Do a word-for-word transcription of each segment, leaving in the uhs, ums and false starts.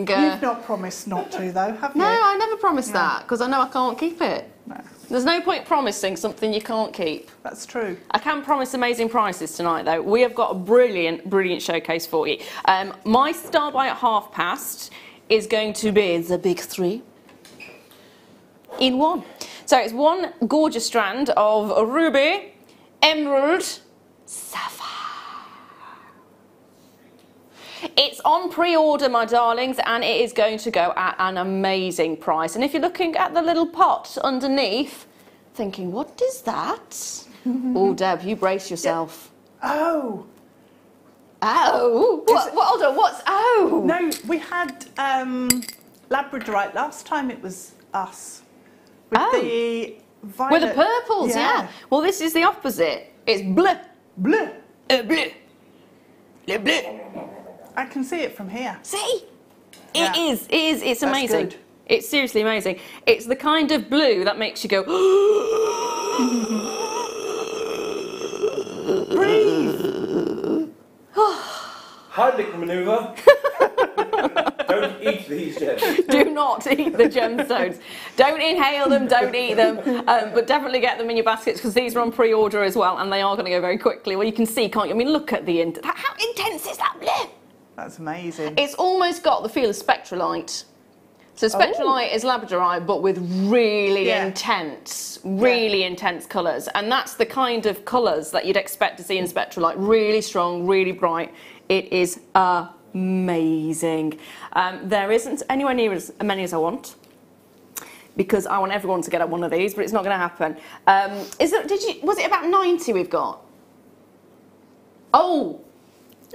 You've not promised not to, though, have you? No, I never promised no. that, because I know I can't keep it. No. There's no point promising something you can't keep. That's true. I can promise amazing prices tonight, though. We have got a brilliant, brilliant showcase for you. Um, my star buy at half past is going to be the big three in one. So it's one gorgeous strand of ruby, emerald, sapphire. It's on pre-order, my darlings, and it is going to go at an amazing price. And if you're looking at the little pot underneath, thinking, what is that? Oh, Deb, you brace yourself. Yeah. Oh. Oh. What, what, hold on, what's oh? No, we had um, labradorite last time. It was us. With oh. the violet. With the purples, yeah. yeah. Well, this is the opposite. It's bleu. Bleu. Uh, bleu. Le bleu. I can see it from here. See? Yeah. It is, it is, it's amazing. That's good. It's seriously amazing. It's the kind of blue that makes you go... Breathe! Heimlich manoeuvre. Don't eat these gems. Do not eat the gemstones. Don't inhale them, don't eat them, um, but definitely get them in your baskets, because these are on pre-order as well, and they are going to go very quickly. Well, you can see, can't you? I mean, look at the... In how intense is that blue? That's amazing. It's almost got the feel of spectrolite. So spectrolite oh. is labradorite, but with really yeah. intense, really yeah. intense colours. And that's the kind of colours that you'd expect to see in spectrolite. Really strong, really bright. It is amazing. Um, there isn't anywhere near as many as I want, because I want everyone to get up one of these, but it's not going to happen. Um, is there, did you, was it about ninety we've got? Oh!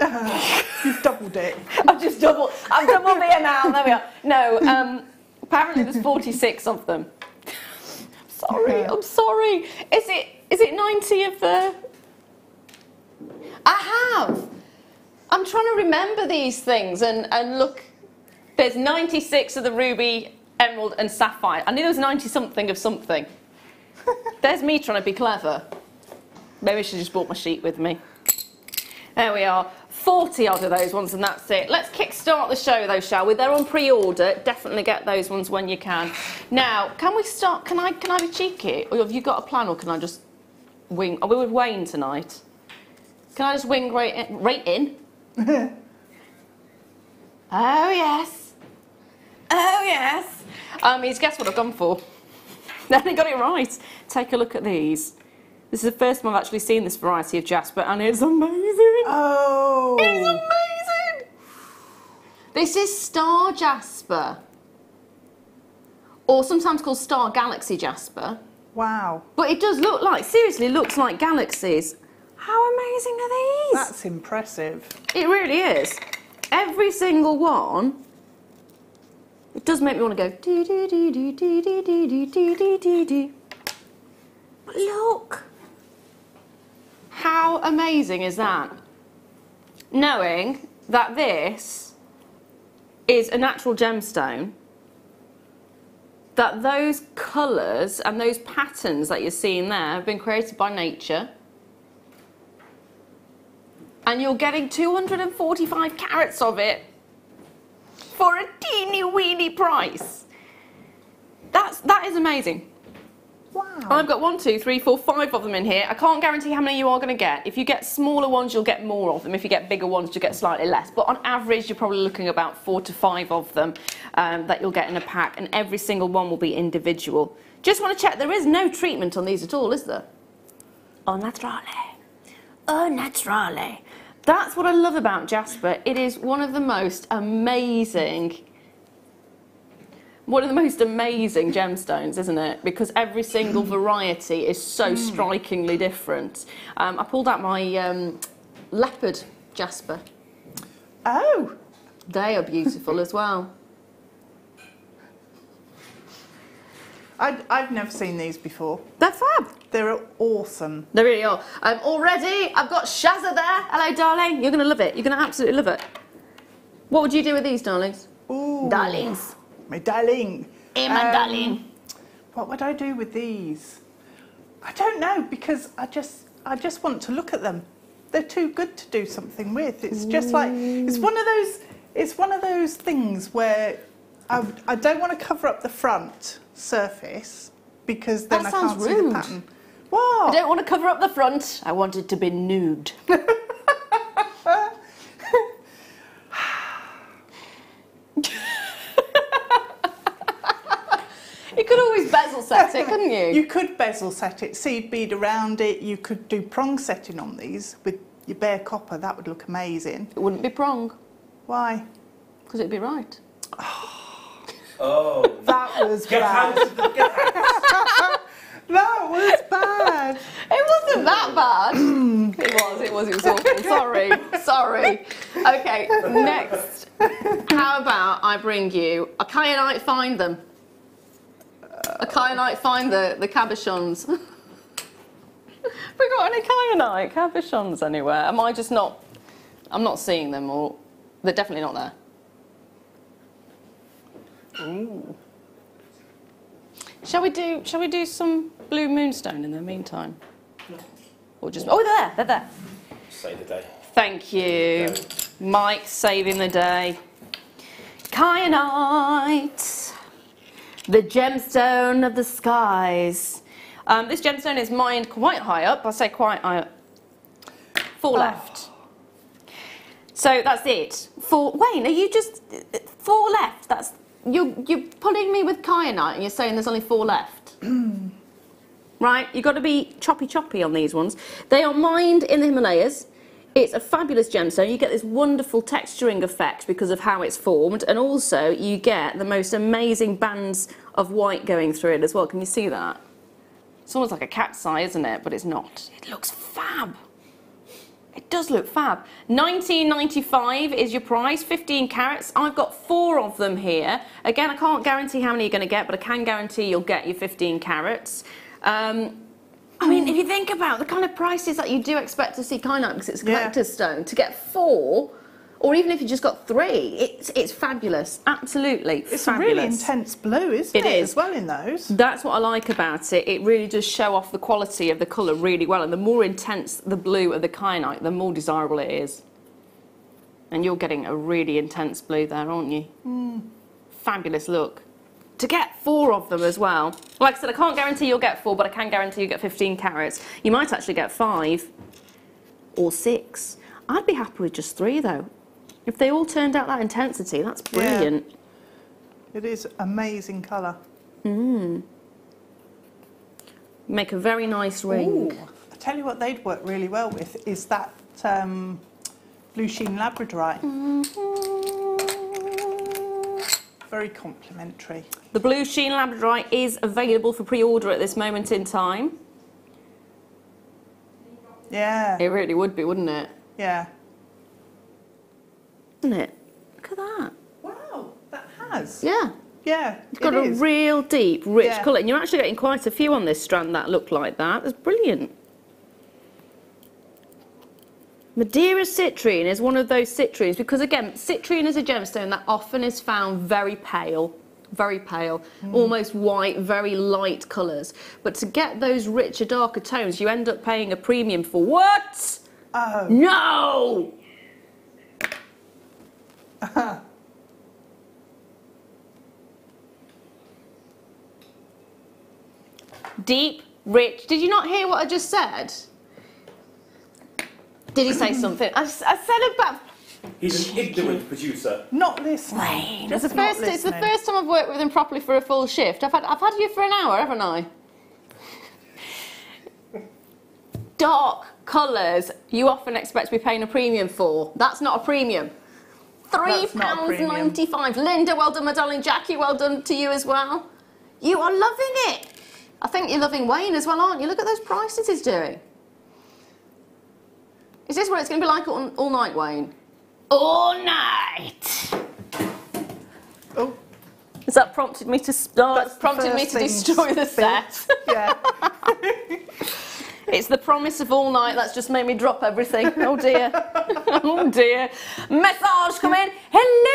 Uh, you've doubled it. I've just doubled. I've doubled the amount. There we are. No, um, apparently there's forty-six of them. I'm sorry. I'm sorry. Is it? Is it ninety of the? I have. I'm trying to remember these things and and look. There's ninety-six of the ruby, emerald, and sapphire. I knew there was ninety something of something. There's me trying to be clever. Maybe I should have just brought my sheet with me. There we are. forty odd of those ones, and that's it. Let's kickstart the show, though, shall we? They're on pre-order. Definitely get those ones when you can. Now, can we start? Can I? Can I be cheeky? Or have you got a plan, or can I just wing? Are we with Wayne tonight? Can I just wing right in? Right in? Oh yes. Oh yes. Um, he's guessed what I've gone for. Then he got it right. Take a look at these. This is the first time I've actually seen this variety of jasper, and it's amazing. Oh! It's amazing! This is star jasper, or sometimes called star galaxy jasper. Wow. But it does look like, seriously looks like galaxies. How amazing are these? That's impressive. It really is. Every single one. It does make me want to go dee dee dee dee dee dee dee dee dee dee dee. But look. How amazing is that? Knowing that this is a natural gemstone, that those colours and those patterns that you're seeing there have been created by nature, and you're getting two hundred forty-five carats of it for a teeny weeny price. That's, that is amazing. Wow. I've got one, two, three, four, five of them in here. I can't guarantee how many you are going to get. If you get smaller ones, you'll get more of them. If you get bigger ones, you'll get slightly less. But on average, you're probably looking about four to five of them um, that you'll get in a pack, and every single one will be individual. Just want to check, there is no treatment on these at all, is there? Oh, naturale. Oh, naturale. That's what I love about jasper. It is one of the most amazing... One of the most amazing gemstones, isn't it? Because every single variety is so strikingly different. Um, I pulled out my um, leopard jasper. Oh! They are beautiful as well. I'd, I've never seen these before. They're fab. They're awesome. They really are. Um, already, I've got Shazza there. Hello, darling. You're going to love it. You're going to absolutely love it. What would you do with these, darlings? Ooh. Darlings. My darling. Hey, my um, darling. What would I do with these? I don't know, because I just I just want to look at them. They're too good to do something with. It's just like, it's one of those it's one of those things where I, I don't want to cover up the front surface because then that I can't rude. see the pattern. What? I don't want to cover up the front. I want it to be nude. You could always bezel set it, couldn't you? You could bezel set it, seed bead around it. You could do prong setting on these with your bare copper. That would look amazing. It wouldn't be prong. Why? Because it'd be right. Oh, oh. That was get bad. Out of the, get out. That was bad. It wasn't that bad. It was, it was, it was awful. Sorry, sorry. Okay, next. How about I bring you a kyanite find them? A kyanite find the, the cabochons. We got any kyanite cabochons anywhere? Am I just not, I'm not seeing them, or they're definitely not there. Ooh. Shall we do, shall we do some blue moonstone in the meantime? No. Or just, oh, they're there, they're there. Save the day. Thank you. Day. Mike saving the day. Kyanite. The gemstone of the skies. Um, this gemstone is mined quite high up. I say quite high up. Four oh. left. So that's it. Four. Wayne, are you just four left? That's you're you're pulling me with kyanite, and you're saying there's only four left. Right? You've got to be choppy choppy on these ones. They are mined in the Himalayas. It's a fabulous gemstone. You get this wonderful texturing effect because of how it's formed, and also you get the most amazing bands of white going through it as well. Can you see that? It's almost like a cat's eye, isn't it? But it's not. It looks fab. It does look fab. nineteen ninety-five is your price, fifteen carats. I've got four of them here. Again, I can't guarantee how many you're going to get, but I can guarantee you'll get your fifteen carats. Um, I mean, if you think about the kind of prices that you do expect to see kyanite, because it's a collector's yeah. stone, to get four, or even if you just got three, it's, it's fabulous. Absolutely it's fabulous. It's a really intense blue, isn't it? It is. As well in those. That's what I like about it. It really does show off the quality of the colour really well, and the more intense the blue of the kyanite, the more desirable it is. And you're getting a really intense blue there, aren't you? Mm. Fabulous look. To get four of them as well. Like I said, I can't guarantee you'll get four, but I can guarantee you get fifteen carats. You might actually get five or six. I'd be happy with just three, though. If they all turned out that intensity, that's brilliant. Yeah. It is amazing colour. Mm. Make a very nice ring. Ooh. I tell you what they'd work really well with is that um, blue sheen labradorite. Mm-hmm. Very complimentary. The blue sheen labradorite is available for pre-order at this moment in time. Yeah. It really would be, wouldn't it? Yeah. Isn't it? Look at that. Wow, that has. Yeah. Yeah. It's got it a is. real deep, rich yeah. colour. And you're actually getting quite a few on this strand that look like that. That's brilliant. Madeira citrine is one of those citrines because, again, citrine is a gemstone that often is found very pale, very pale, mm. almost white, very light colours. But to get those richer, darker tones, you end up paying a premium for what? Oh. No! Uh-huh. Deep, rich. Did you not hear what I just said? Did he say something? I, I said about... He's an ignorant producer. Not listening. Wayne, it's, the first, not listening. It's the first time I've worked with him properly for a full shift. I've had, I've had you for an hour, haven't I? Dark colours you often expect to be paying a premium for. That's not a premium. three pounds ninety-five. Linda, well done, my darling. Jackie, well done to you as well. You are loving it. I think you're loving Wayne as well, aren't you? Look at those prices he's doing. Is this what it's going to be like all, all night, Wayne? All night! Oh. Has that prompted me to start? That's prompted me to destroy the set. Yeah. It's the promise of all night that's just made me drop everything. Oh dear. Oh dear. Message come in. Hello,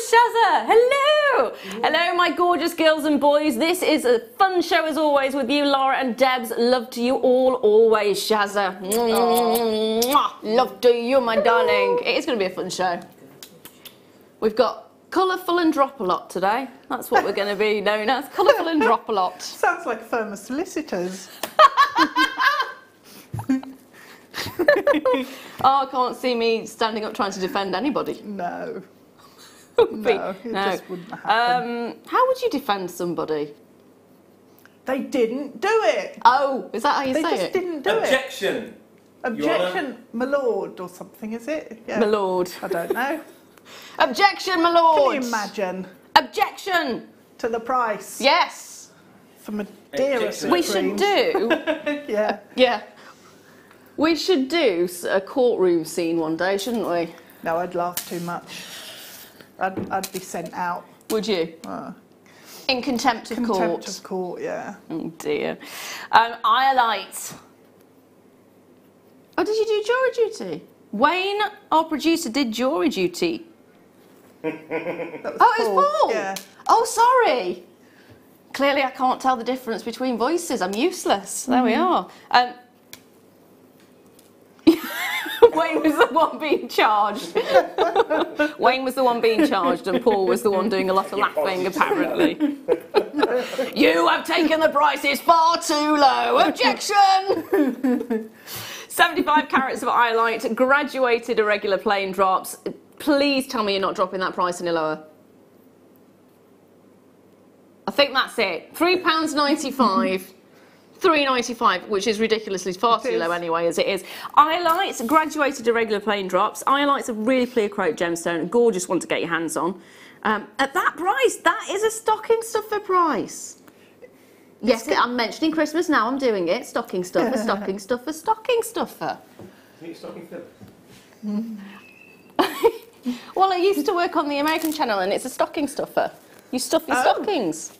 Shazza. Hello. Hello, my gorgeous girls and boys. This is a fun show as always with you, Lara and Debs. Love to you all, always, Shazza. Aww. Love to you, my darling. It is going to be a fun show. We've got colourful and drop a lot today. That's what we're going to be known as, colourful and drop a lot. Sounds like a firm of solicitors. Oh, I can't see me standing up trying to defend anybody. No. No, it no. just wouldn't happen. Um, how would you defend somebody? They didn't do it. Oh, is that how you they say it? They just didn't do Objection. it. Objection. Objection, my lord, or something, is it? Yeah. My lord. I don't know. Objection, my lord. Can you imagine? Objection. To the price. Yes. For Madeira's We should do... yeah. Yeah. We should do a courtroom scene one day, shouldn't we? No, I'd laugh too much. I'd, I'd be sent out. Would you? Uh, In contempt of contempt court. Contempt of court, yeah. Oh dear. Um, Iolite. Oh, did you do jury duty? Wayne, our producer, did jury duty. That was oh, Paul. it was Paul. Yeah. Oh, sorry. Clearly, I can't tell the difference between voices. I'm useless. There mm-hmm. we are. Um, Wayne was the one being charged. Wayne was the one being charged and Paul was the one doing a lot of laughing, apparently. You have taken the prices far too low. Objection! seventy-five carats of Iolite, graduated irregular plane drops. Please tell me you're not dropping that price any lower. I think that's it. three pounds ninety-five. three pounds ninety-five, which is ridiculously far too low anyway, as it is. Iolite, graduated irregular plane drops. Iolite's a really clear coat gemstone, a gorgeous one to get your hands on. Um, at that price, that is a stocking stuffer price. Yes, I'm mentioning Christmas now, I'm doing it. Stocking stuffer, stocking stuffer, stocking stuffer. Isn't it stocking stuffer? Well, I used to work on the American channel and it's a stocking stuffer. You stuff your oh. stockings.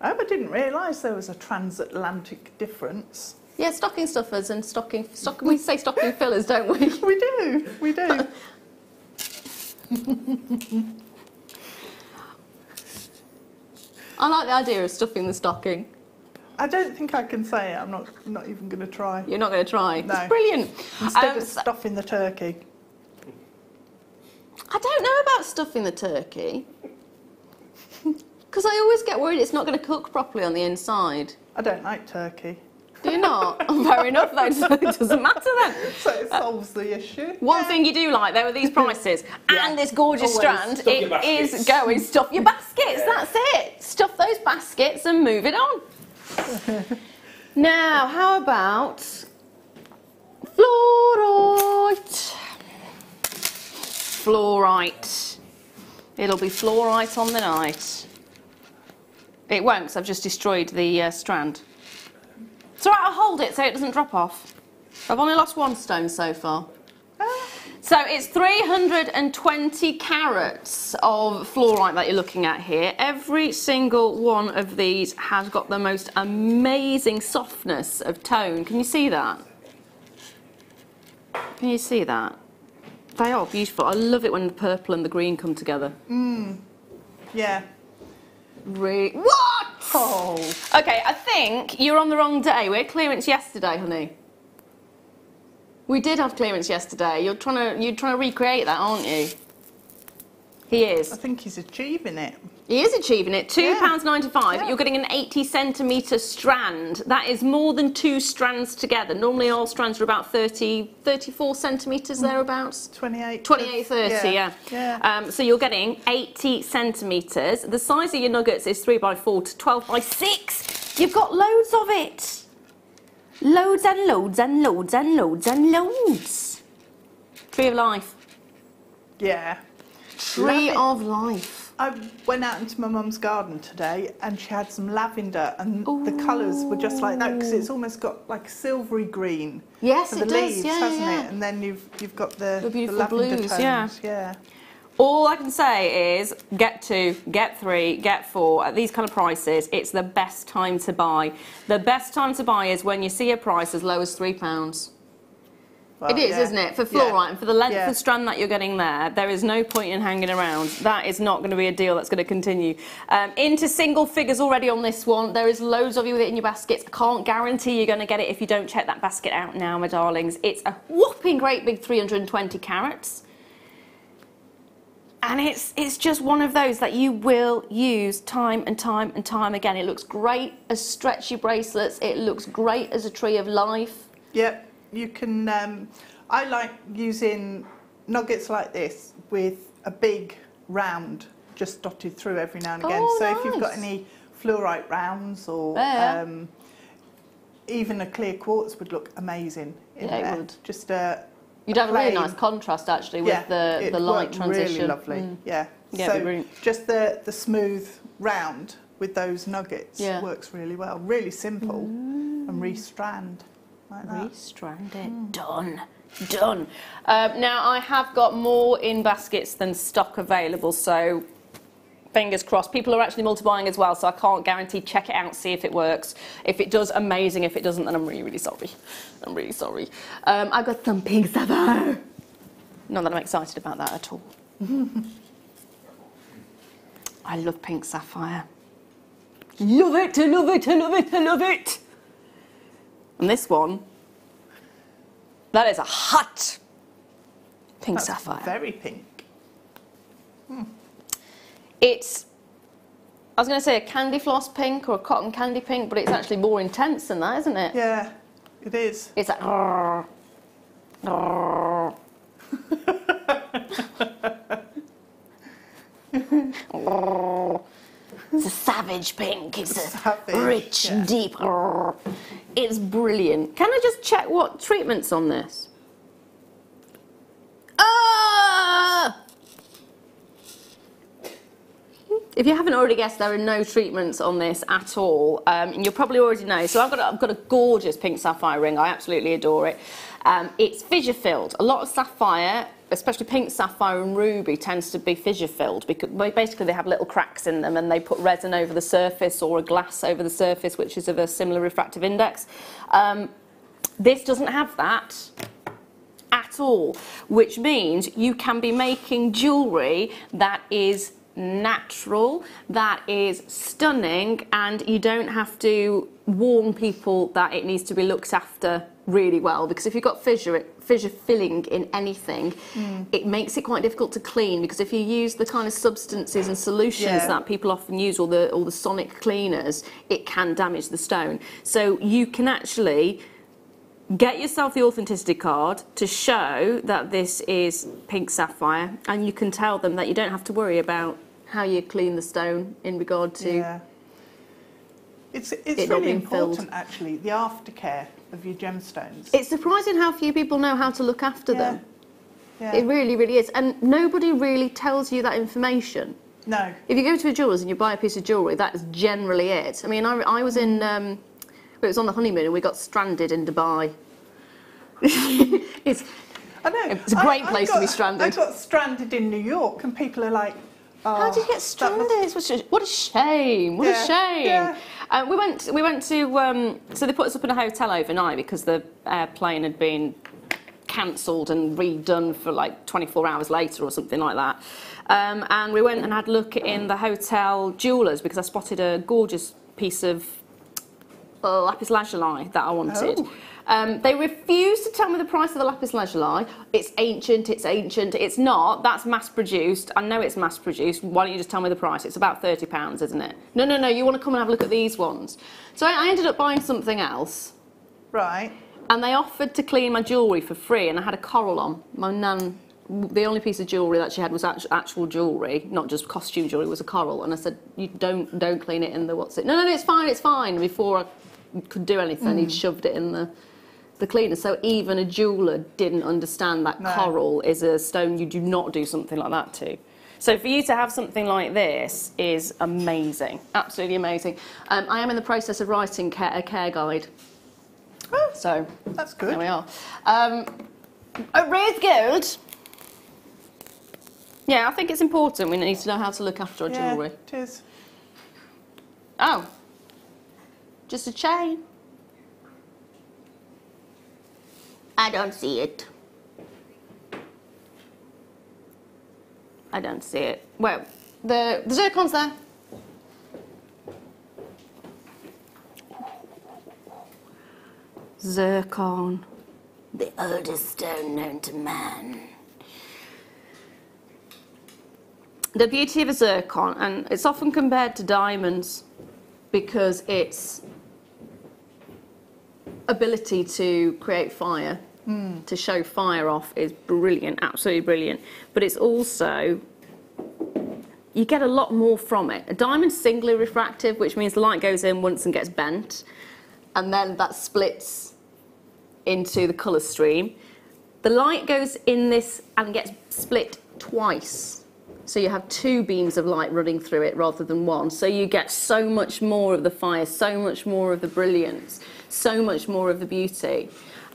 Oh, I didn't realise there was a transatlantic difference. Yeah, stocking stuffers and stocking... Stock, we say stocking fillers, don't we? We do, we do. I like the idea of stuffing the stocking. I don't think I can say it. I'm not, not even going to try. You're not going to try? No. It's brilliant. Instead um, of stuffing the turkey. I don't know about stuffing the turkey. Because I always get worried it's not going to cook properly on the inside. I don't like turkey. Do you not? Oh, fair enough, though. So it doesn't matter then. So it solves uh, the issue. One yeah. thing you do like, though, are these prices. Yeah. And this gorgeous always strand, it is going, stuff your baskets, yeah. that's it. Stuff those baskets and move it on. Now, how about fluorite? Fluorite. It'll be fluorite on the night. It won't, because I've just destroyed the uh, strand. It's all right, I'll hold it so it doesn't drop off. I've only lost one stone so far. Ah. So it's three hundred twenty carats of fluorite that you're looking at here. Every single one of these has got the most amazing softness of tone. Can you see that? Can you see that? They are beautiful. I love it when the purple and the green come together. Mm. Yeah. Re what? Oh. Okay, I think you're on the wrong day. We had clearance yesterday, honey. We did have clearance yesterday. You're trying to you're trying to recreate that, aren't you? He is. I think he's achieving it. He is achieving it. two pounds ninety-five. Yeah. Yeah. You're getting an eighty centimetre strand. That is more than two strands together. Normally all strands are about thirty, thirty-four centimetres thereabouts. twenty-eight, twenty-eight, thirty, yeah. yeah. yeah. Um, so you're getting eighty centimetres. The size of your nuggets is three by four to twelve by six. You've got loads of it. Loads and loads and loads and loads and loads. Tree of life. Yeah. Tree of life. I went out into my mum's garden today and she had some lavender and Ooh. the colours were just like that because it's almost got like silvery green. Yes, for the it leaves, does, yeah, hasn't yeah. it? And then you've you've got the, the, beautiful the lavender blues, tones. Yeah. yeah. All I can say is get two, get three, get four. At these kind of prices, it's the best time to buy. The best time to buy is when you see a price as low as three pounds. Well, it is, yeah. isn't it? For fluorite yeah. and for the length yeah. of strand that you're getting there, there is no point in hanging around. That is not going to be a deal that's going to continue. Um, into single figures already on this one. There is loads of you with it in your baskets. I can't guarantee you're going to get it if you don't check that basket out now, my darlings. It's a whopping great big three hundred twenty carats. And it's, it's just one of those that you will use time and time and time again. It looks great as stretchy bracelets. It looks great as a tree of life. Yep, you can, um, I like using nuggets like this with a big round just dotted through every now and again. Oh, so nice. If you've got any fluorite rounds or um, even a clear quartz would look amazing in yeah, there. It would. Just a... You'd have a really nice contrast actually with yeah, the, the light transition. Really lovely, mm. yeah. yeah. So just the, the smooth round with those nuggets yeah. works really well. Really simple mm. and re-strand like that. Re-strand it, mm. done, done. Uh, now I have got more in baskets than stock available, so fingers crossed. People are actually multiplying as well, so I can't guarantee. Check it out, see if it works. If it does, amazing. If it doesn't, then I'm really, really sorry. I'm really sorry. Um, I've got some pink Savo. Not that I'm excited about that at all. I love pink sapphire. Love it, I love it, I love it, I love it. And this one, that is a hot pink That's sapphire. Very pink. Hmm. It's, I was going to say a candy floss pink or a cotton candy pink, but it's actually more intense than that, isn't it? Yeah, it is. It's like... Rrr, rrr. Rrr. It's a savage pink. It's a savage, rich, yeah. deep... Rrr. It's brilliant. Can I just check what treatment's on this? Ah! If you haven't already guessed, there are no treatments on this at all, um, and you'll probably already know. So I've got, a, I've got a gorgeous pink sapphire ring. I absolutely adore it. Um, it's fissure-filled. A lot of sapphire, especially pink sapphire and ruby, tends to be fissure-filled because basically they have little cracks in them, and they put resin over the surface or a glass over the surface, which is of a similar refractive index. Um, this doesn't have that at all, which means you can be making jewellery that is natural, that is stunning, and you don't have to warn people that it needs to be looked after really well, because if you've got fissure fissure filling in anything, mm. it makes it quite difficult to clean, because if you use the kind of substances and solutions yeah. that people often use, or the, or the sonic cleaners, it can damage the stone. So you can actually get yourself the authenticity card to show that this is pink sapphire, and you can tell them that you don't have to worry about how you clean the stone in regard to yeah. it's it's it really important filled. Actually, the aftercare of your gemstones. It's surprising how few people know how to look after yeah. them. Yeah. It really, really is, and nobody really tells you that information. No. If you go to a jeweller's and you buy a piece of jewellery, that's generally it. I mean, I, I was in. Um, It was on the honeymoon, and we got stranded in Dubai. it's, I know. It's a great I, I place got, to be stranded. I got stranded in New York, and people are like, oh, "How did you get stranded? Must... What a shame! What yeah, a shame!" Yeah. Uh, we went. We went to. Um, so they put us up in a hotel overnight because the airplane had been cancelled and redone for like twenty-four hours later or something like that. Um, and we went and had a look in the hotel jewellers, because I spotted a gorgeous piece of lapis lazuli that I wanted. Oh. Um, they refused to tell me the price of the lapis lazuli. It's ancient, it's ancient, it's not. That's mass produced. I know it's mass produced. Why don't you just tell me the price? It's about thirty pounds, isn't it? No, no, no, you want to come and have a look at these ones. So I, I ended up buying something else. Right. And they offered to clean my jewellery for free, and I had a coral on. My nan, the only piece of jewellery that she had was actual, actual jewellery, not just costume jewellery, was a coral. And I said, you don't, don't clean it in the what's it? No, no, no, it's fine, it's fine. Before I could do anything, mm. he'd shoved it in the the cleaner. So even a jeweller didn't understand that no. coral is a stone you do not do something like that to. So for you to have something like this is amazing, absolutely amazing. Um, I am in the process of writing care, a care guide. Oh, so that's good. There we are. Um, Rose Gold. Yeah, I think it's important. We need to know how to look after our yeah, jewellery. It is. Oh. Just a chain. I don't see it. I don't see it. Well, the, the zircon's there. Zircon. The oldest stone known to man. the beauty of a zircon, and it's often compared to diamonds because its ability to create fire, mm. to show fire off, is brilliant, absolutely brilliant. But it's also, you get a lot more from it. A diamond's singly refractive, which means the light goes in once and gets bent, and then that splits into the colour stream. The light goes in this and gets split twice. So you have two beams of light running through it rather than one. So you get so much more of the fire, so much more of the brilliance, so much more of the beauty.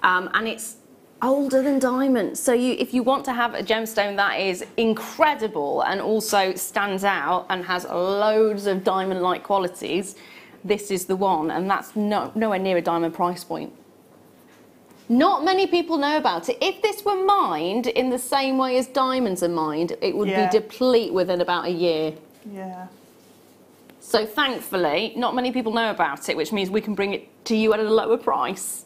Um, and it's older than diamonds. So you, if you want to have a gemstone that is incredible and also stands out and has loads of diamond-like qualities, this is the one. And that's no, nowhere near a diamond price point. Not many people know about it. If this were mined in the same way as diamonds are mined, it would yeah. be deplete within about a year. Yeah. So thankfully, not many people know about it, which means we can bring it to you at a lower price.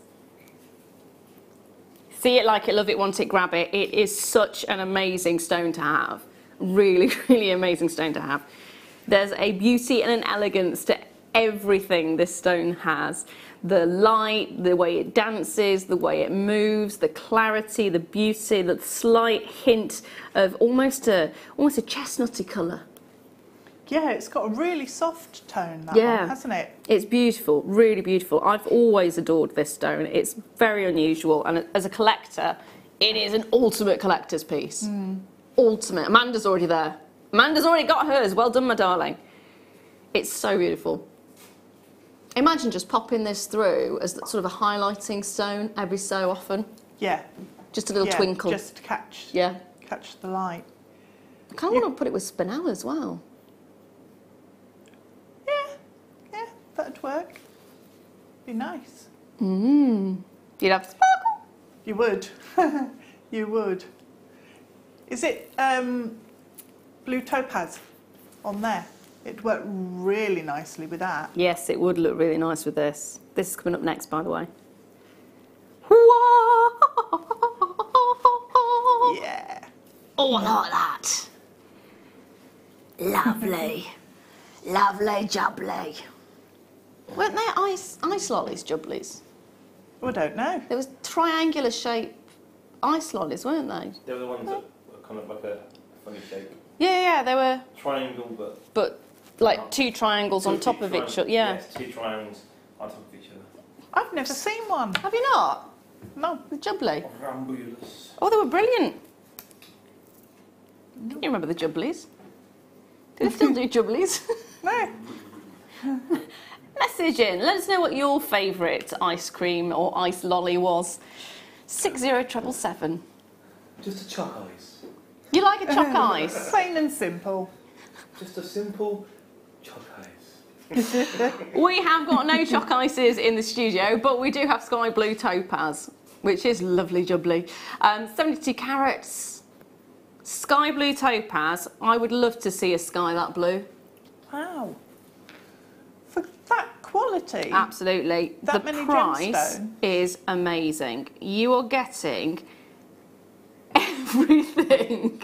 See it, like it, love it, want it, grab it. It is such an amazing stone to have. Really, really amazing stone to have. There's a beauty and an elegance to everything this stone has. The light, the way it dances, the way it moves, the clarity, the beauty, the slight hint of almost a almost a chestnutty colour. Yeah, it's got a really soft tone, that yeah. one, hasn't it? It's beautiful, really beautiful. I've always adored this stone. It's very unusual, and as a collector, it is an ultimate collector's piece. Mm. Ultimate. Amanda's already there. Amanda's already got hers. Well done, my darling. It's so beautiful. Imagine just popping this through as sort of a highlighting stone every so often. Yeah. Just a little yeah, twinkle. Just to catch, yeah. catch the light. I kind of yeah. want to put it with spinel as well. Yeah, yeah, that'd work. Be nice. Mmm. You'd have sparkle. You would. You would. Is it um, blue topaz on there? It'd work really nicely with that. Yes, it would look really nice with this. This is coming up next, by the way. Yeah. Oh, I like that. Lovely. Lovely jubbly. Weren't there ice, ice lollies jubblies? Well, I don't know. There was triangular shaped ice lollies, weren't they? They were the ones that were kind of like a funny shape. Yeah, yeah, they were... Triangle, but... But, like, two triangles two, on top of each other, yeah. Yes, two triangles on top of each other. I've never seen one. Have you not? No. The jubbly. Rambulous. Oh, they were brilliant. You remember the jubblies? Do they still do jubblies? No. Message in. Let us know what your favourite ice cream or ice lolly was. six zero seven seven. Just a chocolate ice. You like a choc ice? Plain and simple. Just a simple choc ice. We have got no choc ices in the studio, but we do have sky blue topaz, which is lovely jubbly. Um, seventy-two carats, sky blue topaz. I would love to see a sky that blue. Wow. For that quality? Absolutely. That the many price gemstone. Is amazing. You are getting... everything.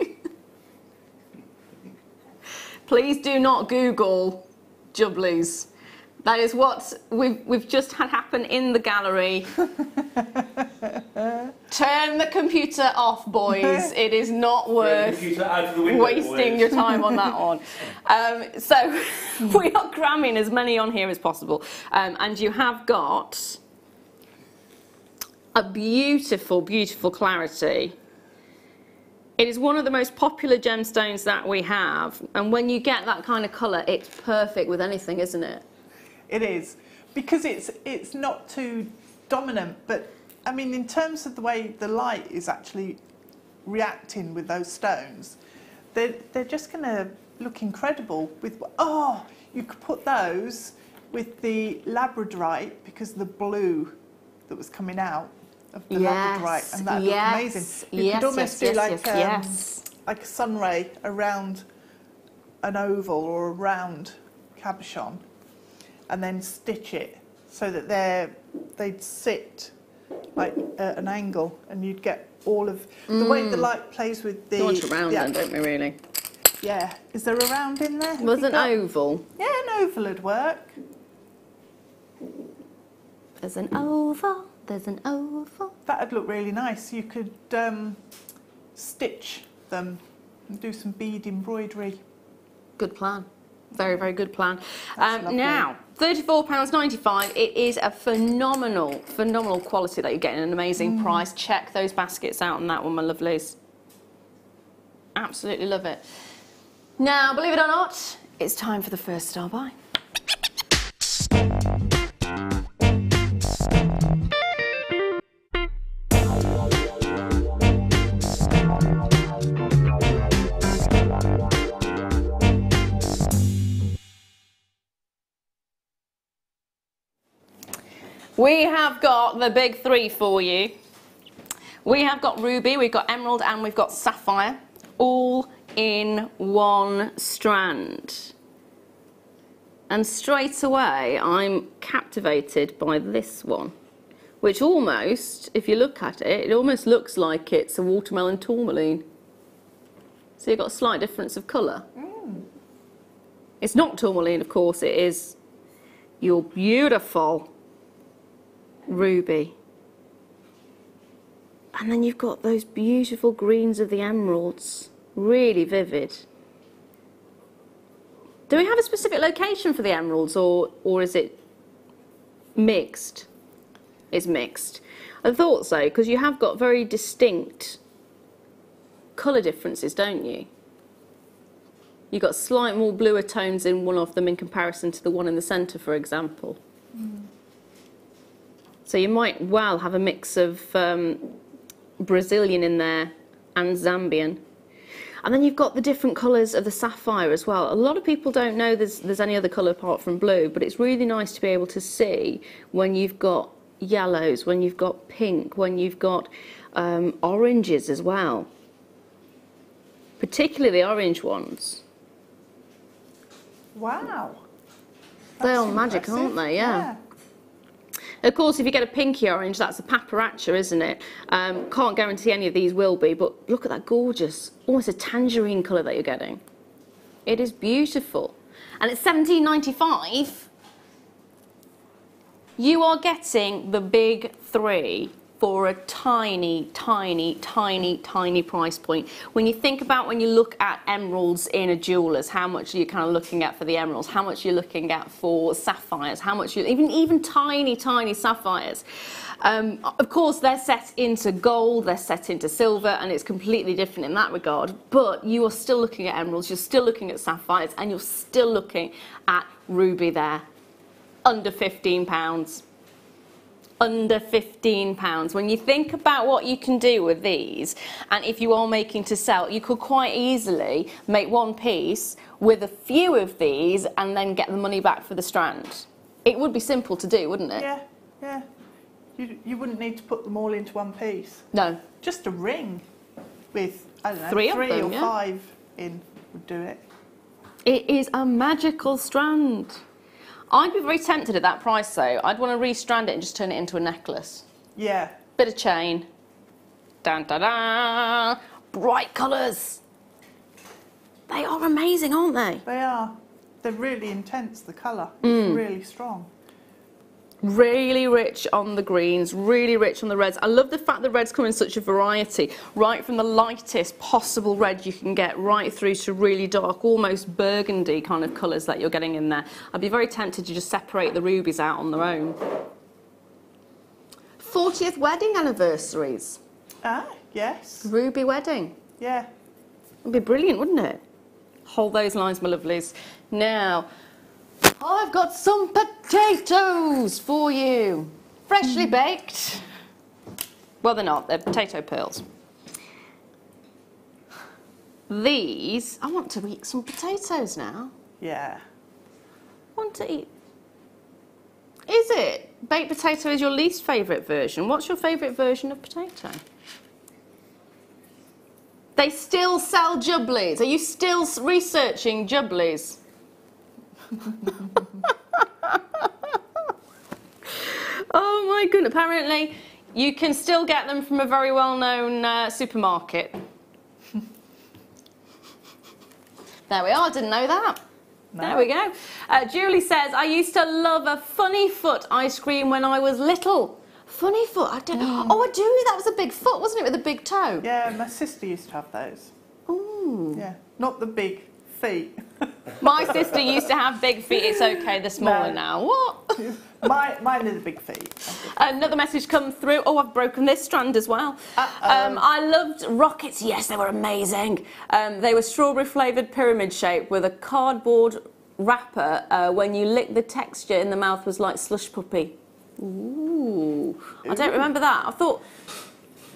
Please do not Google jubblies. That is what we've, we've just had happen in the gallery. Turn the computer off, boys. It is not worth window, wasting boys. your time on that one. Um, so we are cramming as many on here as possible. Um, and you have got a beautiful, beautiful clarity. It is one of the most popular gemstones that we have, and when you get that kind of colour, it's perfect with anything, isn't it? It is, because it's it's not too dominant, but I mean, in terms of the way the light is actually reacting with those stones, they're, they're just going to look incredible with, oh, you could put those with the labradorite because of the blue that was coming out. Of the yes, labradorite, and that yes, amazing. You yes, could almost yes, do yes, like, yes, um, yes. like a sunray around an oval or a round cabochon, and then stitch it so that they're, they'd sit like at an angle, and you'd get all of the mm. way the light plays with the. You want it round, yeah, then, don't we? Really. yeah. Is there a round in there? Have was an got... oval? Yeah, an oval would work. There's an oval, there's an oval. That would look really nice. You could um, stitch them and do some bead embroidery. Good plan. Very, very good plan. Um, now, thirty-four pounds ninety-five, it is a phenomenal, phenomenal quality that you're getting, an amazing mm. price. Check those baskets out on that one, my lovelies. Absolutely love it. Now, believe it or not, it's time for the first star buy. We have got the big three for you. We have got ruby, we've got emerald, and we've got sapphire, all in one strand. And straight away, I'm captivated by this one, which almost, if you look at it, it almost looks like it's a watermelon tourmaline. So you've got a slight difference of colour. Mm. It's not tourmaline, of course, it is your beautiful ruby. And then you've got those beautiful greens of the emeralds, really vivid. Do we have a specific location for the emeralds, or or is it mixed? It's mixed. I thought so, because you have got very distinct colour differences, don't you? You've got slight more bluer tones in one of them in comparison to the one in the centre, for example. Mm. So you might well have a mix of um, Brazilian in there and Zambian. And then you've got the different colours of the sapphire as well. A lot of people don't know there's, there's any other colour apart from blue, but it's really nice to be able to see when you've got yellows, when you've got pink, when you've got um, oranges as well. Particularly the orange ones. Wow. That's They're all magic, impressive. Aren't they? Yeah. yeah. Of course, if you get a pinky orange, that's a paparacha, isn't it? Um, can't guarantee any of these will be, but look at that gorgeous, almost a tangerine colour that you're getting. It is beautiful. And at seventeen ninety-five, you are getting the big three for a tiny, tiny, tiny, tiny price point. When you think about, when you look at emeralds in a jeweller's, how much are you kind of looking at for the emeralds? How much are you looking at for sapphires? How much, you, even, even tiny, tiny sapphires? Um, of course, they're set into gold, they're set into silver, and it's completely different in that regard. But you are still looking at emeralds, you're still looking at sapphires, and you're still looking at ruby there. Under fifteen pounds. Under fifteen pounds. When you think about what you can do with these, and if you are making to sell, you could quite easily make one piece with a few of these and then get the money back for the strand. It would be simple to do, wouldn't it? Yeah, yeah. You, you wouldn't need to put them all into one piece. No. Just a ring with, I don't know, three, three of them, or yeah. five in would do it. It is a magical strand. I'd be very tempted at that price though. I'd want to restrand it and just turn it into a necklace. Yeah. Bit of chain. Dun, dun, dun. Bright colours. They are amazing, aren't they? They are. They're really intense, the colour. Mm. Really strong. Really rich on the greens, really rich on the reds. I love the fact that reds come in such a variety, right from the lightest possible red you can get right through to really dark, almost burgundy kind of colours that you're getting in there. I'd be very tempted to just separate the rubies out on their own. fortieth wedding anniversaries. Ah, yes. Ruby wedding. Yeah. It'd be brilliant, wouldn't it? Hold those lines, my lovelies. Now, I've got some potatoes for you, freshly baked. Well, they're not, they're potato pearls. These, I want to eat some potatoes now. Yeah. I want to eat. Is it? Baked potato is your least favourite version. What's your favourite version of potato? They still sell jubblies. Are you still researching jubblies? Oh my goodness, apparently you can still get them from a very well known uh, supermarket. There we are, I didn't know that. No. There we go. Uh, Julie says, I used to love a Funny Foot ice cream when I was little. Funny Foot, I don't know. Mm. Oh, I do, that was a big foot, wasn't it, with a big toe? Yeah, my sister used to have those. Ooh. Yeah, not the big feet. My sister used to have big feet, it's okay, they're smaller no. now. What? My, mine are the big feet. Another message come through. Oh, I've broken this strand as well. Um, I loved rockets. Yes, they were amazing. Um, they were strawberry flavoured pyramid shape with a cardboard wrapper. Uh, when you licked the texture in the mouth was like slush puppy. Ooh. I don't remember that. I thought,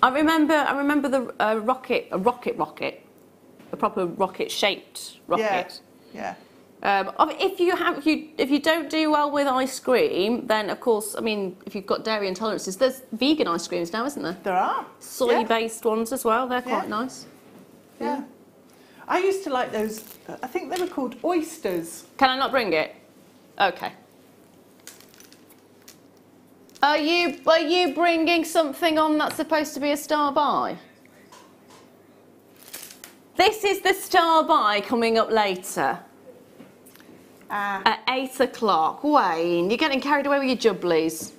I remember I remember the uh, rocket, a rocket rocket, a proper rocket shaped rocket. Yeah, yeah. Um, if you have, if you if you don't do well with ice cream, then of course, I mean, if you've got dairy intolerances, there's vegan ice creams now, isn't there? There are soy-based yeah. ones as well. They're quite yeah. nice. Yeah. yeah, I used to like those. I think they were called oysters. Can I not bring it? Okay. Are you are you bringing something on that's supposed to be a star buy? This is the star buy coming up later. Uh, At eight o'clock. Wayne, you're getting carried away with your jubblies.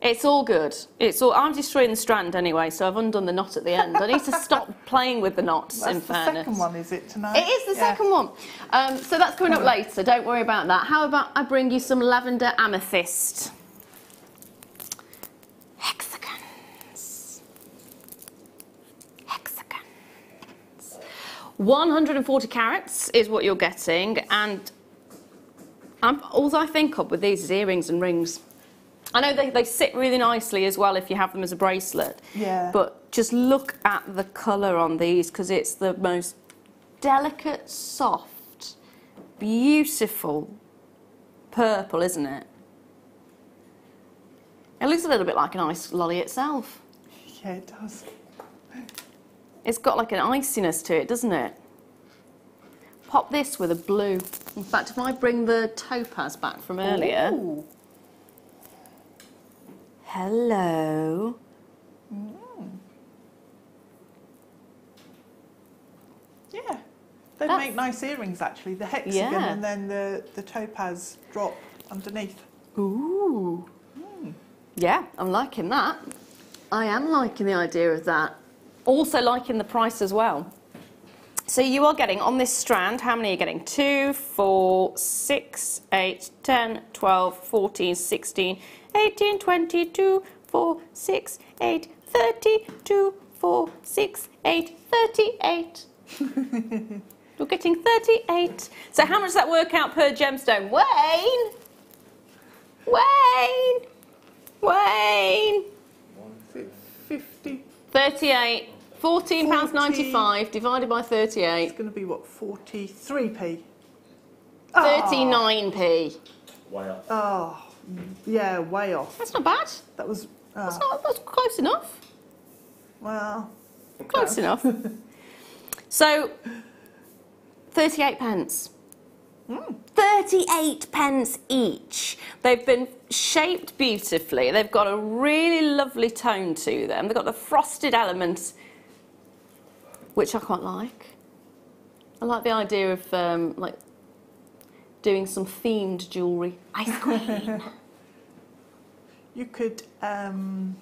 It's all good. It's all. I'm destroying the strand anyway, so I've undone the knot at the end. I need to stop playing with the knots, that's in the fairness. Second one, is it, tonight? It is the yeah. second one. Um, so that's coming up later. Don't worry about that. How about I bring you some lavender amethyst? Hexagons. Hexagons. one hundred and forty carats is what you're getting, and I'm, all I think of with these is earrings and rings. I know they, they sit really nicely as well if you have them as a bracelet, yeah. but just look at the colour on these, because it's the most delicate, soft, beautiful purple, isn't it? It looks a little bit like an ice lolly itself. Yeah, it does. It's got like an iciness to it, doesn't it? Pop this with a blue. In fact, if I bring the topaz back from earlier. Ooh. Hello. Mm. Yeah, they make nice earrings actually. The hexagon yeah. and then the, the topaz drop underneath. Ooh. Mm. Yeah, I'm liking that. I am liking the idea of that. Also liking the price as well. So you are getting, on this strand, how many are you getting? two, four, six, eight, ten, twelve, fourteen, sixteen, eighteen, twenty-two, four, six, eight, thirty, two, four, six, eight, thirty-eight. You're getting thirty-eight. So how much does that work out per gemstone? Wayne! Wayne! Wayne! one fifty. thirty-eight, fourteen pounds ninety-five divided by thirty-eight. It's going to be, what, forty-three p? thirty-nine p. Oh. Way off. Oh, yeah, way off. That's not bad. That was... Uh, that's not, that's close enough. Well... Close no. enough. So, thirty-eight pence. Mm. thirty-eight pence each. They've been shaped beautifully. They've got a really lovely tone to them. They've got the frosted elements, which I quite like. I like the idea of um, like doing some themed jewellery. Ice cream. You could um,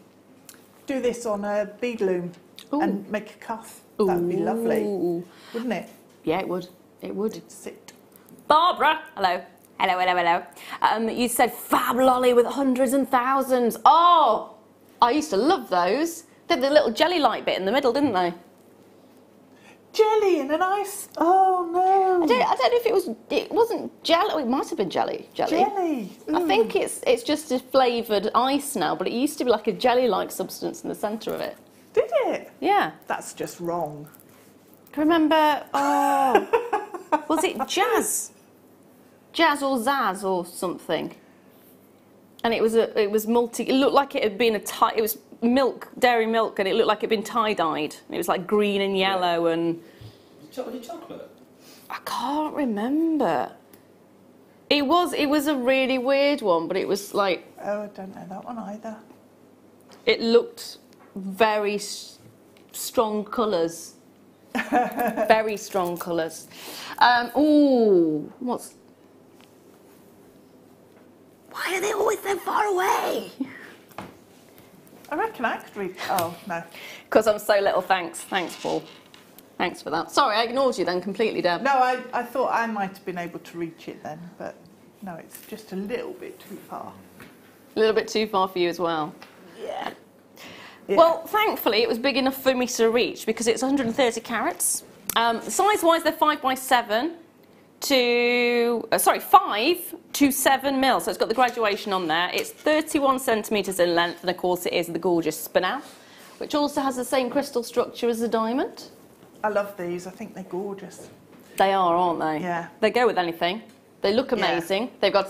do this on a bead loom. Ooh. And make a cuff. Ooh. That'd be lovely, wouldn't it? Yeah, it would. It would. It'd sit. Barbara, hello, hello, hello, hello. Um, you said fab lolly with hundreds and thousands. Oh, I used to love those. They had the little jelly-like bit in the middle, didn't they? Jelly and an ice. Oh no. I don't, I don't know if it was. It wasn't jelly. Oh, it might have been jelly. Jelly. Jelly. Mm. I think it's it's just a flavoured ice now, but it used to be like a jelly-like substance in the centre of it. Did it? Yeah. That's just wrong. I remember. Oh, was it Jazz? Jazz or Zazz or something, and it was a, it was multi. It looked like it had been a tie. It was milk, dairy milk, and it looked like it had been tie dyed. It was like green and yellow yeah. and. Was it chocolate? I can't remember. It was. It was a really weird one, but it was like. Oh, I don't know that one either. It looked very strong colours. Very strong colours. Um, ooh, what's... Why are they always so far away? I reckon I could read... Oh, no. Because I'm so little, thanks. Thanks, Paul. Thanks for that. Sorry, I ignored you then completely, Deb. No, I, I thought I might have been able to reach it then, but no, it's just a little bit too far. A little bit too far for you as well. Yeah. Yeah. Well, thankfully, it was big enough for me to reach because it's one hundred thirty carats. Um, size-wise, they're five by seven to uh, sorry, five to seven mil. So it's got the graduation on there. It's thirty-one centimeters in length, and of course, it is the gorgeous spinel, which also has the same crystal structure as the diamond. I love these. I think they're gorgeous. They are, aren't they? Yeah. They go with anything. They look amazing. Yeah. They've got.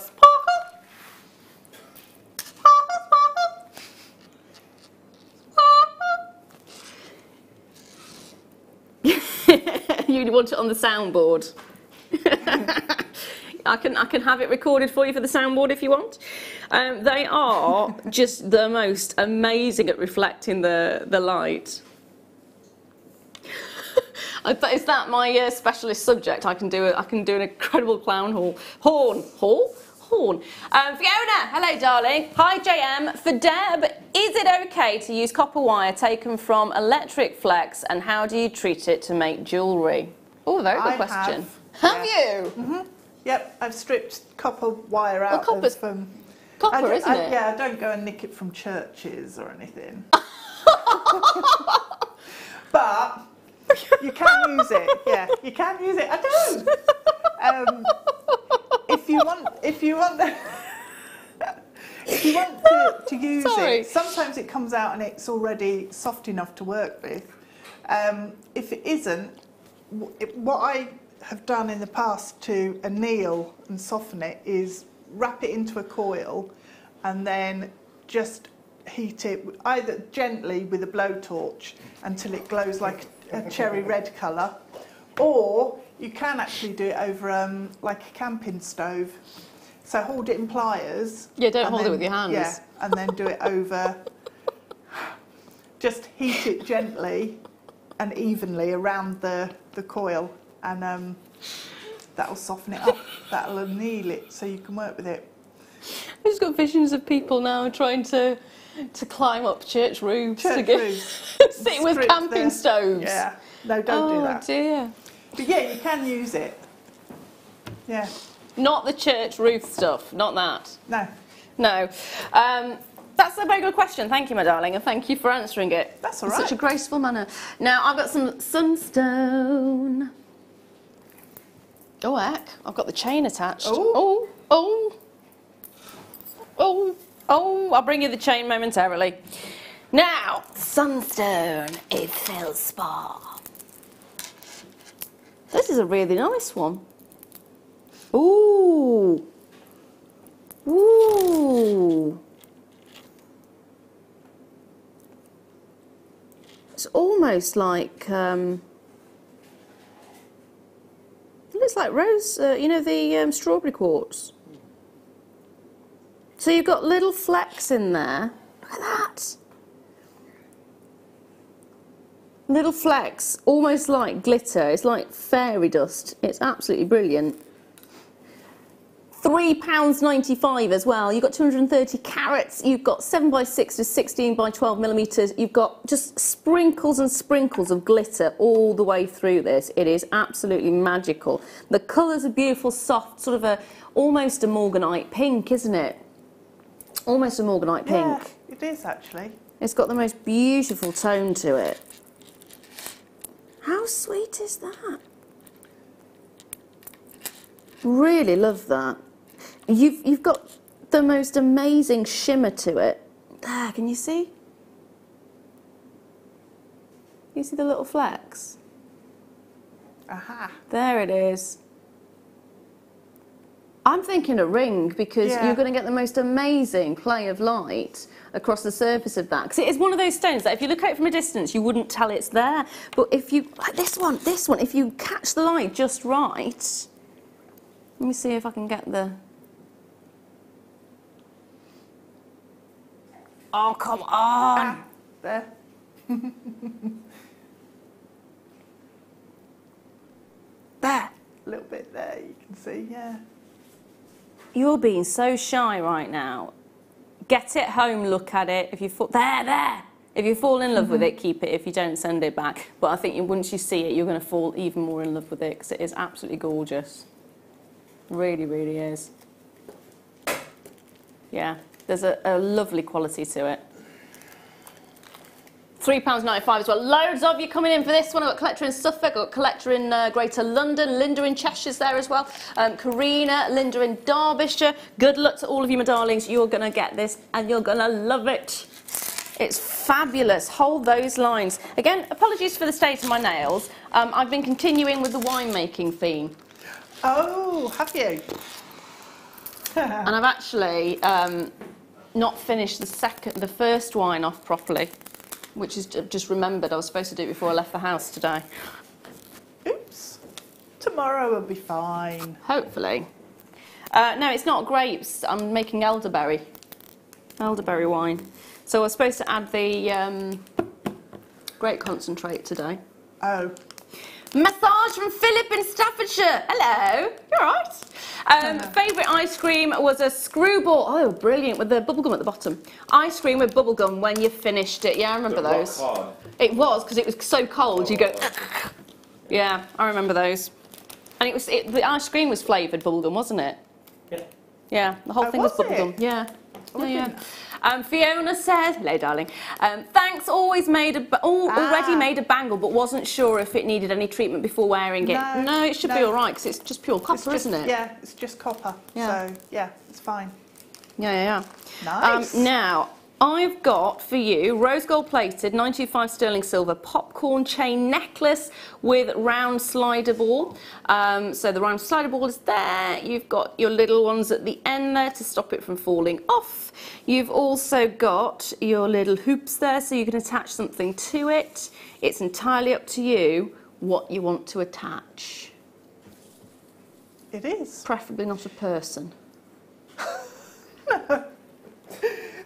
You want it on the soundboard. I can I can have it recorded for you for the soundboard if you want. Um, they are just the most amazing at reflecting the the light. Is that my uh, specialist subject? I can do a, I can do an incredible clown haul. Horn haul. Horn. Um, Fiona, hello darling. Hi J M. For Deb, is it okay to use copper wire taken from Electric Flex and how do you treat it to make jewellery? Oh, very good I question. Have, have yeah. you? Mm-hmm. Yep, I've stripped copper wire out well, of... Um, copper, I, isn't I, it? Yeah, I don't go and nick it from churches or anything. But you can use it, yeah, you can use it. I do! Um, If you want, if you want, the, if you want to, to use Sorry. it, sometimes it comes out and it's already soft enough to work with. Um, if it isn't, it, what I have done in the past to anneal and soften it is wrap it into a coil and then just heat it either gently with a blowtorch until it glows like a cherry red colour, or you can actually do it over um, like a camping stove. So hold it in pliers. Yeah, don't hold then, it with your hands. Yeah, and then do it over. Just heat it gently and evenly around the, the coil and um, that'll soften it up. That'll anneal it so you can work with it. I've just got visions of people now trying to to climb up church roofs. Church roofs. Sitting with camping the, stoves. Yeah, no, don't oh, do that. Oh dear. But yeah, you can use it. Yeah. Not the church roof stuff, not that. No. No. Um, that's a very good question. Thank you, my darling, and thank you for answering it. That's all right. In such a graceful manner. Now, I've got some sunstone. Oh, heck. I've got the chain attached. Ooh. Oh, oh, oh, oh. I'll bring you the chain momentarily. Now, sunstone, it feels spark. This is a really nice one. Ooh. Ooh. It's almost like, um, it looks like rose, uh, you know, the um, strawberry quartz. So you've got little flecks in there. Look at that. Little flecks, almost like glitter. It's like fairy dust. It's absolutely brilliant. three pounds ninety-five as well. You've got two hundred thirty carats. You've got seven by six to sixteen by twelve millimetres. You've got just sprinkles and sprinkles of glitter all the way through this. It is absolutely magical. The colours are beautiful, soft, sort of a almost a morganite pink, isn't it? Almost a morganite pink. Yeah, it is actually. It's got the most beautiful tone to it. How sweet is that? Really love that. You've, you've got the most amazing shimmer to it. There, can you see? You see the little flecks? Aha. There it is. I'm thinking a ring because yeah. you're going to get the most amazing play of light across the surface of that. Because it is one of those stones that if you look at it from a distance, you wouldn't tell it's there. But if you, like this one, this one, if you catch the light just right. Let me see if I can get the... Oh, come on! Ah, there. there, a little bit there, you can see, yeah. You're being so shy right now. Get it home, look at it. If you fall, there, there. If you fall in love mm-hmm. with it, keep it. If you don't, send it back. But I think once you see it, you're going to fall even more in love with it because it is absolutely gorgeous. Really, really is. Yeah, there's a, a lovely quality to it. three pounds ninety-five as well. Loads of you coming in for this one. I've got Collector in Suffolk, I've got Collector in uh, Greater London, Linda in Cheshire's there as well, um, Karina, Linda in Derbyshire. Good luck to all of you, my darlings. You're going to get this and you're going to love it. It's fabulous. Hold those lines. Again, apologies for the state of my nails. Um, I've been continuing with the winemaking theme. Oh, have you? And I've actually um, not finished the, second, the first wine off properly, which is just remembered I was supposed to do it before I left the house today. Oops. Tomorrow will be fine. Hopefully. Uh, no, it's not grapes. I'm making elderberry. Elderberry wine. So I was supposed to add the um, grape concentrate today. Oh. Massage from Philip in Staffordshire. Hello. You all right? Um, yeah. Favourite ice cream was a screwball. Oh, brilliant. With the bubblegum at the bottom. Ice cream with bubblegum when you finished it. Yeah, I remember the those. Rock hard. It was, because it was so cold. Oh, you go... Oh. Yeah, I remember those. And it was it, the ice cream was flavoured bubblegum, wasn't it? Yeah. Yeah, the whole oh, thing was, was bubblegum. Yeah. Oh, yeah. yeah. Um, Fiona says, hello darling, um, thanks, always made a, oh, ah. already made a bangle but wasn't sure if it needed any treatment before wearing it. No, no it should no. be all right because it's just pure copper, just, isn't it? Yeah, it's just copper, yeah. so yeah, it's fine. Yeah, yeah, yeah. Nice. Um, now, I've got for you rose gold plated nine two five sterling silver popcorn chain necklace with round slider ball. Um, so the round slider ball is there. You've got your little ones at the end there to stop it from falling off. You've also got your little hoops there so you can attach something to it. It's entirely up to you what you want to attach. It is. Preferably not a person. No.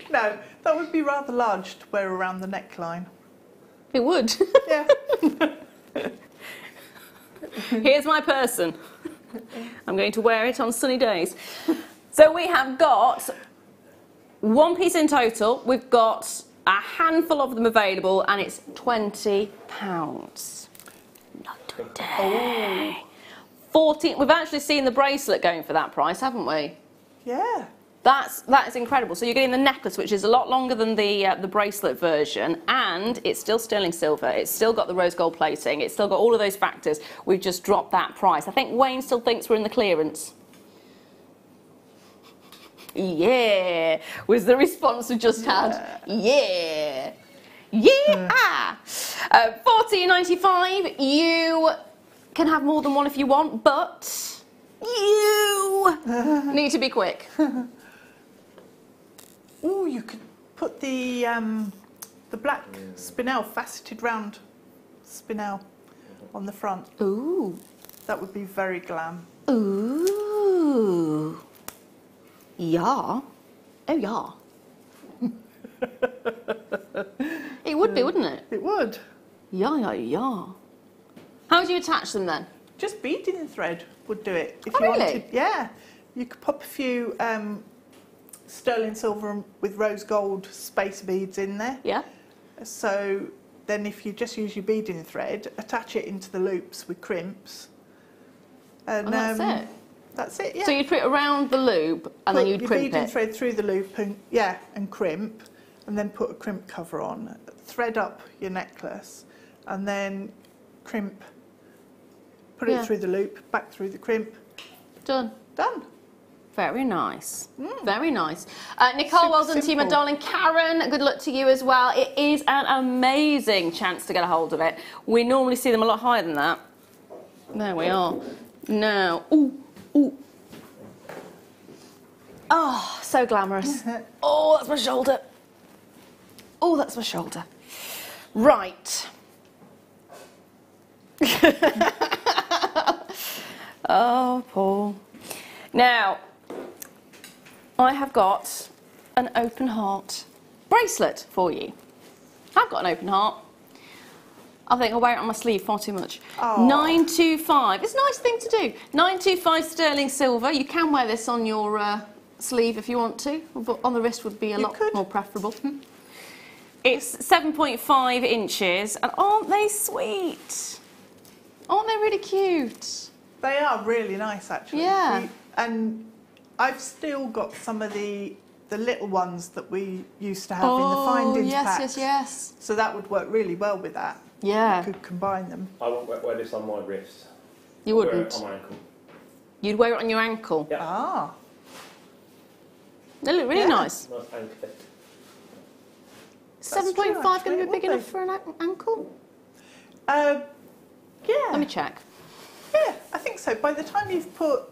No, that would be rather large to wear around the neckline. It would. Yeah. Here's my person. I'm going to wear it on sunny days. So we have got one piece in total. We've got a handful of them available and it's twenty pounds. Not today. Oh. fourteen We've actually seen the bracelet going for that price, haven't we? Yeah. That's, that is incredible. So you're getting the necklace, which is a lot longer than the, uh, the bracelet version, and it's still sterling silver. It's still got the rose gold plating. It's still got all of those factors. We've just dropped that price. I think Wayne still thinks we're in the clearance. Yeah, was the response we just yeah. had. Yeah. Yeah. Mm. Uh, fourteen ninety-five, you can have more than one if you want, but you need to be quick. Oh, you could put the um, the black spinel, faceted round spinel on the front. Ooh. That would be very glam. Ooh. Yeah. Oh, yeah. It would be, wouldn't it? It would. Yeah, yeah, yeah. How would you attach them then? Just beading thread would do it. If oh, you really? Wanted. Yeah. You could pop a few... Um, sterling silver with rose gold spacer beads in there. Yeah. So then if you just use your beading thread, attach it into the loops with crimps. And, and that's um, it? That's it, yeah. So you'd put it around the loop and put then you'd crimp it? Put your beading thread through the loop and, yeah, and crimp, and then put a crimp cover on. Thread up your necklace and then crimp, put yeah. it through the loop, back through the crimp. Done. Done. Very nice, mm. very nice. Uh, Nicole, Super well done simple. To you, my darling. Karen, good luck to you as well. It is an amazing chance to get a hold of it. We normally see them a lot higher than that. There we are. Now, ooh, ooh. Oh, so glamorous. Oh, that's my shoulder. Oh, that's my shoulder. Right. Oh, Paul. Now, I have got an open heart bracelet for you. I've got an open heart. I think I'll wear it on my sleeve far too much. Oh. nine two five. It's a nice thing to do. nine two five sterling silver. You can wear this on your uh, sleeve if you want to, but on the wrist would be a you lot could. more preferable. It's seven point five inches, and aren't they sweet? Aren't they really cute? They are really nice, actually. Yeah. And I've still got some of the the little ones that we used to have oh, in the findings yes, packs. yes, yes. So that would work really well with that. Yeah. You could combine them. I won't wear this on my wrist. You I'll wouldn't? Wear it on my ankle. You'd wear it on your ankle? Yeah. Ah. They look really yeah. nice. Nice ankle fit. seven point five going to be big enough for an ankle? Uh, yeah. Let me check. Yeah, I think so. By the time you've put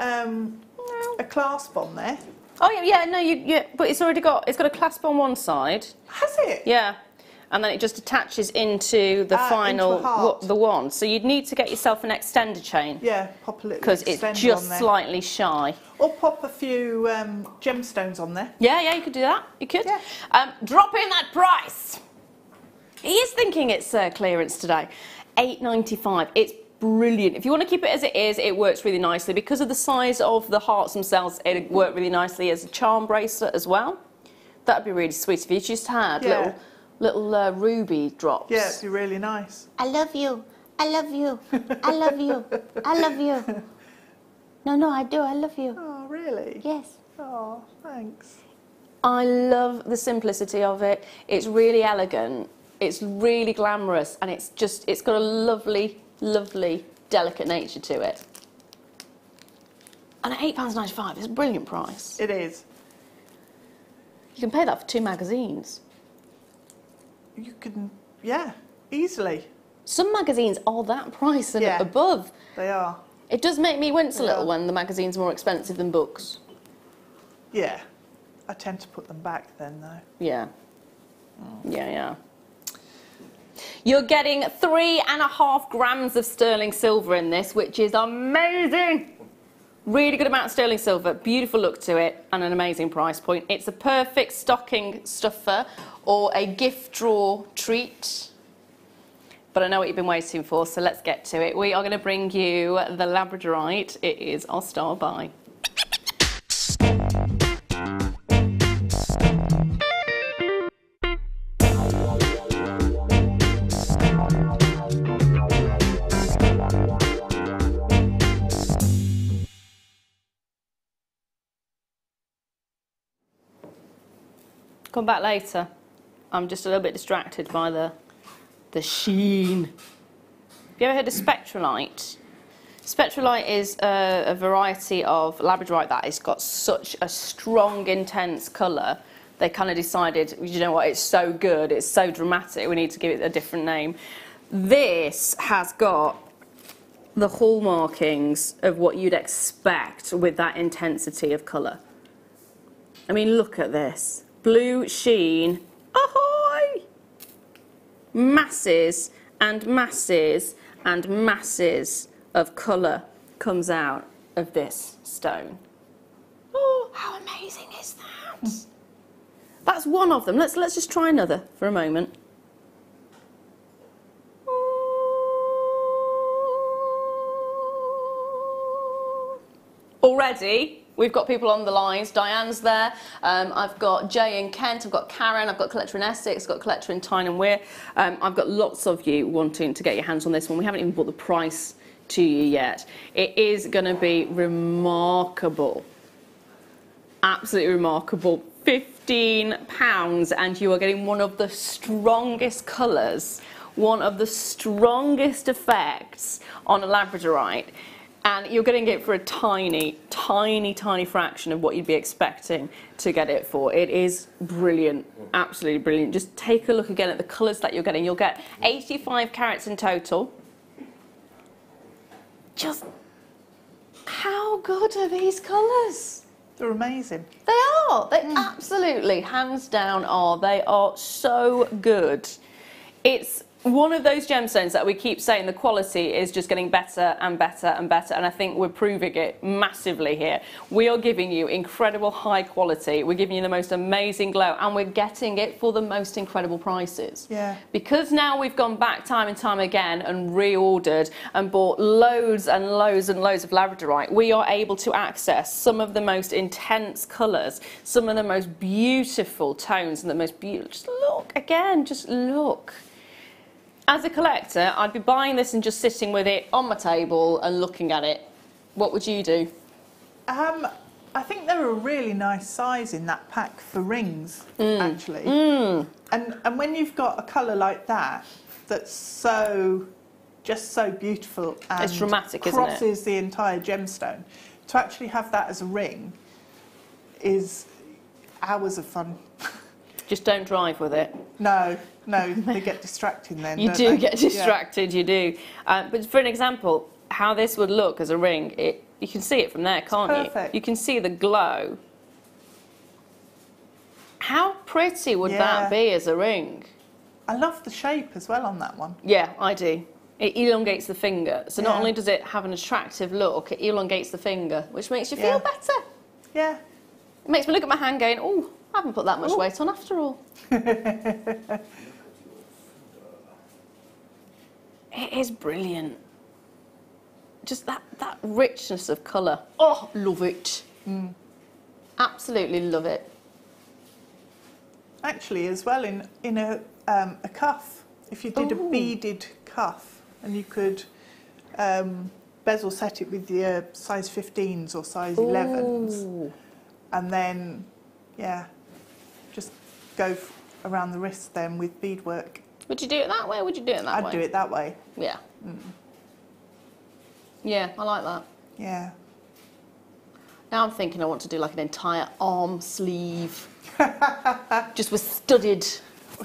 um, no. a clasp on there. Oh yeah, yeah, no, you, yeah, but it's already got it's got a clasp on one side. Has it? Yeah, and then it just attaches into the uh, final into w the one. So you'd need to get yourself an extender chain. Yeah, pop a little because it's just on slightly shy. Or pop a few um, gemstones on there. Yeah, yeah, you could do that. You could. Yeah. Um, drop in that price. He is thinking it's uh, clearance today. eight ninety-five. It's brilliant. If you want to keep it as it is, it works really nicely. Because of the size of the hearts themselves, it worked really nicely as a charm bracelet as well. That'd be really sweet if you just had yeah. little little uh, ruby drops. Yeah, it'd be really nice. I love you. I love you. I love you. I love you. No, no, I do. I love you. Oh, really? Yes. Oh, thanks. I love the simplicity of it. It's really elegant. It's really glamorous, and it's just it's got a lovely. Lovely, delicate nature to it. And at eight pounds ninety-five, it's a brilliant price. It is. You can pay that for two magazines. You can, yeah, easily. Some magazines are that price and yeah, above. They are. It does make me wince a little yeah. when the magazine's more expensive than books. Yeah. I tend to put them back then, though. Yeah. Oh. Yeah, yeah. You're getting three and a half grams of sterling silver in this, which is amazing. Really good amount of sterling silver, beautiful look to it, and an amazing price point. It's a perfect stocking stuffer or a gift drawer treat. But I know what you've been waiting for, so let's get to it. We are going to bring you the Labradorite. It is our star buy. Come back later. I'm just a little bit distracted by the the sheen. Have you ever heard of spectrolite? Spectrolite is a, a variety of labradorite that has got such a strong, intense colour. They kind of decided, you know what, it's so good, it's so dramatic, we need to give it a different name. This has got the hallmarkings of what you'd expect with that intensity of colour. I mean, look at this. Blue sheen, ahoy! Masses and masses and masses of colour comes out of this stone. Oh, how amazing is that? Mm. That's one of them. Let's, let's just try another for a moment. Already, we've got people on the lines. Diane's there. Um, I've got Jay in Kent. I've got Karen. I've got collector in Essex. I've got collector in Tyne and Wear. Um, I've got lots of you wanting to get your hands on this one. We haven't even brought the price to you yet. It is going to be remarkable. Absolutely remarkable. fifteen pounds, and you are getting one of the strongest colours, one of the strongest effects on a labradorite. And you're getting it for a tiny, tiny, tiny fraction of what you'd be expecting to get it for. It is brilliant, absolutely brilliant. Just take a look again at the colours that you're getting. You'll get eighty-five carats in total. Just how good are these colours? They're amazing. They are. They mm. absolutely, hands down, are. They are so good. It's one of those gemstones that we keep saying the quality is just getting better and better and better, and I think we're proving it massively here. We are giving you incredible high quality, we're giving you the most amazing glow, and we're getting it for the most incredible prices. Yeah. Because now we've gone back time and time again and reordered and bought loads and loads and loads of labradorite, we are able to access some of the most intense colours, some of the most beautiful tones and the most beautiful, just look again, just look. As a collector, I'd be buying this and just sitting with it on my table and looking at it. What would you do? Um, I think they're a really nice size in that pack for rings, mm. actually. Mm. And, and when you've got a colour like that, that's so, just so beautiful and it's dramatic, crosses, isn't it? The entire gemstone, to actually have that as a ring is hours of fun. Just don't drive with it. No, no, they get distracted then. You do they? get distracted, yeah. you do. Uh, but for an example, how this would look as a ring, it, you can see it from there, can't it's perfect. you? You can see the glow. How pretty would yeah. that be as a ring? I love the shape as well on that one. Yeah, I do. It elongates the finger. So yeah. not only does it have an attractive look, it elongates the finger, which makes you yeah. feel better. Yeah. It makes me look at my hand going, oh, I haven't put that much Ooh. weight on after all. It is brilliant. Just that, that richness of colour. Oh, love it. Mm. Absolutely love it. Actually, as well, in, in a, um, a cuff, if you did Ooh. a beaded cuff and you could um, bezel set it with your size fifteens or size Ooh. elevens and then, yeah. just go around the wrist then with beadwork. Would you do it that way or would you do it that I'd way? I'd do it that way. Yeah. Mm. Yeah, I like that. Yeah. Now I'm thinking I want to do like an entire arm sleeve. Just with studded...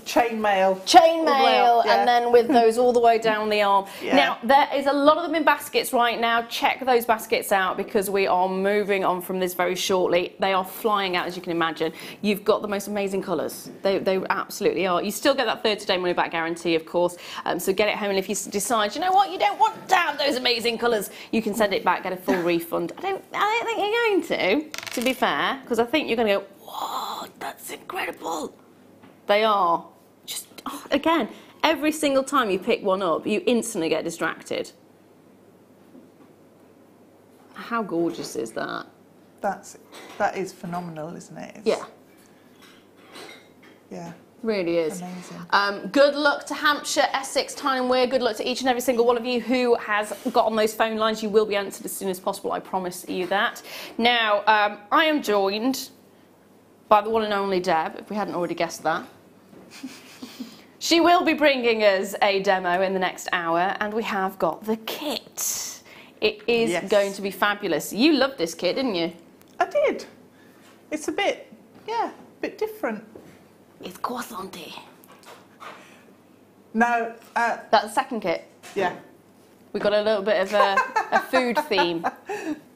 Chain mail. Chain mail, yeah. and then with those all the way down the arm. Yeah. Now, there is a lot of them in baskets right now. Check those baskets out because we are moving on from this very shortly. They are flying out, as you can imagine. You've got the most amazing colours. They, they absolutely are. You still get that thirty day money-back guarantee, of course. Um, so get it home, and if you decide, you know what, you don't want to have those amazing colours, you can send it back, get a full refund. I don't, I don't think you're going to, to be fair, because I think you're going to go, whoa, that's incredible. They are just, oh, again, every single time you pick one up, you instantly get distracted. How gorgeous is that? That's, that is phenomenal, isn't it? It's, yeah. Yeah. Really is. Amazing. Um, good luck to Hampshire, Essex, Tyne and Wear. Good luck to each and every single one of you who has got on those phone lines. You will be answered as soon as possible, I promise you that. Now, um, I am joined by the one and only Deb, if we hadn't already guessed that. She will be bringing us a demo in the next hour, and we have got the kit. It is yes. going to be fabulous. You loved this kit, didn't you? I did. It's a bit, yeah, a bit different. It's croissanté. No. Uh, That's the second kit. Yeah. We got a little bit of a, a food theme.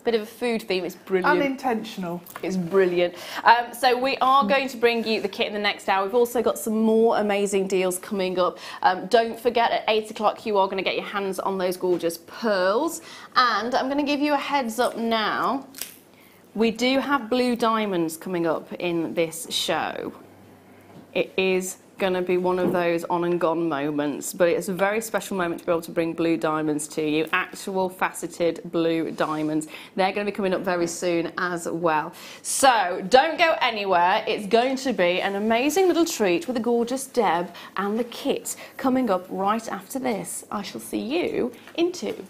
Bit of a food theme, it's brilliant. Unintentional. It's brilliant. Um, so we are going to bring you the kit in the next hour. We've also got some more amazing deals coming up. Um, don't forget at eight o'clock you are going to get your hands on those gorgeous pearls. And I'm going to give you a heads up now. We do have blue diamonds coming up in this show. It is going to be one of those on and gone moments, but it's a very special moment to be able to bring blue diamonds to you, actual faceted blue diamonds. They're going to be coming up very soon as well. So don't go anywhere, it's going to be an amazing little treat with the gorgeous Deb and the kit coming up right after this. I shall see you in two.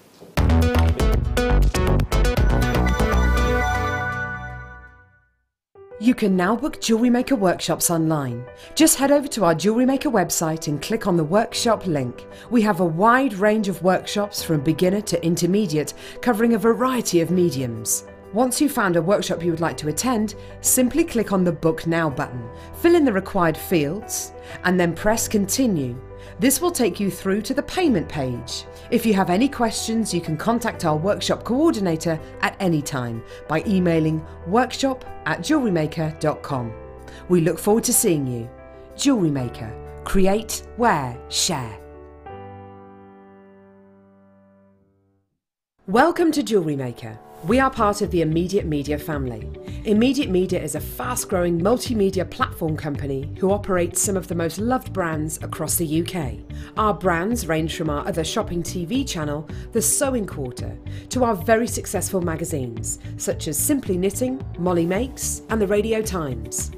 You can now book Jewellery Maker workshops online. Just head over to our Jewellery Maker website and click on the workshop link. We have a wide range of workshops from beginner to intermediate, covering a variety of mediums. Once you've found a workshop you would like to attend, simply click on the Book Now button, fill in the required fields, and then press Continue. This will take you through to the payment page. If you have any questions, you can contact our workshop coordinator at any time by emailing workshop at jewellery maker dot com. We look forward to seeing you. Jewellery Maker. Create, wear, share. Welcome to Jewellery Maker. We are part of the Immediate Media family. Immediate Media is a fast-growing multimedia platform company who operates some of the most loved brands across the U K. Our brands range from our other shopping T V channel, The Sewing Quarter, to our very successful magazines such as Simply Knitting, Molly Makes and The Radio Times.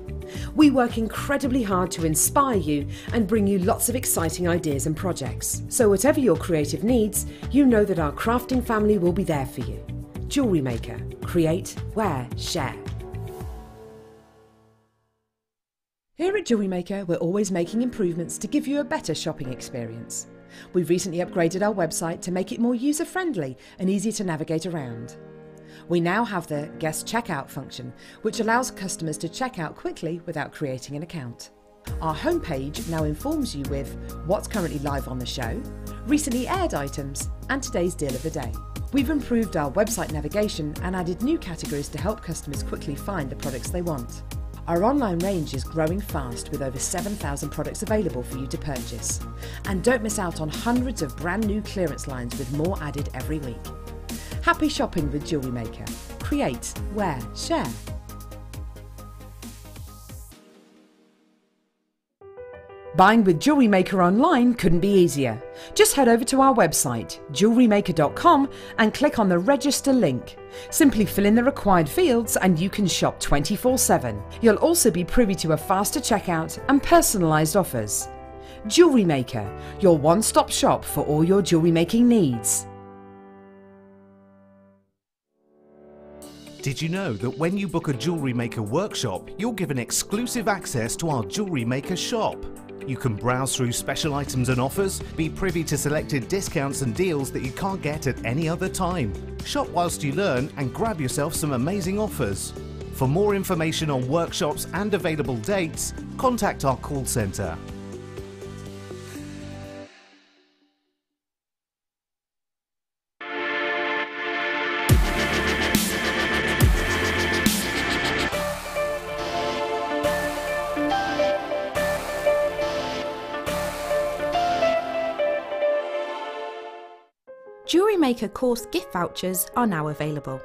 We work incredibly hard to inspire you and bring you lots of exciting ideas and projects. So whatever your creative needs, you know that our crafting family will be there for you. Jewellery Maker. Create, wear, share. Here at Jewellery Maker, we're always making improvements to give you a better shopping experience. We've recently upgraded our website to make it more user-friendly and easier to navigate around. We now have the Guest Checkout function, which allows customers to check out quickly without creating an account. Our homepage now informs you with what's currently live on the show, recently aired items, and today's deal of the day. We've improved our website navigation and added new categories to help customers quickly find the products they want. Our online range is growing fast with over seven thousand products available for you to purchase. And don't miss out on hundreds of brand new clearance lines with more added every week. Happy shopping with Jewellery Maker. Create, wear, share. Buying with Jewellery Maker online couldn't be easier. Just head over to our website, jewellery maker dot com, and click on the register link. Simply fill in the required fields and you can shop twenty-four seven. You'll also be privy to a faster checkout and personalised offers. Jewellery Maker, your one-stop shop for all your jewellery making needs. Did you know that when you book a Jewellery Maker workshop, you're given exclusive access to our Jewellery Maker shop? You can browse through special items and offers, be privy to selected discounts and deals that you can't get at any other time. Shop whilst you learn and grab yourself some amazing offers. For more information on workshops and available dates, contact our call centre. Jewellery Maker course gift vouchers are now available.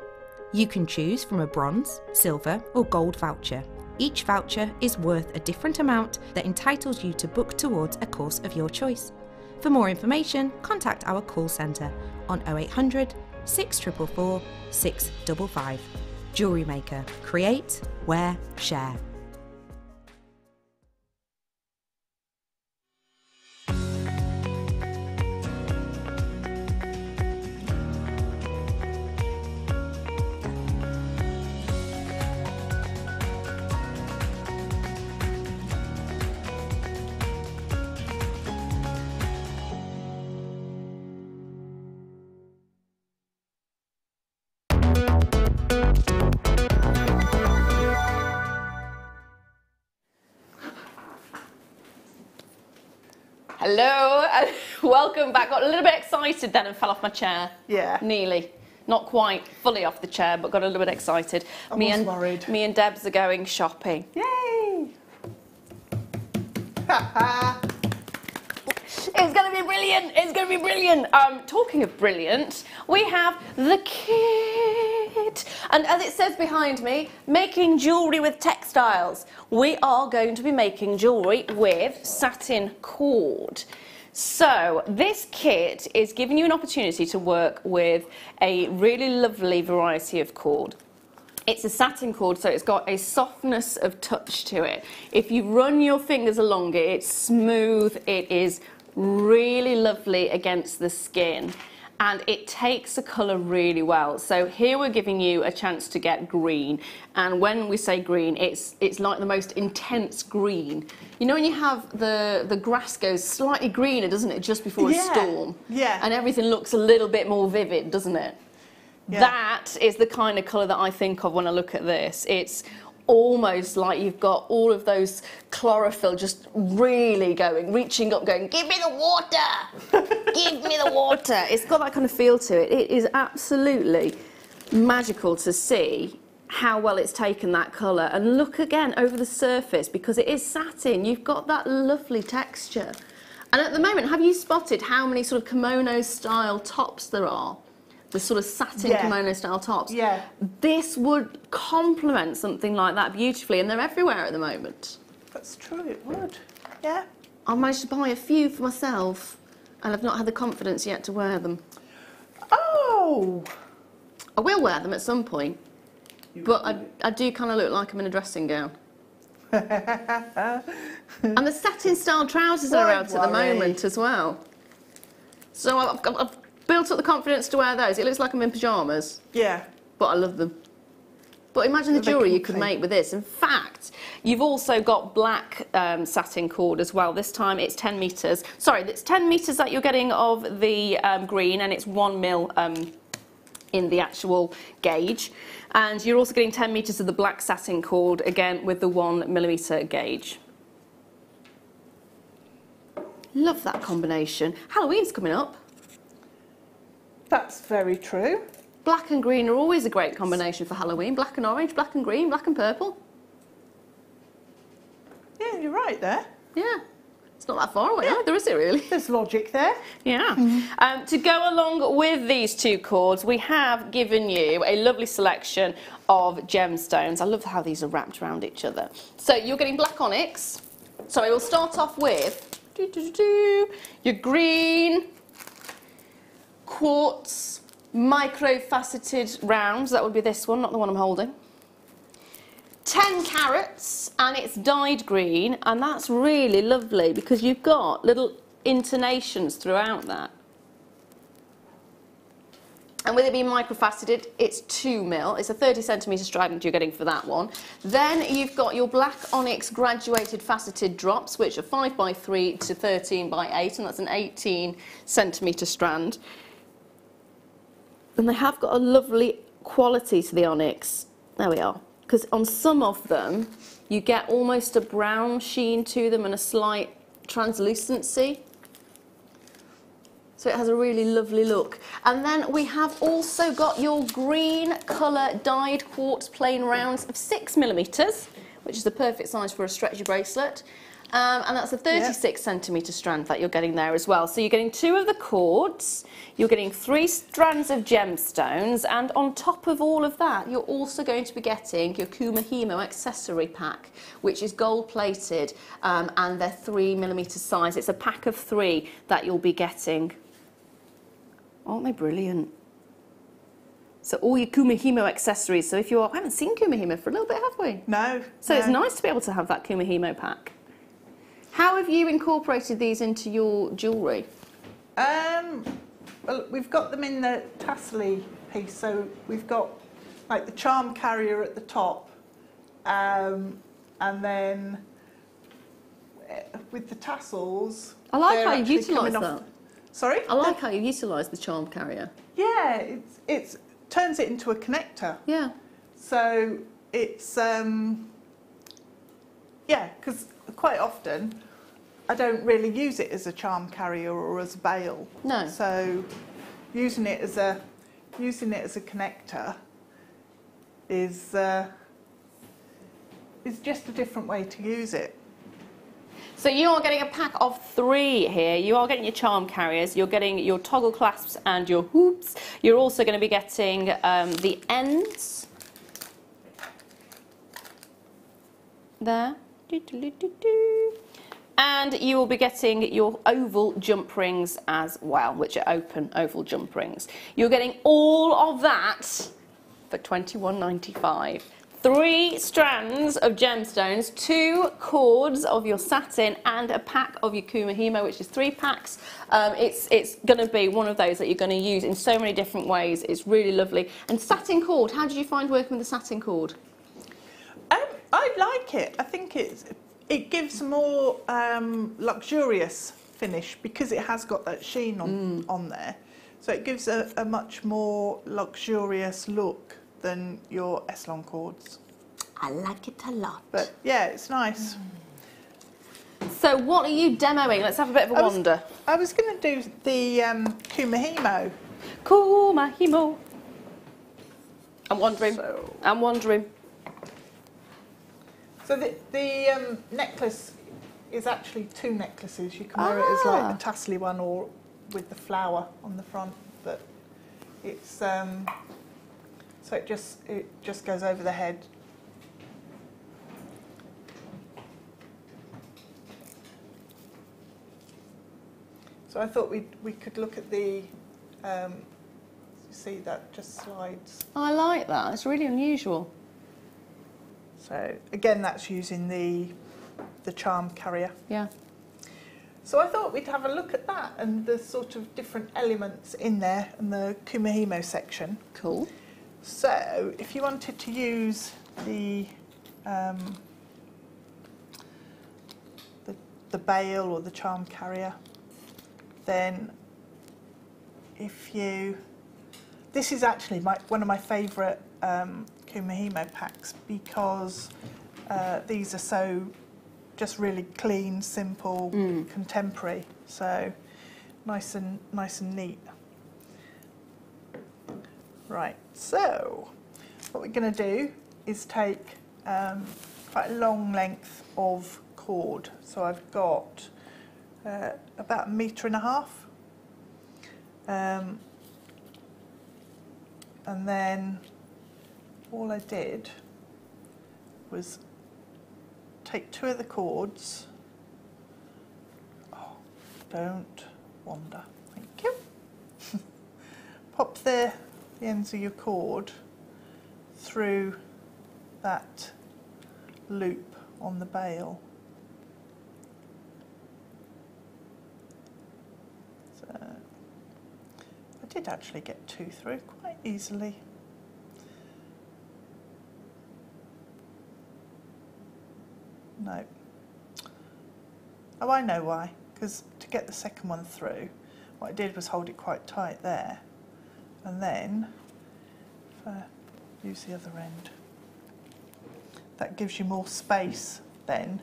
You can choose from a bronze, silver or gold voucher. Each voucher is worth a different amount that entitles you to book towards a course of your choice. For more information, contact our call centre on oh eight hundred, six four four, six five five. Jewellery Maker. Create, wear, share. Hello and welcome back. Got a little bit excited then and fell off my chair. Yeah. Nearly. Not quite fully off the chair, but got a little bit excited. I me was and, worried. Me and Debs are going shopping. Yay! It's going to be brilliant. It's going to be brilliant. Um, talking of brilliant, we have the kit. And as it says behind me, making jewellery with textiles. We are going to be making jewellery with satin cord. So this kit is giving you an opportunity to work with a really lovely variety of cord. It's a satin cord, so it's got a softness of touch to it. If you run your fingers along it, it's smooth, it is really lovely against the skin, and it takes the colour really well. So here we're giving you a chance to get green, and when we say green, it's it's like the most intense green. You know when you have the, the grass goes slightly greener, doesn't it, just before yeah. a storm? Yeah. And everything looks a little bit more vivid, doesn't it? Yeah. That is the kind of colour that I think of when I look at this. It's almost like you've got all of those chlorophyll just really going, reaching up, going, give me the water, give me the water. It's got that kind of feel to it. It is absolutely magical to see how well it's taken that colour. And look again over the surface, because it is satin, you've got that lovely texture. And at the moment, have you spotted how many sort of kimono style tops there are? the sort of satin yeah. kimono style tops. Yeah. This would complement something like that beautifully, and they're everywhere at the moment. That's true, it would. Yeah. I managed to buy a few for myself, and I've not had the confidence yet to wear them. Oh! I will wear them at some point, you but I, I do kind of look like I'm in a dressing gown. And the satin style trousers Why are out worry. at the moment as well. So I've, I've built up the confidence to wear those. It looks like I'm in pyjamas. Yeah. But I love them. But imagine the jewellery you could make with this. In fact, you've also got black um, satin cord as well. This time it's ten metres. Sorry, it's ten metres that you're getting of the um, green, and it's one mil um, in the actual gauge. And you're also getting ten metres of the black satin cord, again, with the one millimetre gauge. Love that combination. Halloween's coming up. That's very true. Black and green are always a great combination for Halloween. Black and orange, black and green, black and purple. Yeah, you're right there. Yeah. It's not that far away yeah. either, is it really? There's logic there. Yeah. Mm-hmm. um, to go along with these two cords, we have given you a lovely selection of gemstones. I love how these are wrapped around each other. So you're getting black onyx. So I will start off with doo, doo, doo, doo, your green, quartz, micro-faceted round. That would be this one, not the one I'm holding. ten carats, and it's dyed green, and that's really lovely because you've got little intonations throughout that. And with it being microfaceted, it's two mil. It's a thirty centimetre strident you're getting for that one. Then you've got your black onyx graduated faceted drops, which are five by three to thirteen by eight, and that's an eighteen centimetre strand. And they have got a lovely quality to the onyx. There we are. Because on some of them, you get almost a brown sheen to them and a slight translucency. So it has a really lovely look. And then we have also got your green colour dyed quartz plain rounds of six millimetres, which is the perfect size for a stretchy bracelet. Um, and that's a thirty-six centimetre yeah. strand that you're getting there as well. So you're getting two of the cords, you're getting three strands of gemstones, and on top of all of that, you're also going to be getting your Kumihimo accessory pack, which is gold-plated, um, and they're three millimetre size. It's a pack of three that you'll be getting. Aren't they brilliant? So all your Kumihimo accessories. So if you are, I haven't seen Kumihimo for a little bit, have we? No. So no. It's nice to be able to have that Kumihimo pack. How have you incorporated these into your jewellery? Um, well, we've got them in the tassel piece, so we've got like the charm carrier at the top, um, and then with the tassels. I like how you utilise that. Sorry? I like how you utilise the charm carrier. Yeah, it's it's turns it into a connector. Yeah. So it's um, yeah, because quite often I don't really use it as a charm carrier or as a veil. No. So using it as a using it as a connector is uh, is just a different way to use it. So you are getting a pack of three here. You are getting your charm carriers, you're getting your toggle clasps and your hoops. You're also going to be getting um, the ends there. And you will be getting your oval jump rings as well, which are open oval jump rings. You're getting all of that for twenty-one ninety-five. Three strands of gemstones, two cords of your satin, and a pack of your Kumihimo, which is three packs. Um, it's it's going to be one of those that you're going to use in so many different ways. It's really lovely. And satin cord, how did you find working with the satin cord? I like it. I think it's, it gives a more um, luxurious finish because it has got that sheen on, mm. on there. So it gives a, a much more luxurious look than your Eslon cords. I like it a lot. But yeah, it's nice. Mm. So what are you demoing? Let's have a bit of a I wander. Was, I was going to do the um, Kumihimo. Kumihimo. I'm wandering. So. I'm wandering. So the, the um, necklace is actually two necklaces. You can wear ah. it as like the tassel one or with the flower on the front. But it's um, so it just it just goes over the head. So I thought we we could look at the. Um, you see that just slides. I like that. It's really unusual. So again, that's using the the charm carrier. Yeah. So I thought we'd have a look at that and the sort of different elements in there and the Kumihimo section. Cool. So if you wanted to use the um, the, the bale or the charm carrier, then if you, this is actually my, one of my favourite um, Kumihimo packs because uh, these are so. Just really clean, simple, mm. contemporary. So nice and nice and neat. Right. So what we're going to do is take um, quite a long length of cord. So I've got uh, about a metre and a half, um, and then all I did was. Take two of the cords. Oh, don't wander. Thank you. Pop the, the ends of your cord through that loop on the bale. So I did actually get two through quite easily. No. Oh, I know why, because to get the second one through, what I did was hold it quite tight there, and then if I use the other end, that gives you more space then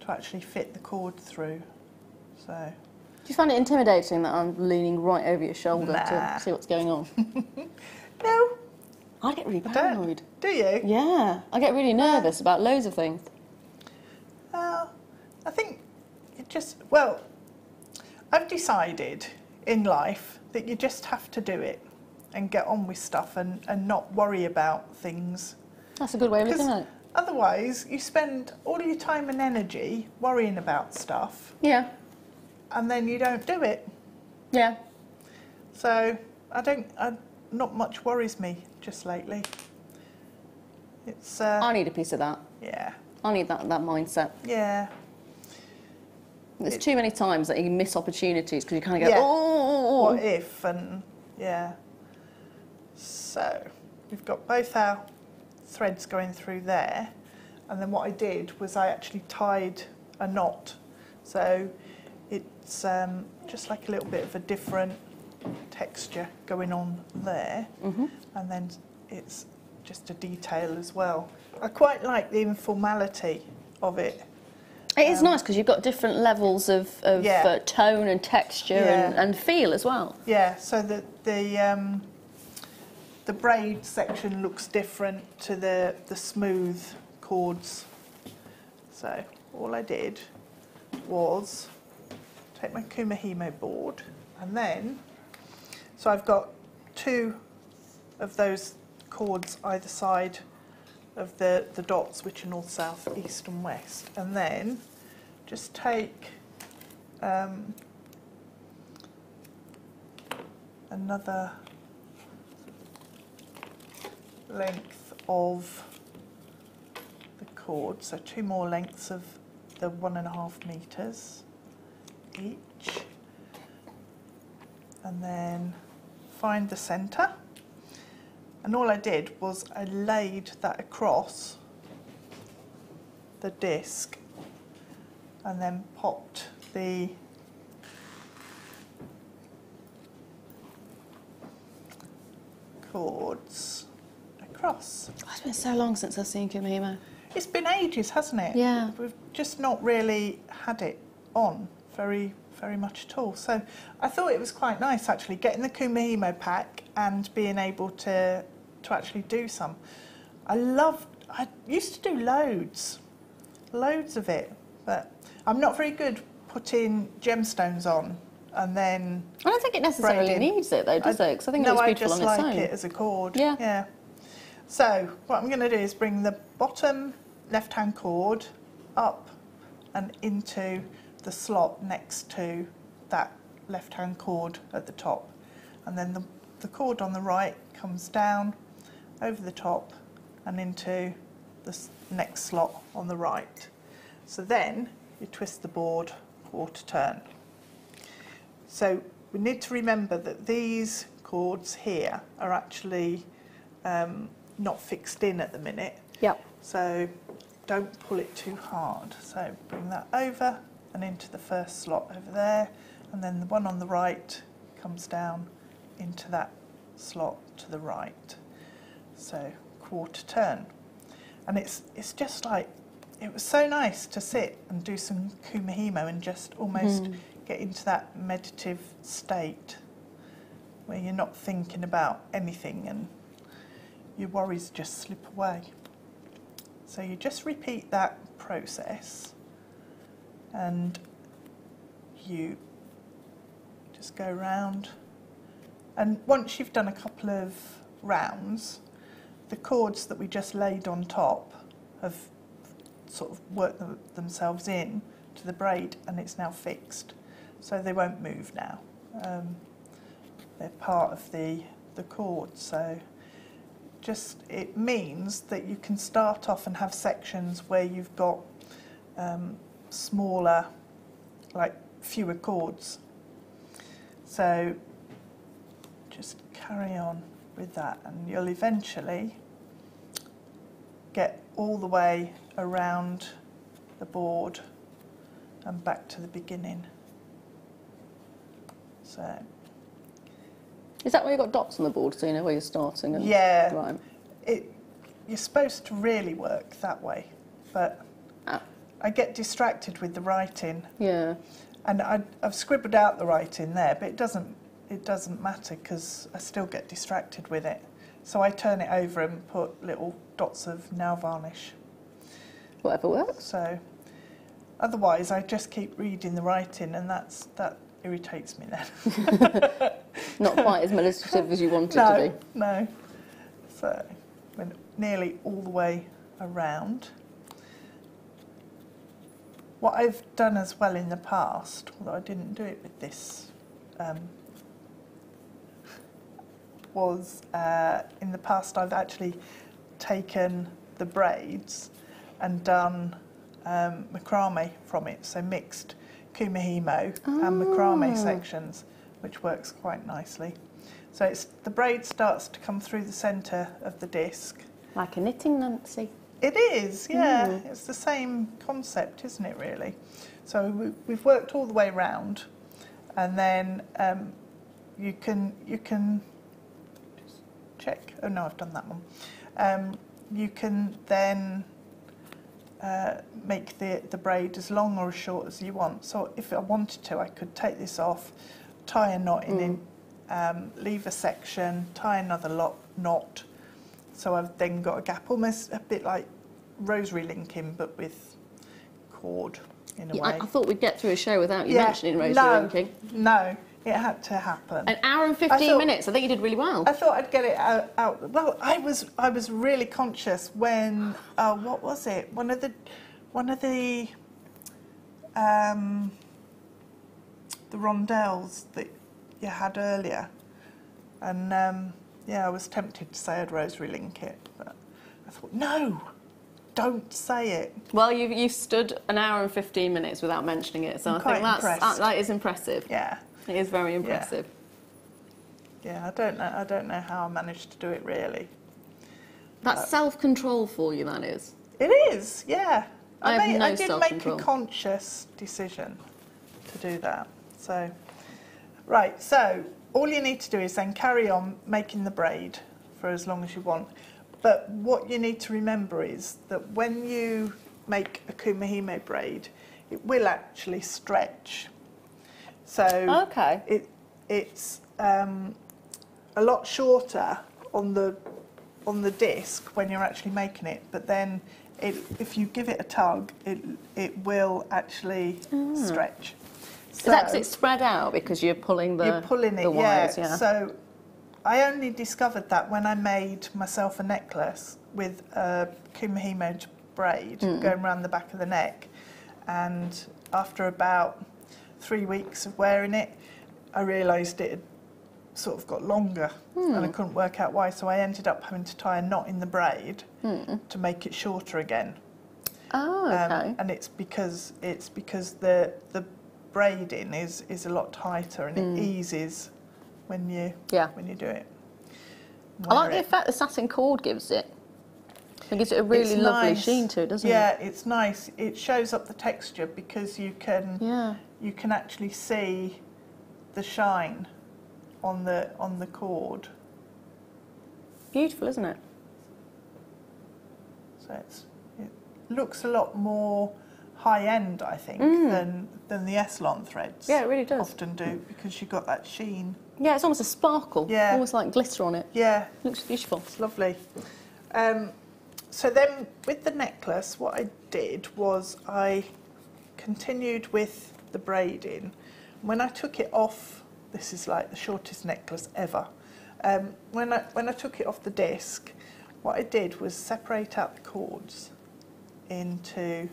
to actually fit the cord through. So. Do you find it intimidating that I'm leaning right over your shoulder nah. to see what's going on? No. I get really paranoid. Do you? Yeah, I get really nervous about loads of things. Well, I think it just, well, I've decided in life that you just have to do it and get on with stuff and, and not worry about things. That's a good way of looking at it. Otherwise, you spend all your time and energy worrying about stuff. Yeah. And then you don't do it. Yeah. So I don't, I, not much worries me just lately. It's. Uh, I need a piece of that. Yeah. I need that, that mindset. Yeah. There's it, too many times that you miss opportunities because you kind of go, yeah. oh, what if, and yeah. So we've got both our threads going through there. And then what I did was I actually tied a knot. So it's um, just like a little bit of a different texture going on there. Mm-hmm. And then it's just a detail as well. I quite like the informality of it. It is um, nice because you've got different levels of, of yeah. uh, tone and texture yeah. and, and feel as well. Yeah, so the the, um, the braid section looks different to the, the smooth cords. So all I did was take my Kumihimo board and then, so I've got two of those cords either side of the, the dots, which are north, south, east and west, and then just take um, another length of the cord, so two more lengths of the one and a half metres each, and then find the centre. And all I did was I laid that across the disc and then popped the cords across. Oh, it's been so long since I've seen Kumihimo. It's been ages, hasn't it? Yeah. We've just not really had it on very, very much at all. So I thought it was quite nice actually, getting the Kumihimo pack and being able to to actually do some. I loved, I used to do loads, loads of it, but I'm not very good putting gemstones on and then. I don't think it necessarily needs it though, does I, it? Because I think no, it looks beautiful on its own. No, I just like it as a chord. Yeah. Yeah. So what I'm going to do is bring the bottom left-hand chord up and into the slot next to that left-hand chord at the top, and then the, the chord on the right comes down over the top and into the next slot on the right. So then you twist the board quarter turn. So we need to remember that these chords here are actually um, not fixed in at the minute. Yep. So don't pull it too hard. So bring that over and into the first slot over there, and then the one on the right comes down into that slot to the right. So quarter turn. And it's it's just like, it was so nice to sit and do some kumihimo and just almost mm. get into that meditative state where you're not thinking about anything and your worries just slip away. So you just repeat that process and you just go round, and once you've done a couple of rounds, the chords that we just laid on top have sort of worked them, themselves in to the braid, and it's now fixed, so they won't move now. Um, they're part of the the chord, so just it means that you can start off and have sections where you've got um, smaller, like fewer chords. So just carry on with that, and you'll eventually get all the way around the board and back to the beginning. So is that where you've got dots on the board, so you know where you're starting? And yeah, right. It, you're supposed to really work that way, but ah. I get distracted with the writing. Yeah, and I, I've scribbled out the writing there, but it doesn't. It doesn't matter because I still get distracted with it. So I turn it over and put little dots of nail varnish. Whatever works. So, otherwise I just keep reading the writing, and that's that irritates me then. Not quite as meditative as you want it no, to be. No. So, we're nearly all the way around. What I've done as well in the past, although I didn't do it with this, um, was uh, in the past I've actually taken the braids and done um, macrame from it, so mixed kumihimo oh. and macrame sections, which works quite nicely. So it's the braid starts to come through the centre of the disc. Like a knitting Nancy. It is, yeah. Mm. It's the same concept, isn't it, really? So we, we've worked all the way round, and then um, you can you can check. Oh no, I've done that one. Um, you can then uh, make the, the braid as long or as short as you want. So if I wanted to, I could take this off, tie a knot in mm. it, um, leave a section, tie another lot, knot. So I've then got a gap, almost a bit like rosary linking, but with cord in a yeah, way. I, I thought we'd get through a show without you yeah, mentioning rosary no, linking. No. It had to happen. An hour and fifteen I thought, minutes. I think you did really well. I thought I'd get it out. out. Well, I was I was really conscious when uh, what was it? One of the one of the um, the rondelles that you had earlier, and um, yeah, I was tempted to say I'd rosary link it, but I thought no. Don't say it. Well, you've, you've stood an hour and fifteen minutes without mentioning it, so I'm I think that's, that, that is impressive. Yeah. It is very impressive. Yeah, yeah I, don't know, I don't know how I managed to do it, really. That's self-control for you, that is. It is, yeah. I, I, have made, no I did make a conscious decision to do that. So, right, so all you need to do is then carry on making the braid for as long as you want. But what you need to remember is that when you make a kumihimo braid, it will actually stretch. So okay. it, it's um, a lot shorter on the on the disc when you're actually making it. But then, it, if you give it a tug, it it will actually mm. stretch. So is that because it's spread out because you're pulling the, you're pulling it, the wires? Yeah. yeah. So I only discovered that when I made myself a necklace with a kumihimo braid mm. going around the back of the neck. And after about three weeks of wearing it, I realised it had sort of got longer mm. and I couldn't work out why. So I ended up having to tie a knot in the braid mm. to make it shorter again. Oh, okay. Um, and it's because it's because the the braiding is is a lot tighter and mm. it eases when you yeah. when you do it. I like it. The effect the satin cord gives it. It gives it a really it's lovely nice. sheen to it, doesn't yeah, it? Yeah, it's nice. It shows up the texture because you can yeah. you can actually see the shine on the on the cord. Beautiful, isn't it? So it's looks a lot more high-end, I think, mm. than, than the Eslon threads. Yeah, it really does. Often do, because you've got that sheen. Yeah, it's almost a sparkle, yeah. almost like glitter on it. Yeah. It looks beautiful. It's lovely. Um, so then, with the necklace, what I did was I continued with the braiding. When I took it off, this is like the shortest necklace ever, um, when, I, when I took it off the disc, what I did was separate out the cords into,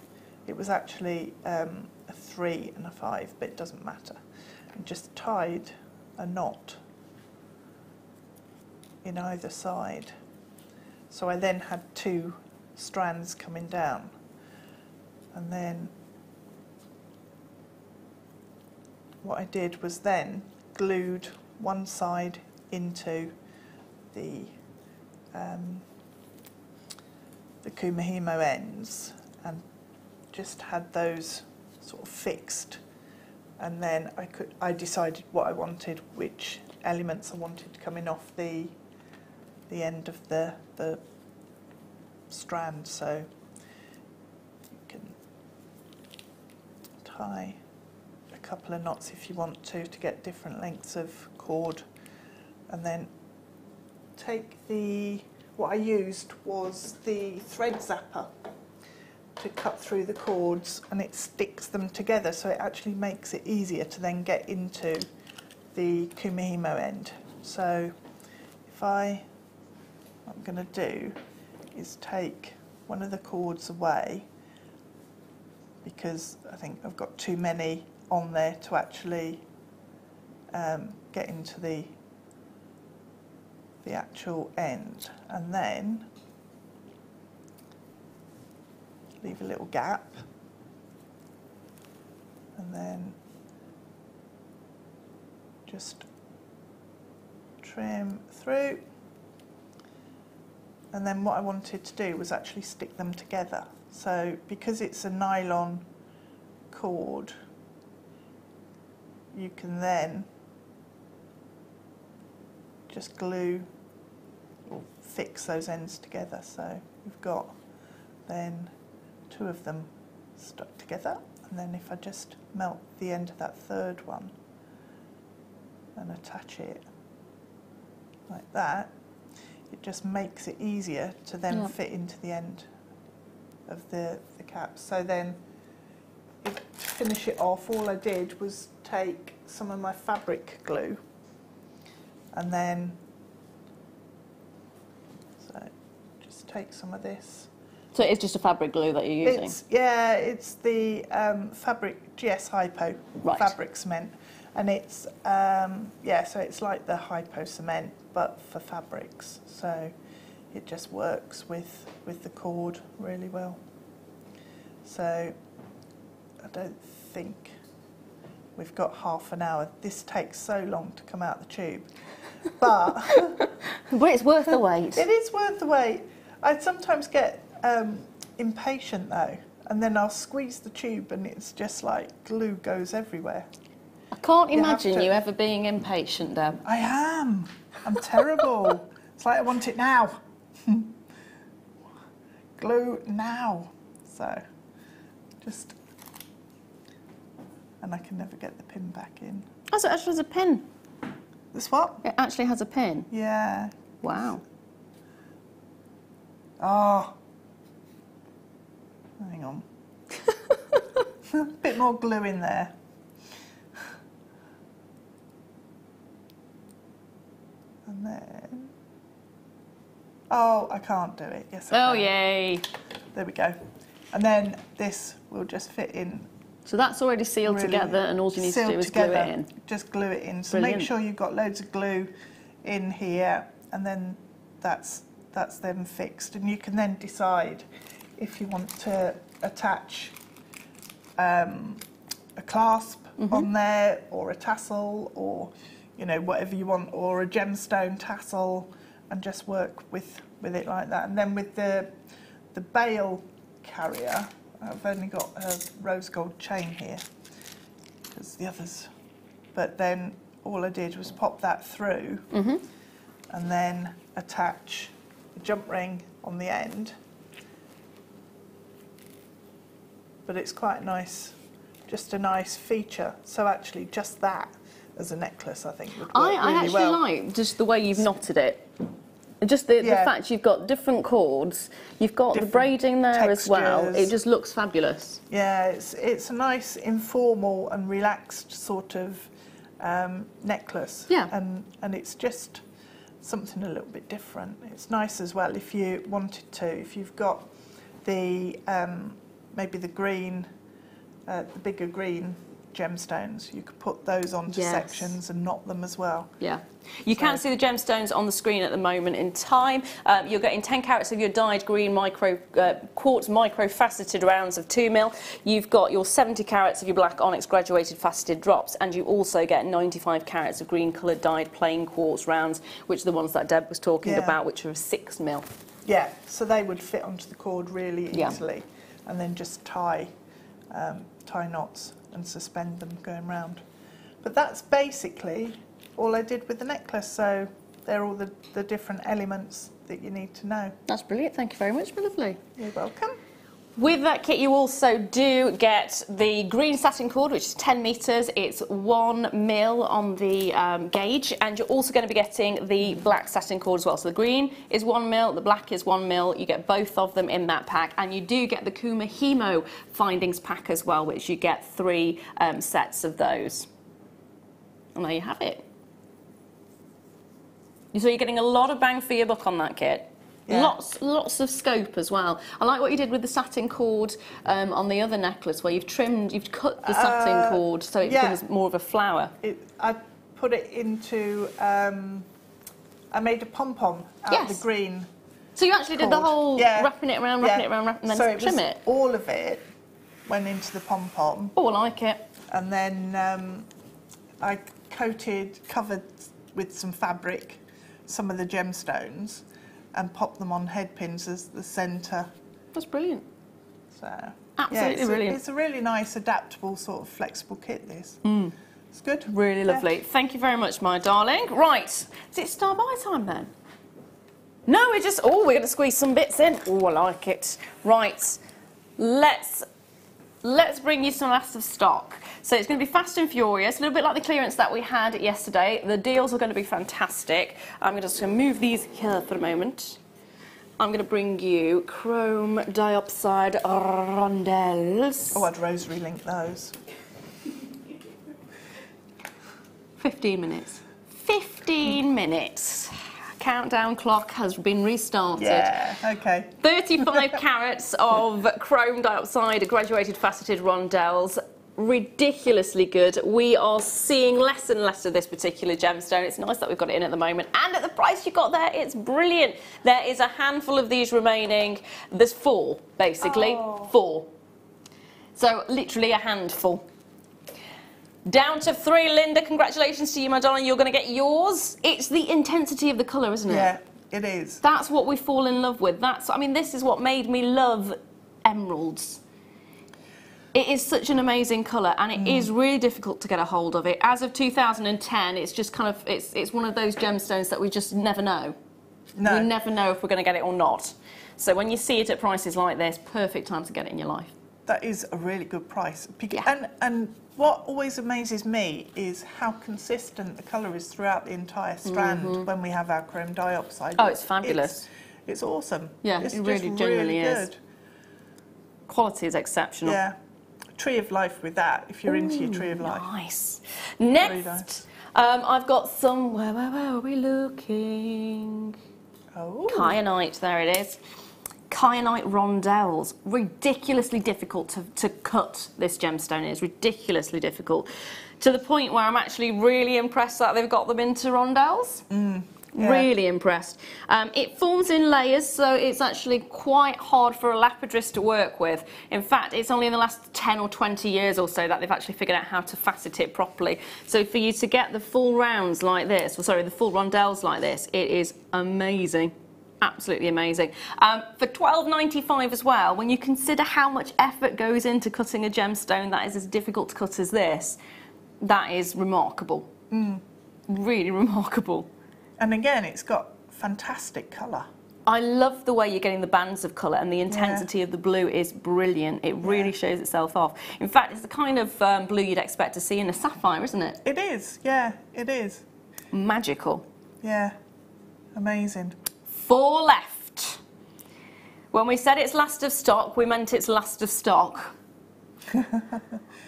it was actually um, a three and a five, but it doesn't matter. And just tied a knot in either side. So I then had two strands coming down. And then what I did was then glued one side into the um, the kumihimo ends and just had those sort of fixed, and then I could I decided what I wanted, which elements I wanted coming off the the end of the the strand. So you can tie a couple of knots if you want to to get different lengths of cord, and then take the what I used was the thread zapper to cut through the cords, and it sticks them together, so it actually makes it easier to then get into the kumihimo end. So if I, what I'm going to do is take one of the cords away, because I think I've got too many on there to actually um, get into the the actual end, and then leave a little gap, and then just trim through, and then what I wanted to do was actually stick them together. So because it's a nylon cord, you can then just glue or fix those ends together. So we've got then two of them stuck together, and then if I just melt the end of that third one and attach it like that, it just makes it easier to then yeah. fit into the end of the, the cap. So then to finish it off, all I did was take some of my fabric glue, and then, so just take some of this. So it's just a fabric glue that you're using? It's, yeah, it's the um, fabric G S Hypo right. fabric cement, and it's um, yeah, so it's like the Hypo cement but for fabrics. So it just works with with the cord really well. So I don't think we've got half an hour. This takes so long to come out the tube. But but it's worth the wait. It is worth the wait. I sometimes get um, impatient though, and then I'll squeeze the tube and it's just like glue goes everywhere. I can't you imagine to... you ever being impatient, Deb. I am. I'm terrible. It's like I want it now. Glue now. So just, and I can never get the pin back in. Oh, so it actually has a pin? This what? It actually has a pin? Yeah. Wow. Oh. Hang on. A bit more glue in there. and then... Oh, I can't do it. Yes, I oh, can. Yay. There we go. And then this will just fit in. So that's already sealed really together, and all you need to do is together, glue it in. Just glue it in. So Brilliant. Make sure you've got loads of glue in here, and then that's that's then fixed. And you can then decide if you want to attach um, a clasp mm-hmm. on there, or a tassel, or you know whatever you want, or a gemstone tassel, and just work with with it like that. And then with the the bail carrier. I've only got a rose gold chain here, because the others, but then all I did was pop that through mm-hmm. and then attach the jump ring on the end. But it's quite nice, just a nice feature. So actually just that as a necklace I think would work I, really I actually well. Like just the way you've knotted it. Just the, yeah. the fact you've got different cords, you've got different the braiding there textures. As well. It just looks fabulous. Yeah, it's it's a nice informal and relaxed sort of um, necklace. Yeah, and and it's just something a little bit different. It's nice as well if you wanted to. If you've got the um, maybe the green, uh, the bigger green gemstones, you could put those onto yes. sections and knot them as well. Yeah. You so. Can't see the gemstones on the screen at the moment in time. Um, you're getting ten carats of your dyed green micro uh, quartz micro faceted rounds of two mil. You've got your seventy carats of your black onyx graduated faceted drops, and you also get ninety-five carats of green coloured dyed plain quartz rounds, which are the ones that Deb was talking yeah. about, which are of six mil. Yeah, so they would fit onto the cord really easily yeah. and then just tie, um, tie knots and suspend them going round. But that's basically all I did with the necklace, so they're all the, the different elements that you need to know. That's brilliant, thank you very much, my lovely. You're welcome. With that kit you also do get the green satin cord, which is ten metres, it's one mil on the um, gauge, and you're also going to be getting the black satin cord as well. So the green is one mil, the black is one mil, you get both of them in that pack, and you do get the Kuma Hemo findings pack as well, which you get three um, sets of those. And there you have it. So you're getting a lot of bang for your buck on that kit. Yeah. Lots, lots of scope as well. I like what you did with the satin cord um, on the other necklace, where you've trimmed, you've cut the satin uh, cord so it yeah. becomes more of a flower. It, I put it into, um, I made a pom-pom out yes. of the green So you actually cord. Did the whole yeah. wrapping it around, wrapping yeah. it around, wrapping, and then so it trim was, it? All of it went into the pom-pom. Oh, I like it. And then um, I coated, covered with some fabric, some of the gemstones, and pop them on headpins as the centre. That's brilliant. So absolutely yeah, it's brilliant. A, it's a really nice, adaptable, sort of flexible kit, this. Mm. It's good. Really yeah. lovely. Thank you very much, my darling. Right, is it star buy time then? No, we're just, oh, we're going to squeeze some bits in. Oh, I like it. Right, let's, let's bring you some last of stock. So it's going to be fast and furious, a little bit like the clearance that we had yesterday. The deals are going to be fantastic. I'm just going to move these here for a moment. I'm going to bring you chrome diopside rondelles. Oh, I'd rosary link those. fifteen minutes. fifteen minutes. Countdown clock has been restarted. Yeah, okay. thirty-five carats of chrome diopside graduated faceted rondelles. Ridiculously good. We are seeing less and less of this particular gemstone. It's nice that we've got it in at the moment, and at the price you got there, it's brilliant. There is a handful of these remaining. There's four, basically. Oh. Four. So literally a handful. Down to three. Linda, congratulations to you, my darling. You're going to get yours. It's the intensity of the colour, isn't it? Yeah, it is. That's what we fall in love with. That's, I mean, this is what made me love emeralds. It is such an amazing colour, and it mm. is really difficult to get a hold of it. As of two thousand ten, it's just kind of, it's, it's one of those gemstones that we just never know. No. We never know if we're going to get it or not. So when you see it at prices like this, perfect time to get it in your life. That is a really good price. Yeah. And, and what always amazes me is how consistent the colour is throughout the entire strand mm-hmm. when we have our chrome diopside. Oh, it's fabulous. It's, it's awesome. Yeah, it's it really genuinely really is. Good. Quality is exceptional. Yeah. Tree of life with that, if you're Ooh, into your tree of life. Nice. Next, nice. Um, I've got some, where, where, where are we looking? Oh. Kyanite, there it is. Kyanite rondelles. Ridiculously difficult to, to cut, this gemstone is. Ridiculously difficult. To the point where I'm actually really impressed that they've got them into rondelles. Mm. Yeah. Really impressed. Um, it forms in layers, so it's actually quite hard for a lapidrist to work with. In fact, it's only in the last ten or twenty years or so that they've actually figured out how to facet it properly. So for you to get the full rounds like this, or sorry, the full rondelles like this, it is amazing. Absolutely amazing. Um, for twelve ninety-five as well, when you consider how much effort goes into cutting a gemstone that is as difficult to cut as this, that is remarkable. Mm. Really remarkable. And again, it's got fantastic colour. I love the way you're getting the bands of colour, and the intensity yeah. of the blue is brilliant. It really yeah. shows itself off. In fact, it's the kind of um, blue you'd expect to see in a sapphire, isn't it? It is, yeah, it is. Magical. Yeah, amazing. Four left. When we said it's last of stock, we meant it's last of stock.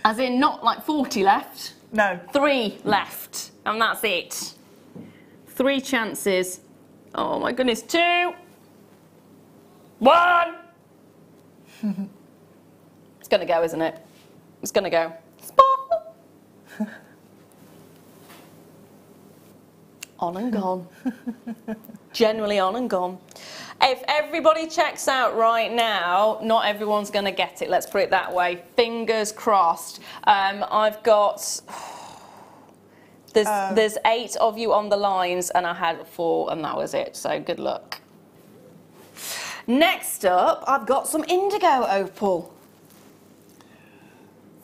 As in not like forty left. No. Three left, and that's it. Three chances. Oh my goodness. Two. One. It's going to go, isn't it? It's going to go. Sparkle. On and gone. Generally on and gone. If everybody checks out right now, not everyone's going to get it. Let's put it that way. Fingers crossed. Um, I've got... There's, um, there's eight of you on the lines, and I had four, and that was it, so good luck. Next up, I've got some indigo opal.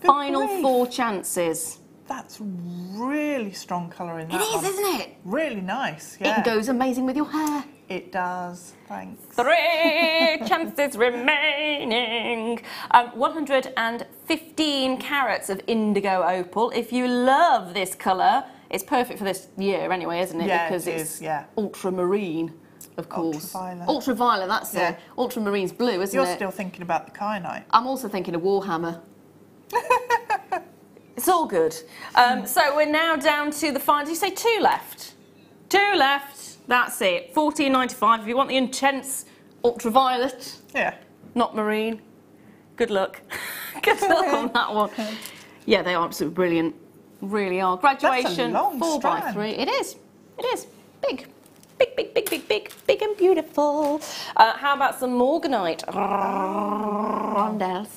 Final grief. Four chances. That's really strong colour in that It is, one. Isn't it? Really nice, yeah. It goes amazing with your hair. It does, thanks. Three chances remaining. Um, one hundred fifteen carats of indigo opal. If you love this colour, it's perfect for this year anyway, isn't it? Yeah, because it is, it's yeah. ultramarine, of course. Ultraviolet. Ultraviolet, that's yeah. it. Ultramarine's blue, isn't You're it? You're still thinking about the kyanite. I'm also thinking of Warhammer. It's all good. Um, so we're now down to the final. Did you say two left? Two left. That's it. fourteen ninety-five. If you want the intense ultraviolet, yeah, not marine. Good luck. Good luck on that one. Yeah, they are absolutely brilliant. Really are. Graduation four by three. It is. It is big, big, big, big, big, big, big and beautiful. Uh, how about some morganite rondelles?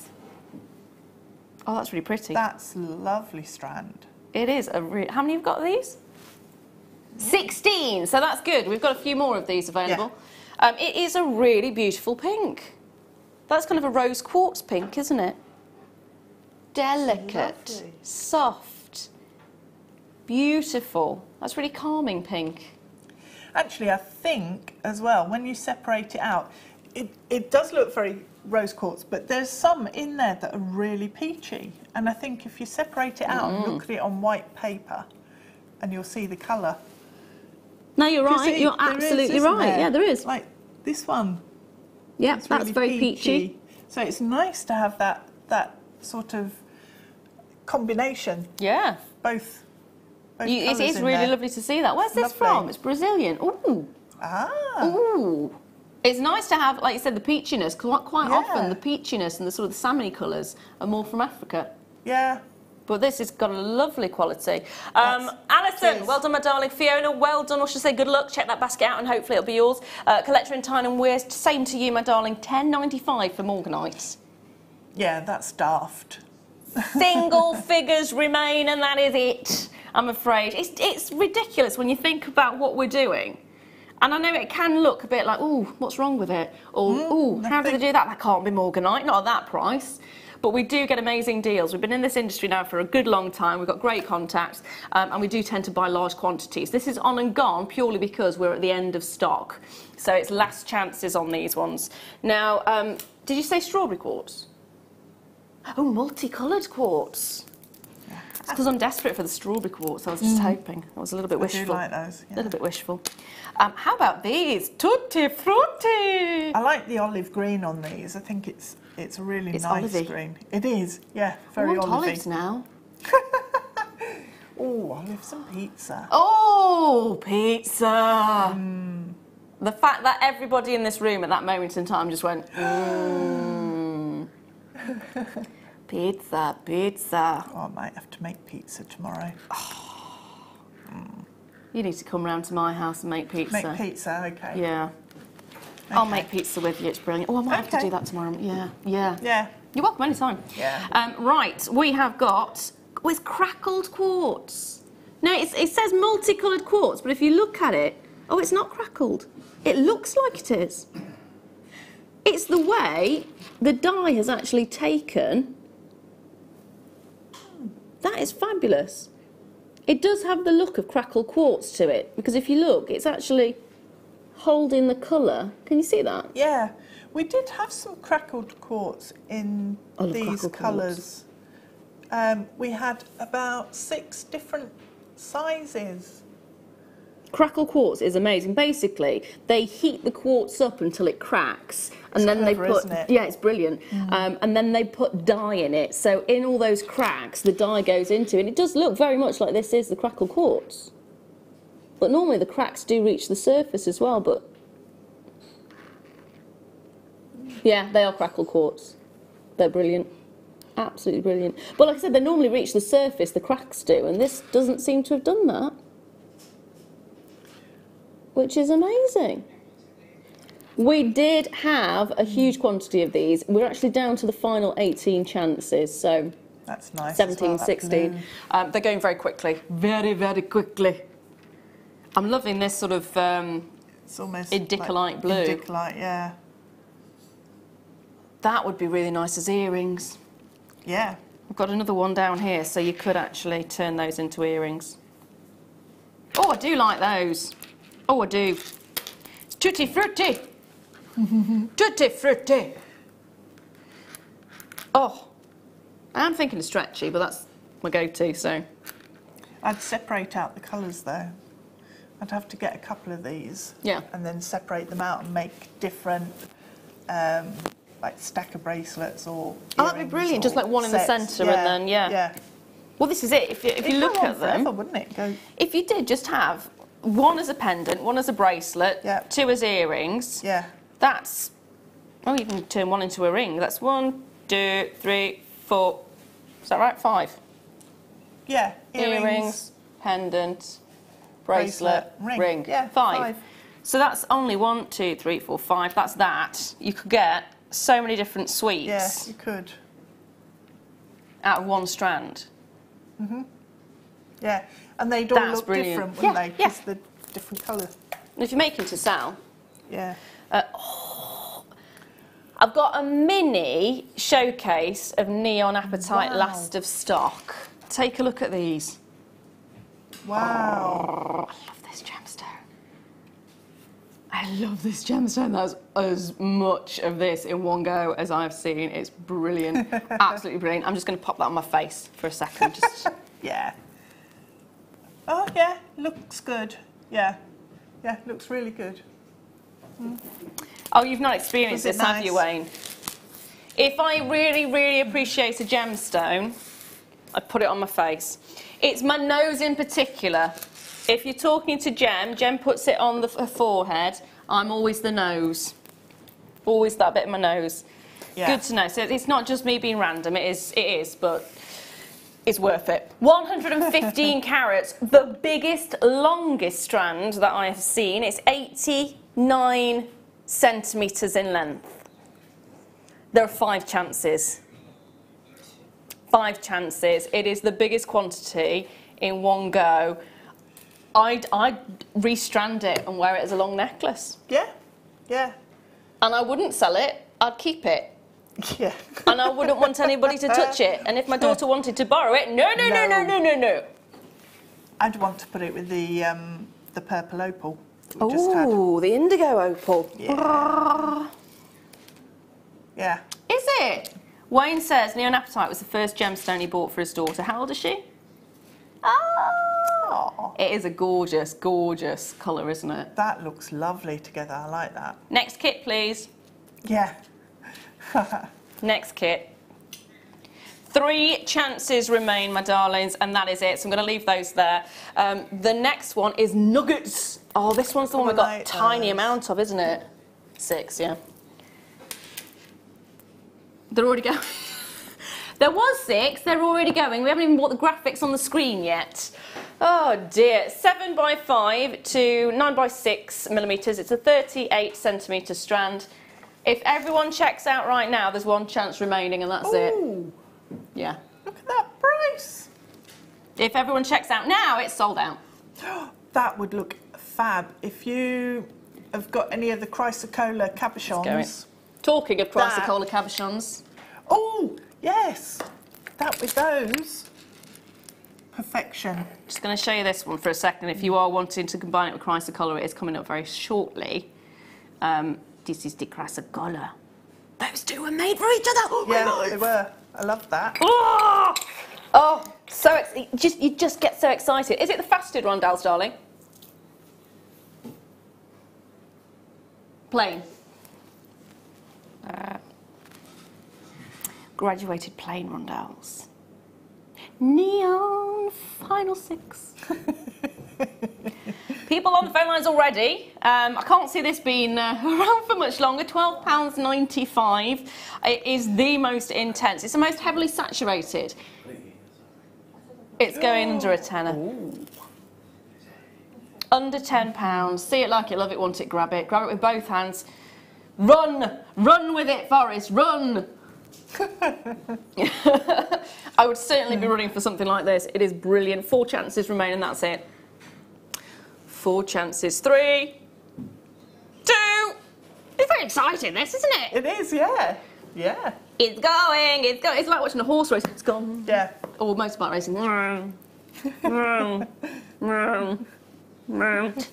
Oh, that's really pretty. That's lovely strand. It is a re How many have got of these? sixteen, so that's good. We've got a few more of these available. Yeah. Um, it is a really beautiful pink. That's kind of a rose quartz pink, isn't it? Delicate, lovely. Soft, beautiful. That's really calming pink. Actually, I think as well, when you separate it out, it, it does look very rose quartz, but there's some in there that are really peachy. And I think if you separate it out mm. and look at it on white paper, and you'll see the colour. No, you're right. It, you're absolutely is, right. There? Yeah, there is. Like this one. Yeah, that's really very peachy. peachy. So it's nice to have that that sort of combination. Yeah. Both. both you, it is really there. lovely to see that. Where's this lovely. from? It's Brazilian. Ooh. Ah. Ooh. It's nice to have, like you said, the peachiness. Quite, quite yeah. often, the peachiness and the sort of the salmon colours are more from Africa. Yeah. But this has got a lovely quality. Um, Alison, well done, my darling. Fiona, well done. Or should I say good luck? Check that basket out, and hopefully it'll be yours. Uh, Collector in Tyne and Weir, same to you, my darling. ten ninety-five for morganite. Yeah, that's daft. Single figures remain, and that is it. I'm afraid it's it's ridiculous when you think about what we're doing. And I know it can look a bit like, ooh, what's wrong with it? Or, mm, ooh, how do they do that? That can't be morganite, not at that price. But we do get amazing deals. We've been in this industry now for a good long time. We've got great contacts, um, and we do tend to buy large quantities. This is on and gone purely because we're at the end of stock. So it's last chances on these ones. Now, um, did you say strawberry quartz? Oh, multicoloured quartz. It's because I'm desperate for the strawberry quartz. I was just mm. hoping. I was a little bit wishful. I do like those. Yeah. A little bit wishful. Um, how about these? Tutti frutti! I like the olive green on these. I think it's it's a really it's nice olive-y. green. It is, yeah, very olive. I want olive-y. olives now. Oh, I'll have some pizza. Oh, pizza. Mm. The fact that everybody in this room at that moment in time just went, mm. Pizza, pizza. Oh, I might have to make pizza tomorrow. Oh. Mm. You need to come round to my house and make pizza. Make pizza, okay. Yeah. Okay. I'll make pizza with you, it's brilliant. Oh, I might okay. have to do that tomorrow. Yeah, yeah. Yeah. You're welcome anytime. Yeah. Um, right, we have got with crackled quartz. Now, it's, it says multicoloured quartz, but if you look at it, oh, it's not crackled. It looks like it is. It's the way the dye has actually taken. That is fabulous. It does have the look of crackled quartz to it, because if you look, it's actually holding the colour. Can you see that? Yeah. We did have some crackled quartz in these colours. Um, we had about six different sizes. Crackle quartz is amazing. Basically, they heat the quartz up until it cracks, and it's then clever, they put isn't it? yeah, it's brilliant. Mm. Um, and then they put dye in it. So in all those cracks, the dye goes into, and it does look very much like this is the crackle quartz. But normally the cracks do reach the surface as well. But yeah, they are crackle quartz. They're brilliant. Absolutely brilliant. But like I said, they normally reach the surface, the cracks do, and this doesn't seem to have done that. Which is amazing. We did have a huge quantity of these. We're actually down to the final eighteen chances, so that's nice. seventeen, well, sixteen. Um, they're going very quickly. Very, very quickly. I'm loving this sort of um, it's almost indicolite like blue. Indicolite, yeah. That would be really nice as earrings. Yeah. I've got another one down here, so you could actually turn those into earrings. Oh, I do like those. Oh, I do. Tutti frutti. Tutti frutti. Oh, I'm thinking of stretchy, but that's my go-to, so. I'd separate out the colours, though. I'd have to get a couple of these. Yeah. And then separate them out and make different... Um, like stack of bracelets or oh, that'd be brilliant, just like one sets. in the centre, yeah, and then, yeah. yeah. Well, this is it. If you, if you look at forever, them... wouldn't it? Go... If you did just have one as a pendant, one as a bracelet, yeah. two as earrings, yeah. that's... Oh, you can turn one into a ring. That's one, two, three, four... Is that right? Five? Yeah. Earrings, earrings pendant, bracelet, bracelet ring. ring. Yeah, five. five. So that's only one, two, three, four, five. That's that. You could get... so many different sweets. Yes, you could. Out of one strand. Mm-hmm. Yeah, and they'd all That's look brilliant. different, wouldn't yeah, they? Because yeah. the different colour. And if you're making to sell. Yeah. Uh, oh, I've got a mini showcase of Neon Appetite wow. last of stock. Take a look at these. Wow. Oh, I love this gemstone. I love this gemstone. That's as much of this in one go as I've seen. It's brilliant. Absolutely brilliant. I'm just going to pop that on my face for a second. Just... yeah. Oh, yeah. Looks good. Yeah. Yeah, looks really good. Mm. Oh, you've not experienced this, nice? have you, Wayne? If I really, really appreciate a gemstone, I put it on my face. It's my nose in particular. If you're talking to Jem, Jem puts it on the, her forehead. I'm always the nose. Always that bit of my nose. Yeah. Good to know. So it's not just me being random. It is, it is, but it's worth it. one hundred fifteen carats, the biggest, longest strand that I have seen. It's eighty-nine centimetres in length. There are five chances. Five chances. It is the biggest quantity in one go. I'd, I'd restrand it and wear it as a long necklace. Yeah, yeah. And I wouldn't sell it, I'd keep it. Yeah. And I wouldn't want anybody to touch it. And if my daughter wanted to borrow it, no, no, no, no, no, no, no. I'd want to put it with the, um, the purple opal. Oh, the indigo opal. Yeah. yeah. Is it? Wayne says Neon Appetite was the first gemstone he bought for his daughter. How old is she? Oh. It is a gorgeous, gorgeous colour, isn't it? That looks lovely together. I like that. Next kit, please. Yeah. Next kit. Three chances remain, my darlings, and that is it. So I'm going to leave those there. Um, the next one is nuggets. Oh, this one's the one we've got a tiny amount of, isn't it? Six, yeah. They're already going. There was six. They're already going. We haven't even brought the graphics on the screen yet. Oh, dear. Seven by five to nine by six millimetres. It's a thirty-eight centimetre strand. If everyone checks out right now, there's one chance remaining, and that's Ooh. It. Yeah. Look at that price. If everyone checks out now, it's sold out. That would look fab. If you have got any of the Chrysocolla cabochons. Talking of Chrysocolla cabochons. Oh, yes. That with those. Perfection. Just going to show you this one for a second. If you are wanting to combine it with Chrysocolla, it is coming up very shortly. Um, this is the Chrysocolla. Those two were made for each other. Oh, yeah, my life. They were. I love that. Oh, oh so ex just you just get so excited. Is it the fasted rondelles, darling? Plain. Uh, graduated plain rondelles. Neon final six. People on the phone lines already. Um, I can't see this being uh, around for much longer. twelve pounds ninety-five. It is the most intense. It's the most heavily saturated. It's going under a tenner. Ooh. Under ten pounds. See it, like it, love it, want it, grab it. Grab it with both hands. Run. Run with it, Forrest. Run. I would certainly be running for something like this. It is brilliant. Four chances remain and that's it. Four chances. Three, two. It's very exciting, this, isn't it? It is, yeah. Yeah. It's going, it's going. It's like watching a horse race. It's gone. Yeah. Or motorbike racing.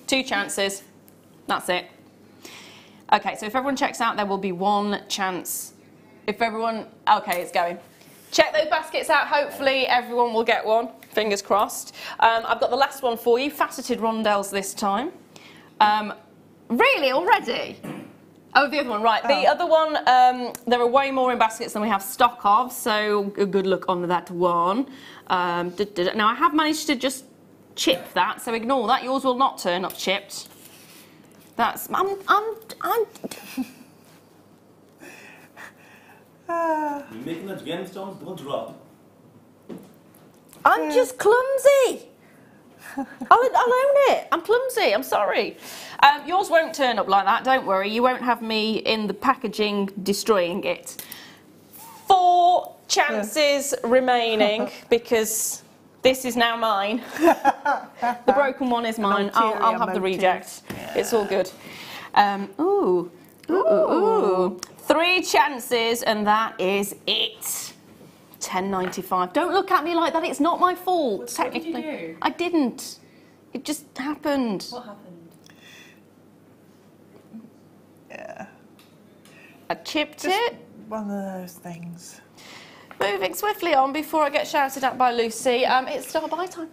Two chances. That's it. Okay, so if everyone checks out, there will be one chance. If everyone, okay, it's going. Check those baskets out. Hopefully everyone will get one. Fingers crossed. Um, I've got the last one for you. Faceted rondelles this time. Um, really? Already? Oh, the other one. Right. Oh. The other one, um, there are way more in baskets than we have stock of, so good luck on that one. Um, now, I have managed to just chip that, so ignore that. Yours will not turn up chipped. That's... I'm... I'm... I'm... Uh, You're making those gemstones don't drop. I'm just clumsy. I'll, I'll own it. I'm clumsy. I'm sorry. Um, yours won't turn up like that. Don't worry. You won't have me in the packaging destroying it. Four chances yeah. remaining because this is now mine. The broken one is mine. I'll, I'll have motive. The reject. Yeah. It's all good. Um, ooh. Ooh. Ooh. Ooh. Three chances and that is it. ten ninety-five. Don't look at me like that. It's not my fault. What, technically, what did you do? I didn't. It just happened. What happened? Yeah. I chipped just it. One of those things. Moving swiftly on before I get shouted at by Lucy. Um, it's star buy time.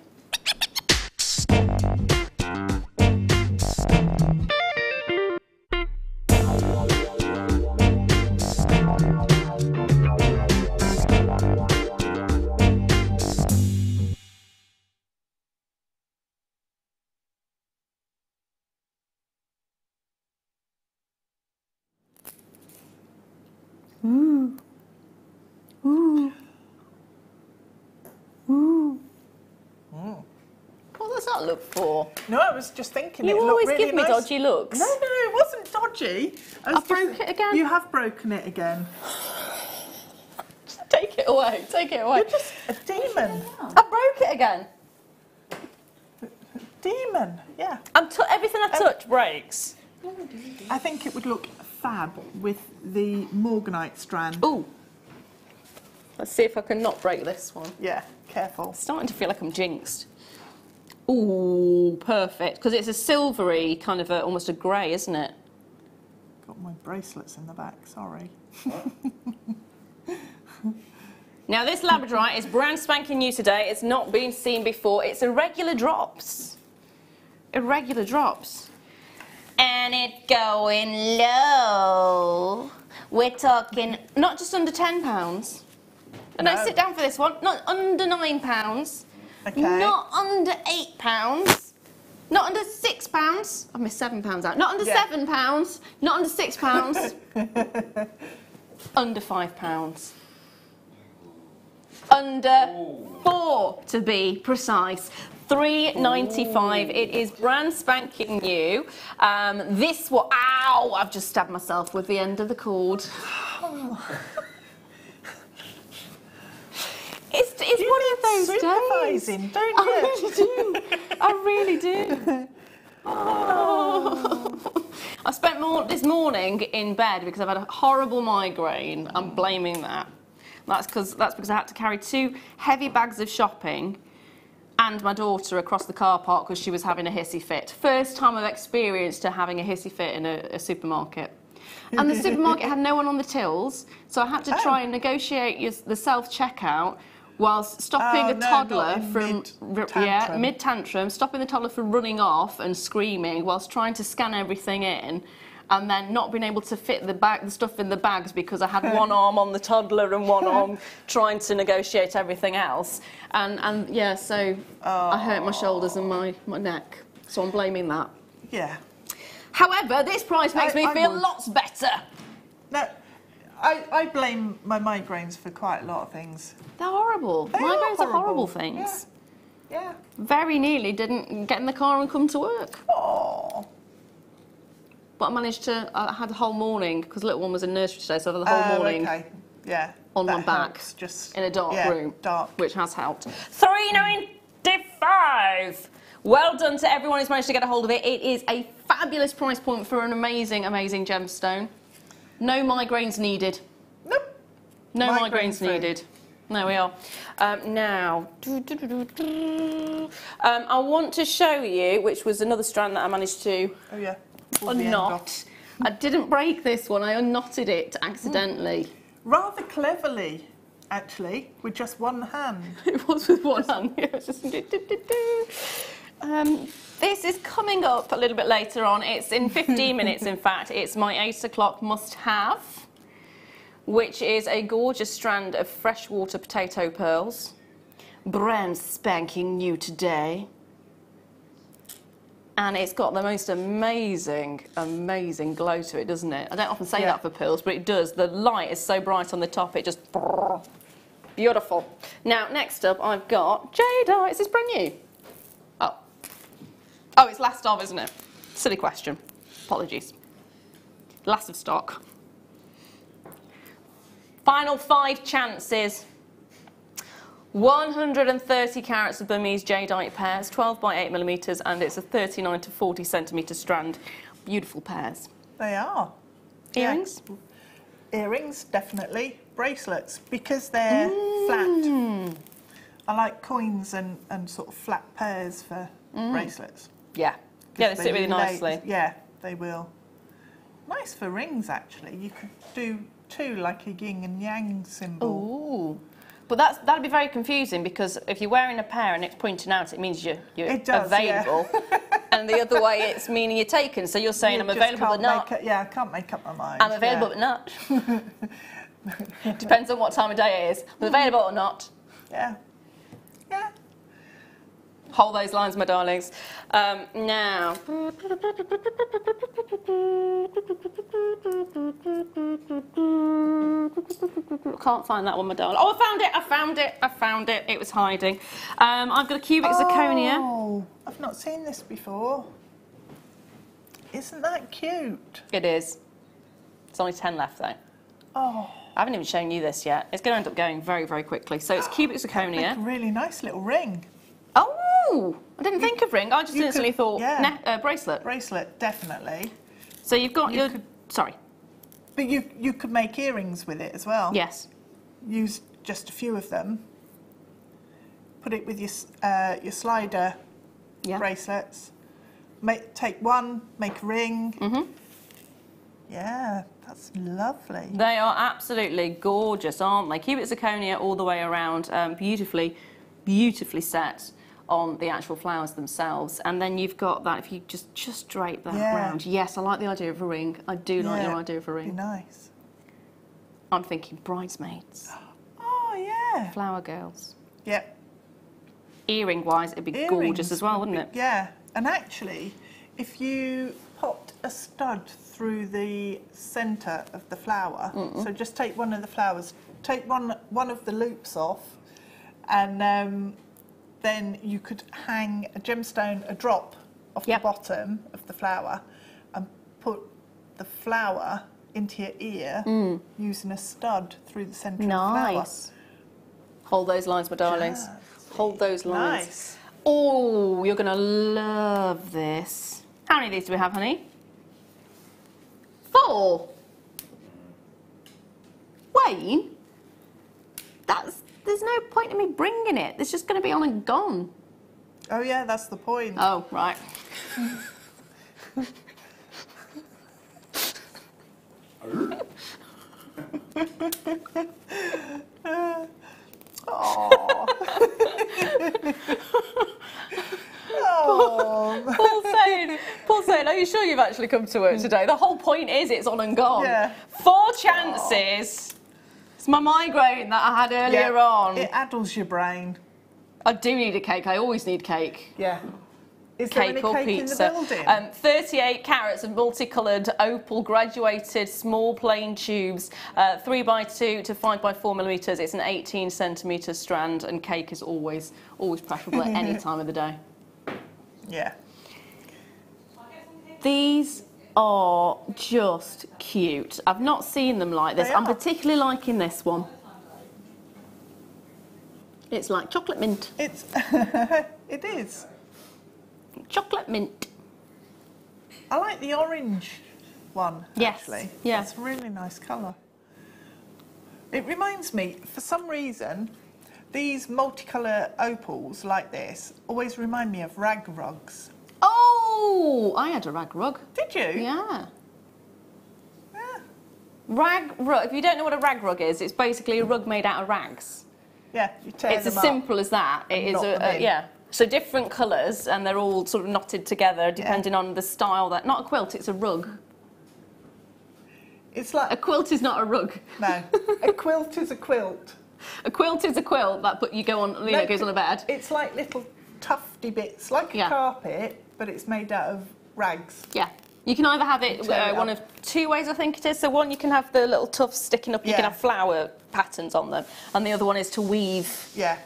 Ooh. Ooh. Ooh. Mm. What does that look for? No, I was just thinking. You it always looked really give me nice. Dodgy looks. No, no, it wasn't dodgy. I was I've broken it again. You have broken it again. Just take it away. Take it away. You're just a demon. I broke it again. Demon. Yeah. I'm t everything I touch um, breaks. I think it would look fab with the Morganite strand. Ooh. Let's see if I can not break this one. Yeah, careful. It's starting to feel like I'm jinxed. Ooh, perfect. Because it's a silvery, kind of a, almost a grey, isn't it? Got my bracelets in the back, sorry. Now, this Labradorite is brand spanking new today. It's not been seen before. It's irregular drops. Irregular drops. And it going low. We're talking not just under ten pounds, And no. I sit down for this one. Not under nine pounds. Okay. Not under eight pounds. Not under six pounds. I missed seven pounds out. Not under yeah. seven pounds. Not under six pounds. Under five pounds. Under Ooh. four, to be precise. three ninety-five. It is brand spanking new. Um, this one. Ow! I've just stabbed myself with the end of the cord. It's, it's you one of those days. Don't you? I really do. I really do. Oh. I spent more this morning in bed because I've had a horrible migraine. I'm blaming that. That's because that's because I had to carry two heavy bags of shopping and my daughter across the car park because she was having a hissy fit. First time I've experienced her having a hissy fit in a, a supermarket. And the supermarket had no one on the tills, so I had to oh. try and negotiate your, the self-checkout whilst stopping oh, a no, toddler from mid yeah mid-tantrum, stopping the toddler from running off and screaming whilst trying to scan everything in. And then not being able to fit the bag, the stuff in the bags because I had one arm on the toddler and one arm trying to negotiate everything else. And, and yeah, so oh. I hurt my shoulders and my, my neck. So I'm blaming that. Yeah. However, this price makes I, me I feel would. lots better. No, I, I blame my migraines for quite a lot of things. They're horrible. They migraines are horrible, are horrible things. Yeah. yeah. Very nearly didn't get in the car and come to work. Oh. But I managed to, I had the whole morning, because the little one was in nursery today, so I had the whole uh, morning okay. yeah, on my back, just, in a dark yeah, room, dark. which has helped. three ninety-five! Well done to everyone who's managed to get a hold of it. It is a fabulous price point for an amazing, amazing gemstone. No migraines needed. Nope. No Migraine migraines free. needed. There we are. Um, now, um, I want to show you, which was another strand that I managed to... Oh, yeah. Unknot. I didn't break this one, I unknotted it accidentally. Rather cleverly, actually, with just one hand. It was with one hand, yeah, it was just do, do, do, do. Um, this is coming up a little bit later on. It's in fifteen minutes, in fact. It's my eight o'clock must-have, which is a gorgeous strand of freshwater potato pearls. Brand spanking new today. And it's got the most amazing, amazing glow to it, doesn't it? I don't often say yeah. that for pearls, but it does. The light is so bright on the top, it just... Beautiful. Now, next up, I've got Jada. Is this brand new? Oh. Oh, it's last of, isn't it? Silly question. Apologies. Last of stock. Final five chances. one hundred thirty carats of Burmese jadeite pears, twelve by eight millimetres, and it's a thirty-nine to forty centimetre strand. Beautiful pears. They are. Earrings? Yeah. Earrings, definitely. Bracelets, because they're mm. flat. I like coins and, and sort of flat pears for mm. bracelets. Yeah. Yeah, they, they sit really nicely. Yeah, they will. Nice for rings, actually. You could do two, like a yin and yang symbol. Ooh. But that's, that'd be very confusing because if you're wearing a pair and it's pointing out, it means you're, you're it does, available. Yeah. And the other way, it's meaning you're taken. So you're saying, you I'm available but not. It, yeah, I can't make up my mind. I'm available yeah. but not. Depends on what time of day it is. I'm available or not. Yeah. Yeah. Hold those lines, my darlings. Um, now. Can't find that one, my darling. Oh, I found it, I found it, I found it. It was hiding. Um, I've got a cubic oh, zirconia. Oh, I've not seen this before. Isn't that cute? It is. It's only ten left, though. Oh. I haven't even shown you this yet. It's going to end up going very, very quickly. So it's cubic zirconia. A really nice little ring. Oh, I didn't you, think of ring. I just instantly could, thought yeah. uh, bracelet. Bracelet, definitely. So you've got you your... Could, sorry. But you you could make earrings with it as well. Yes. Use just a few of them. Put it with your uh, your slider yeah. bracelets. Make take one, make a ring. Mm-hmm. Yeah, that's lovely. They are absolutely gorgeous, aren't they? Cubic zirconia all the way around, um, beautifully, beautifully set on the actual flowers themselves, and then you've got that if you just just drape that yeah. round. Yes, I like the idea of a ring. I do like yeah, your idea of a ring. Be nice. I'm thinking bridesmaids. Oh yeah. Yeah. Flower girls. Yeah. Earring-wise, it'd be Earrings gorgeous as well, wouldn't would be, it? Yeah. And actually, if you popped a stud through the centre of the flower, mm-mm. so just take one of the flowers, take one one of the loops off, and um, then you could hang a gemstone, a drop, off yep. the bottom of the flower, and put the flower into your ear mm. using a stud through the centre nice. Of the flower. Nice. Hold those lines, my darlings. Just Hold those lines. Nice. Oh, you're going to love this. How many of these do we have, honey? Four. Wayne, that's, there's no point in me bringing it. It's just going to be on and gone. Oh, yeah, that's the point. Oh, right. uh, Paul saying, Paul saying, are you sure you've actually come to work today? The whole point is it's on and gone. Yeah. Four chances. Aww. It's my migraine that I had earlier yeah, on. It addles your brain. I do need a cake. I always need cake. Yeah. Is there cake any or cake pizza. In the building? Um, thirty-eight carats of multicoloured opal graduated small plain tubes, uh, three by two to five by four millimetres. It's an eighteen centimetre strand, and cake is always, always preferable at any time of the day. Yeah. These are just cute. I've not seen them like this. They I'm are. particularly liking this one. It's like chocolate mint. It's it is. Chocolate mint. I like the orange one, yes. actually. Yeah. It's a really nice colour. It reminds me, for some reason, these multicolour opals like this always remind me of rag rugs. Oh, I had a rag rug. Did you? Yeah. yeah. Rag rug. If you don't know what a rag rug is, it's basically a rug made out of rags. Yeah, you tear It's them as up simple as that. It is a, a yeah. So different colours, and they're all sort of knotted together depending yeah. on the style. That not a quilt, it's a rug. It's like a quilt is not a rug. No, a quilt is a quilt. A quilt is a quilt that put you go on. You no, know, goes on a bed. It's like little tufty bits, like yeah. a carpet, but it's made out of rags. Yeah, you can either have it uh, one of two ways, I think it is. So one, you can have the little tufts sticking up. You yeah. can have flower patterns on them, and the other one is to weave. Yeah.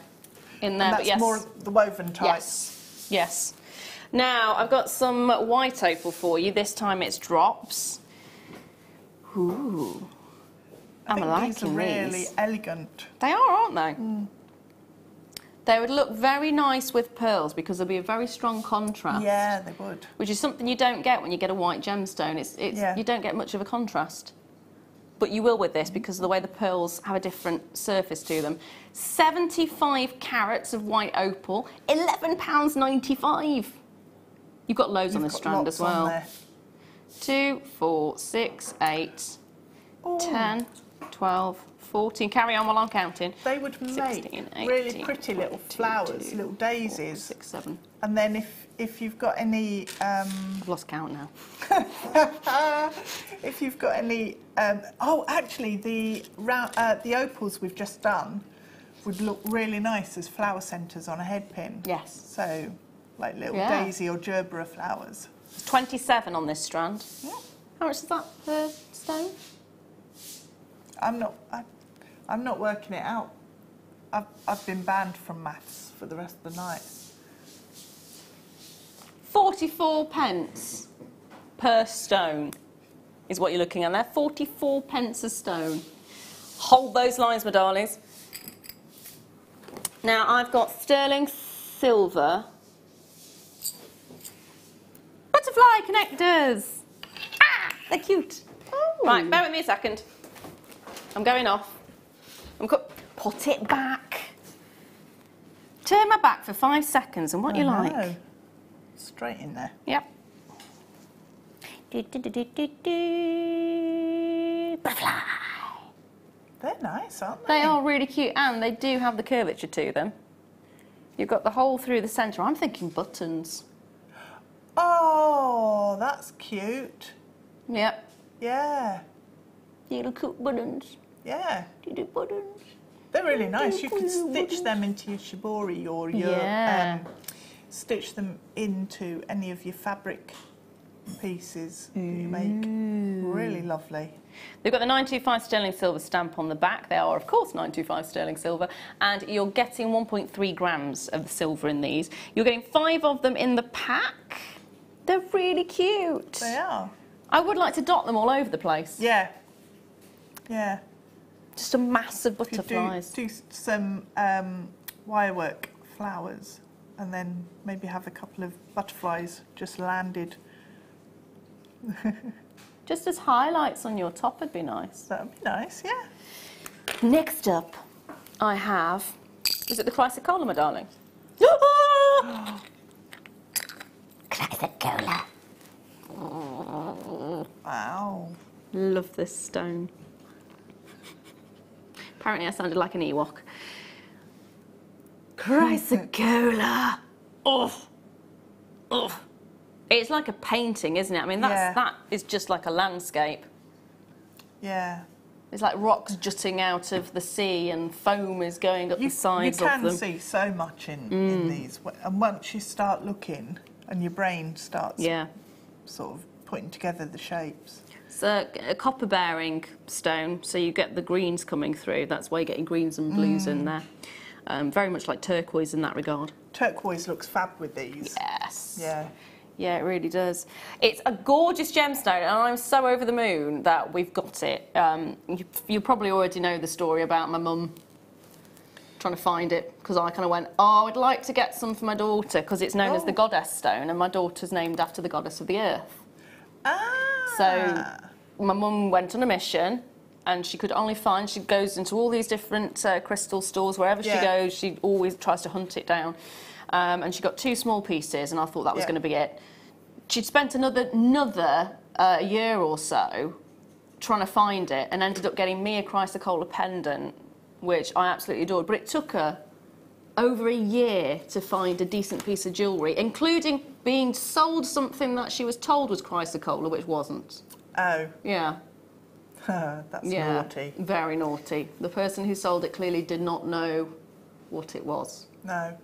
In there, and that's but yes. more the woven type. Yes. Yes. Now I've got some white opal for you. This time it's drops. Ooh. I I'm liking these. Are really these. Elegant. They are, aren't they? Mm. They would look very nice with pearls because there'll be a very strong contrast. Yeah, they would. Which is something you don't get when you get a white gemstone. It's, it's yeah. you don't get much of a contrast. But you will with this because of the way the pearls have a different surface to them. seventy-five carats of white opal, eleven pounds ninety-five. You've got loads You've on this strand as well. Two, four, six, eight, Ooh. ten, twelve, fourteen. Carry on while I'm counting. They would sixteen, make really eighteen, pretty little flowers, two, little daisies. Four, six, seven. And then if if you've got any, um, I've lost count now. If you've got any, um, oh, actually, the round, uh, the opals we've just done would look really nice as flower centres on a head pin. Yes. So, like little yeah. daisy or gerbera flowers. twenty-seven on this strand. Yeah. How much is that per stone? I'm not. I, I'm not working it out. I've I've been banned from maths for the rest of the night. forty-four pence per stone is what you're looking at there. forty-four pence a stone. Hold those lines, my darlings. Now I've got sterling silver butterfly connectors. Ah, they're cute. Oh. Right, bear with me a second. I'm going off. I'm co put it back. Turn my back for five seconds, and what I you know. like. Straight in there. Yep. Do, do, do, do, do, do. Butterfly. They're nice, aren't they? They are really cute, and they do have the curvature to them. You've got the hole through the centre. I'm thinking buttons. Oh, that's cute. Yep. Yeah. Little cute buttons. Yeah. Do do buttons. They're really nice. You could stitch them into your shibori or your yeah. um, stitch them into any of your fabric pieces that you make. Ooh. Really lovely. They've got the nine two five sterling silver stamp on the back. They are, of course, nine two five sterling silver, and you're getting one point three grams of silver in these. You're getting five of them in the pack. They're really cute. They are. I would like to dot them all over the place. Yeah. Yeah. Just a mass of butterflies. Do, do some um, wirework flowers, and then maybe have a couple of butterflies just landed. Just as highlights on your top would be nice. That would be nice, yeah. Next up, I have... Is it the Chrysocolla, my darling? Oh. Chrysocolla. Wow. Love this stone. Apparently I sounded like an Ewok. Chrysocolla. Oh. Oh. It's like a painting, isn't it? I mean, that's, yeah. that is just like a landscape. Yeah. It's like rocks jutting out of the sea and foam is going up you, the sides of them. You can see so much in, mm. in these. And once you start looking and your brain starts yeah. sort of putting together the shapes. It's a, a copper-bearing stone, so you get the greens coming through. That's why you're getting greens and blues mm. in there. Um, very much like turquoise in that regard. Turquoise looks fab with these. Yes. Yeah. Yeah, it really does. It's a gorgeous gemstone, and I'm so over the moon that we've got it. Um, you, you probably already know the story about my mum trying to find it, because I kind of went, oh, I'd like to get some for my daughter, because it's known oh. as the Goddess Stone, and my daughter's named after the goddess of the earth. Ah. So my mum went on a mission, and she could only find, she goes into all these different uh, crystal stores, wherever yeah. she goes, she always tries to hunt it down. Um, and she got two small pieces, and I thought that was yeah. going to be it. She'd spent another, another uh, year or so trying to find it, and ended up getting me a Chrysocolla pendant, which I absolutely adored. But it took her over a year to find a decent piece of jewellery, including being sold something that she was told was Chrysocolla, which wasn't. Oh. Yeah. That's yeah, naughty. Very naughty. The person who sold it clearly did not know what it was. No.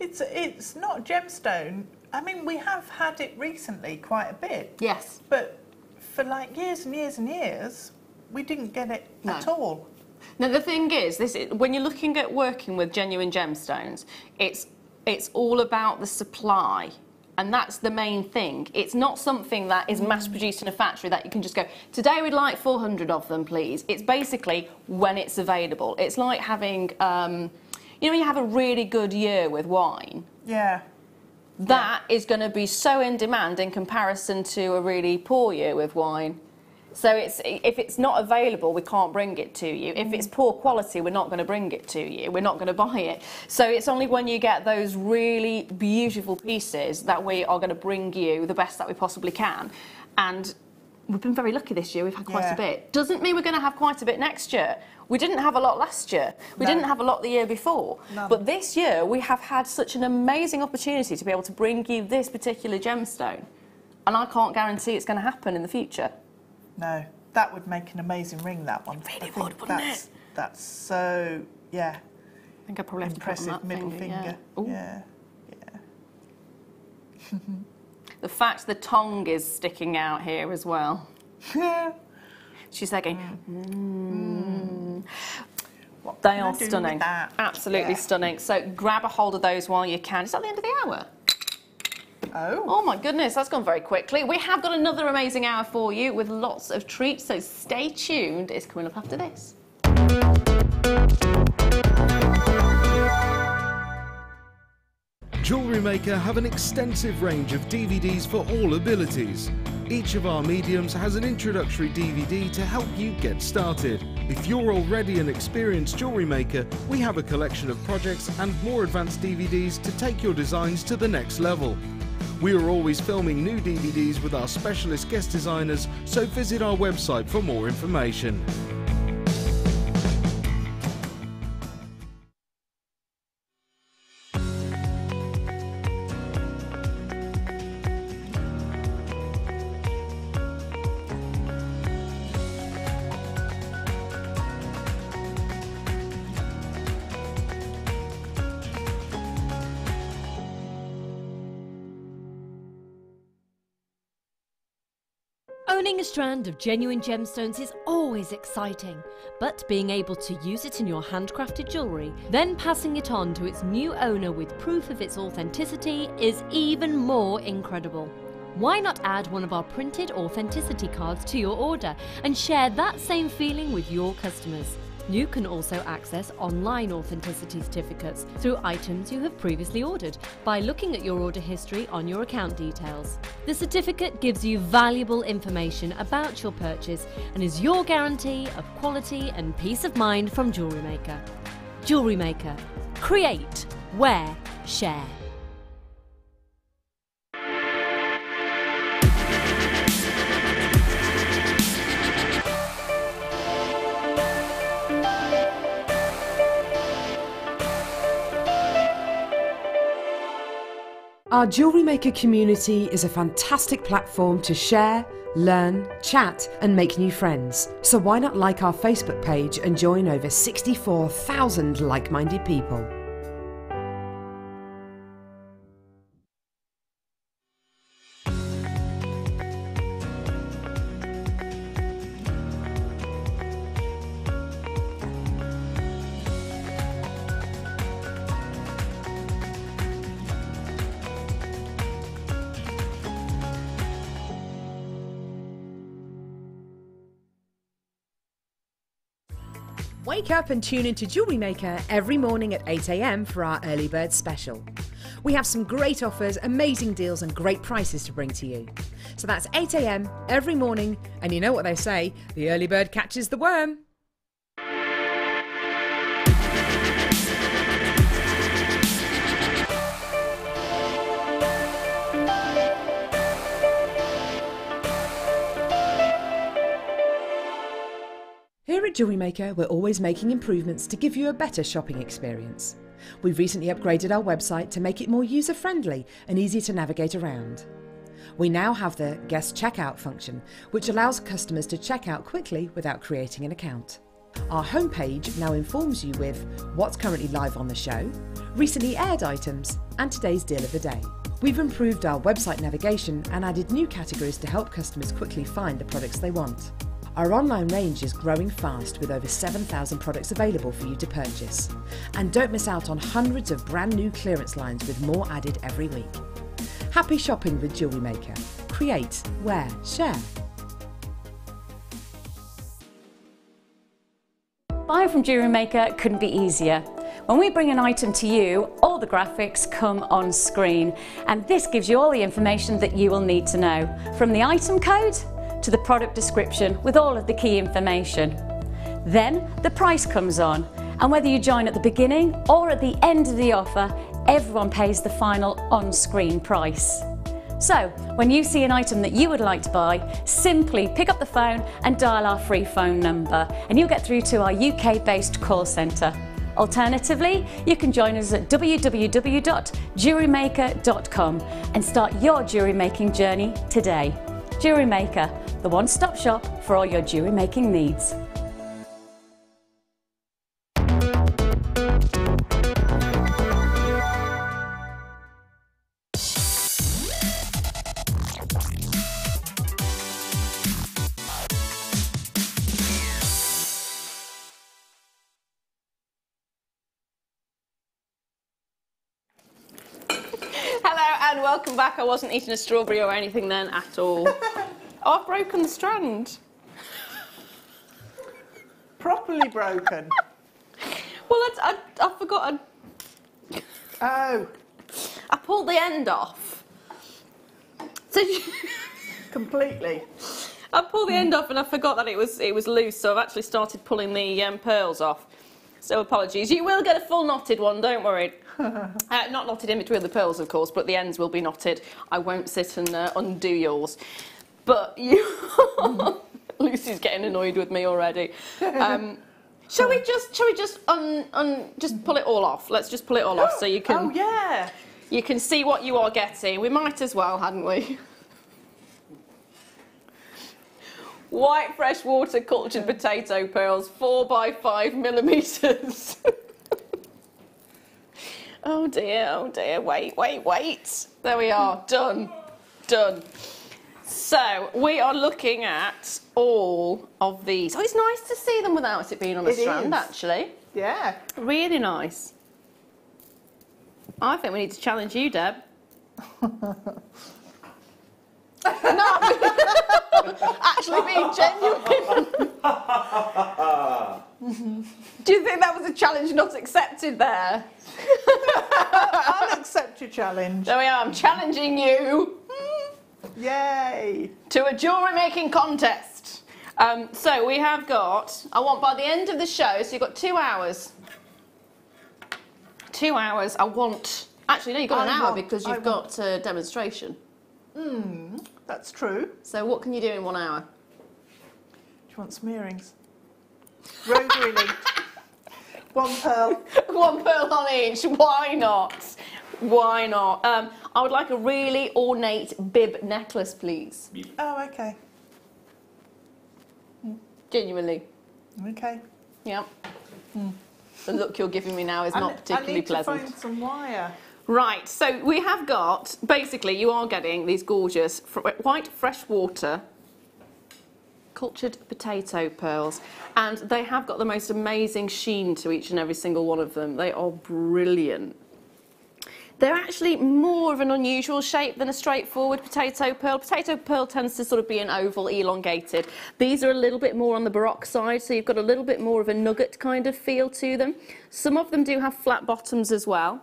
It's, it's not gemstone. I mean, we have had it recently quite a bit. Yes. But for like years and years and years, we didn't get it no. at all. Now, the thing is, this is, when you're looking at working with genuine gemstones, it's, it's all about the supply. And that's the main thing. It's not something that is mass-produced in a factory that you can just go, today we'd like four hundred of them, please. It's basically when it's available. It's like having... Um, you know, you have a really good year with wine. Yeah. That yeah. is going to be so in demand in comparison to a really poor year with wine. So it's, if it's not available, we can't bring it to you. If it's poor quality, we're not going to bring it to you. We're not going to buy it. So it's only when you get those really beautiful pieces that we are going to bring you the best that we possibly can. And we've been very lucky this year. We've had quite yeah. a bit. Doesn't mean we're going to have quite a bit next year. We didn't have a lot last year. We no. didn't have a lot the year before. None. But this year we have had such an amazing opportunity to be able to bring you this particular gemstone. And I can't guarantee it's going to happen in the future. No, that would make an amazing ring, that one. It really I would, wouldn't that's, it? That's so, yeah. I think I probably have to put on that middle finger. finger. Yeah, yeah. yeah. The fact the tongue is sticking out here as well. She's like going, mm. Mm. What they are stunning. Absolutely yeah. stunning. So grab a hold of those while you can. Is that the end of the hour? Oh. Oh my goodness, that's gone very quickly. We have got another amazing hour for you with lots of treats, so stay tuned. It's coming up after this. Jewellery Maker have an extensive range of D V Ds for all abilities. Each of our mediums has an introductory D V D to help you get started. If you're already an experienced jewellery maker, we have a collection of projects and more advanced D V Ds to take your designs to the next level. We are always filming new D V Ds with our specialist guest designers, so visit our website for more information. Owning a strand of genuine gemstones is always exciting, but being able to use it in your handcrafted jewellery, then passing it on to its new owner with proof of its authenticity is even more incredible. Why not add one of our printed authenticity cards to your order and share that same feeling with your customers? You can also access online authenticity certificates through items you have previously ordered by looking at your order history on your account details. The certificate gives you valuable information about your purchase and is your guarantee of quality and peace of mind from Jewellery Maker. Jewellery Maker. Create. Wear. Share. Our Jewellery Maker community is a fantastic platform to share, learn, chat and make new friends. So why not like our Facebook page and join over sixty-four thousand like-minded people. Wake up and tune into Jewellery Maker every morning at eight A M for our Early Bird Special. We have some great offers, amazing deals and great prices to bring to you. So that's eight A M every morning, and you know what they say, the early bird catches the worm. Here at Jewellery Maker, we're always making improvements to give you a better shopping experience. We've recently upgraded our website to make it more user-friendly and easier to navigate around. We now have the guest checkout function, which allows customers to check out quickly without creating an account. Our homepage now informs you with what's currently live on the show, recently aired items, and today's deal of the day. We've improved our website navigation and added new categories to help customers quickly find the products they want. Our online range is growing fast with over seven thousand products available for you to purchase. And don't miss out on hundreds of brand new clearance lines with more added every week. Happy shopping with Jewellery Maker. Create, wear, share. Buying from Jewellery Maker couldn't be easier. When we bring an item to you, all the graphics come on screen. And this gives you all the information that you will need to know. From the item code, to the product description with all of the key information. Then the price comes on, and whether you join at the beginning or at the end of the offer, everyone pays the final on-screen price. So when you see an item that you would like to buy, simply pick up the phone and dial our free phone number and you'll get through to our U K-based call centre. Alternatively, you can join us at w w w dot jewellery maker dot com and start your jewellery making journey today. Jewellery Maker, the one-stop shop for all your jewellery making needs. And welcome back. I wasn't eating a strawberry or anything then at all. Oh, I've broken the strand. Properly broken. Well, it's, I, I forgot. I, oh. I pulled the end off. So you, completely. I pulled the end off and I forgot that it was it was loose. So I've actually started pulling the um, pearls off. So apologies. You will get a full knotted one, don't worry. Uh, not knotted in between the pearls, of course, but the ends will be knotted. I won't sit and uh, undo yours. But you... Mm. Lucy's getting annoyed with me already. Um, shall we just, shall we just, un, un, just pull it all off? Let's just pull it all off so you can... Oh, yeah. You can see what you are getting. We might as well, hadn't we? White freshwater cultured potato pearls, four by five millimetres. Oh dear, oh dear, wait, wait, wait. There we are, done, done. So we are looking at all of these. Oh, it's nice to see them without it being on a it strand, is. actually. Yeah. Really nice. I think we need to challenge you, Deb. Not actually being genuine. Do you think that was a challenge not accepted there? I'll accept your challenge. There we are. I'm challenging you. Yay! To a jewellery making contest. Um, so we have got, I want by the end of the show, so you've got two hours. Two hours, I want, actually no, you've got I an hour want, because you've I got a demonstration. Hmm, that's true. So what can you do in one hour? Do you want some earrings? Rosary linked. One pearl. One pearl on each, why not? Why not? Um, I would like a really ornate bib necklace, please. Oh, okay. Mm. Genuinely. Okay. Yeah. Mm. The look you're giving me now is not I, particularly I need pleasant. To find some wire. Right, so we have got, basically, you are getting these gorgeous fr white freshwater cultured potato pearls, and they have got the most amazing sheen to each and every single one of them. They are brilliant. They're actually more of an unusual shape than a straightforward potato pearl. Potato pearl tends to sort of be an oval, elongated. These are a little bit more on the baroque side, so you've got a little bit more of a nugget kind of feel to them. Some of them do have flat bottoms as well.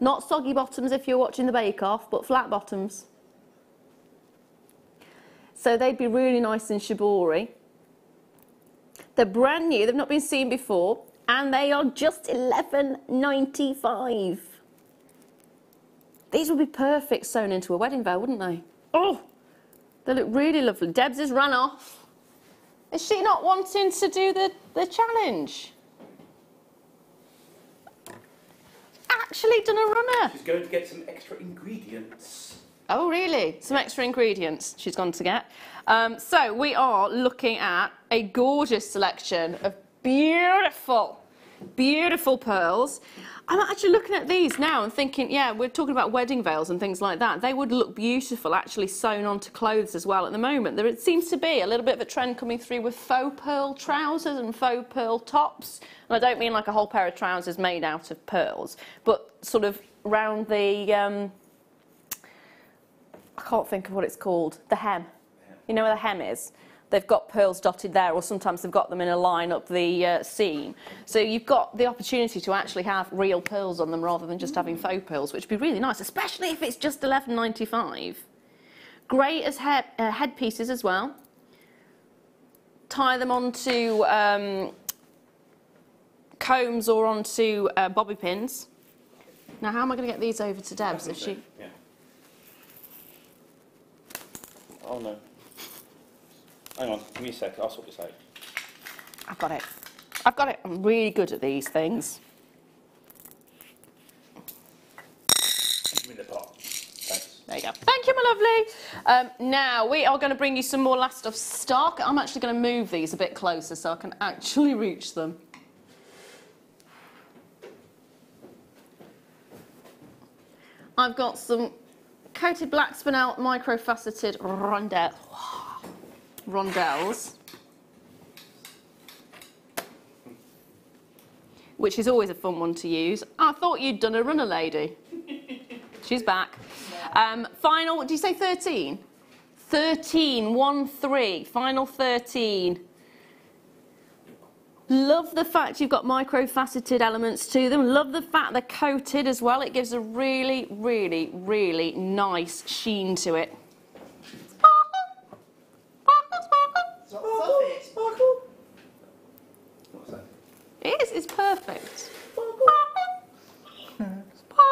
Not soggy bottoms if you're watching the Bake Off, but flat bottoms. So they'd be really nice in shibori. They're brand new, they've not been seen before. And they are just eleven ninety-five. These would be perfect sewn into a wedding veil, wouldn't they? Oh, they look really lovely. Debs has run off. Is she not wanting to do the, the challenge? Actually done a runner. She's going to get some extra ingredients. Oh, really? Some extra ingredients she's gone to get. Um, so we are looking at a gorgeous selection of beautiful, beautiful pearls. I'm actually looking at these now and thinking, yeah, we're talking about wedding veils and things like that. They would look beautiful actually sewn onto clothes as well at the moment. There it seems to be a little bit of a trend coming through with faux pearl trousers and faux pearl tops. And I don't mean like a whole pair of trousers made out of pearls, but sort of round the, um, I can't think of what it's called, the hem. You know where the hem is? They've got pearls dotted there, or sometimes they've got them in a line up the uh, seam. So you've got the opportunity to actually have real pearls on them rather than just mm. having faux pearls, which would be really nice, especially if it's just eleven ninety-five. Great as head, uh, headpieces as well. Tie them onto um, combs or onto uh, bobby pins. Now, how am I going to get these over to Debs? If she... Yeah. Oh, no. Hang on, give me a sec, I'll sort this out. I've got it. I've got it. I'm really good at these things. Give me the pot. Thanks. There you go. Thank you, my lovely. Um, now, we are going to bring you some more last of stock. I'm actually going to move these a bit closer so I can actually reach them. I've got some coated black spinel microfaceted rondelle. rondelles, which is always a fun one to use. I thought you'd done a runner, lady. She's back. Um, final, do you say thirteen? thirteen, one, three, final thirteen. Love the fact you've got micro-faceted elements to them. Love the fact they're coated as well. It gives a really, really, really nice sheen to it. Sparkle, sparkle. What's that? It is, it's perfect. Sparkle. Sparkle.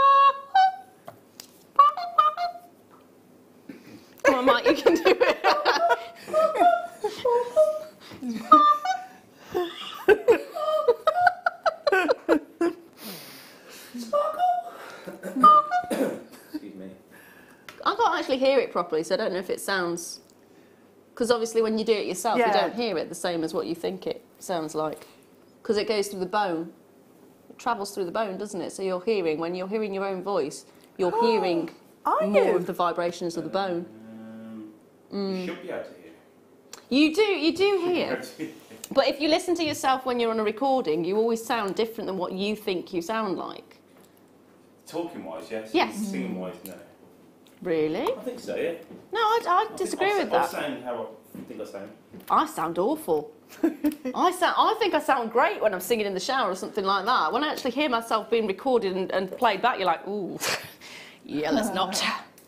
Sparkle. Come on, Mike, you can do it. Sparkle. Sparkle. Excuse me. I can't actually hear it properly, so I don't know if it sounds... Because obviously when you do it yourself, yeah. you don't hear it the same as what you think it sounds like. Because it goes through the bone. It travels through the bone, doesn't it? So you're hearing, when you're hearing your own voice, you're oh. hearing Are more you? Of the vibrations of the bone. Mm. You should be able to hear. You do, you do hear. But if you listen to yourself when you're on a recording, you always sound different than what you think you sound like. Talking-wise, yes. Yes. Mm. Singing-wise, no. Really? I think so, yeah. No, I, I, I disagree I, with I, that. I sound how I think I sound. I sound awful. I sound. I think I sound great when I'm singing in the shower or something like that. When I actually hear myself being recorded and, and played back, you're like, ooh, yeah, let's not.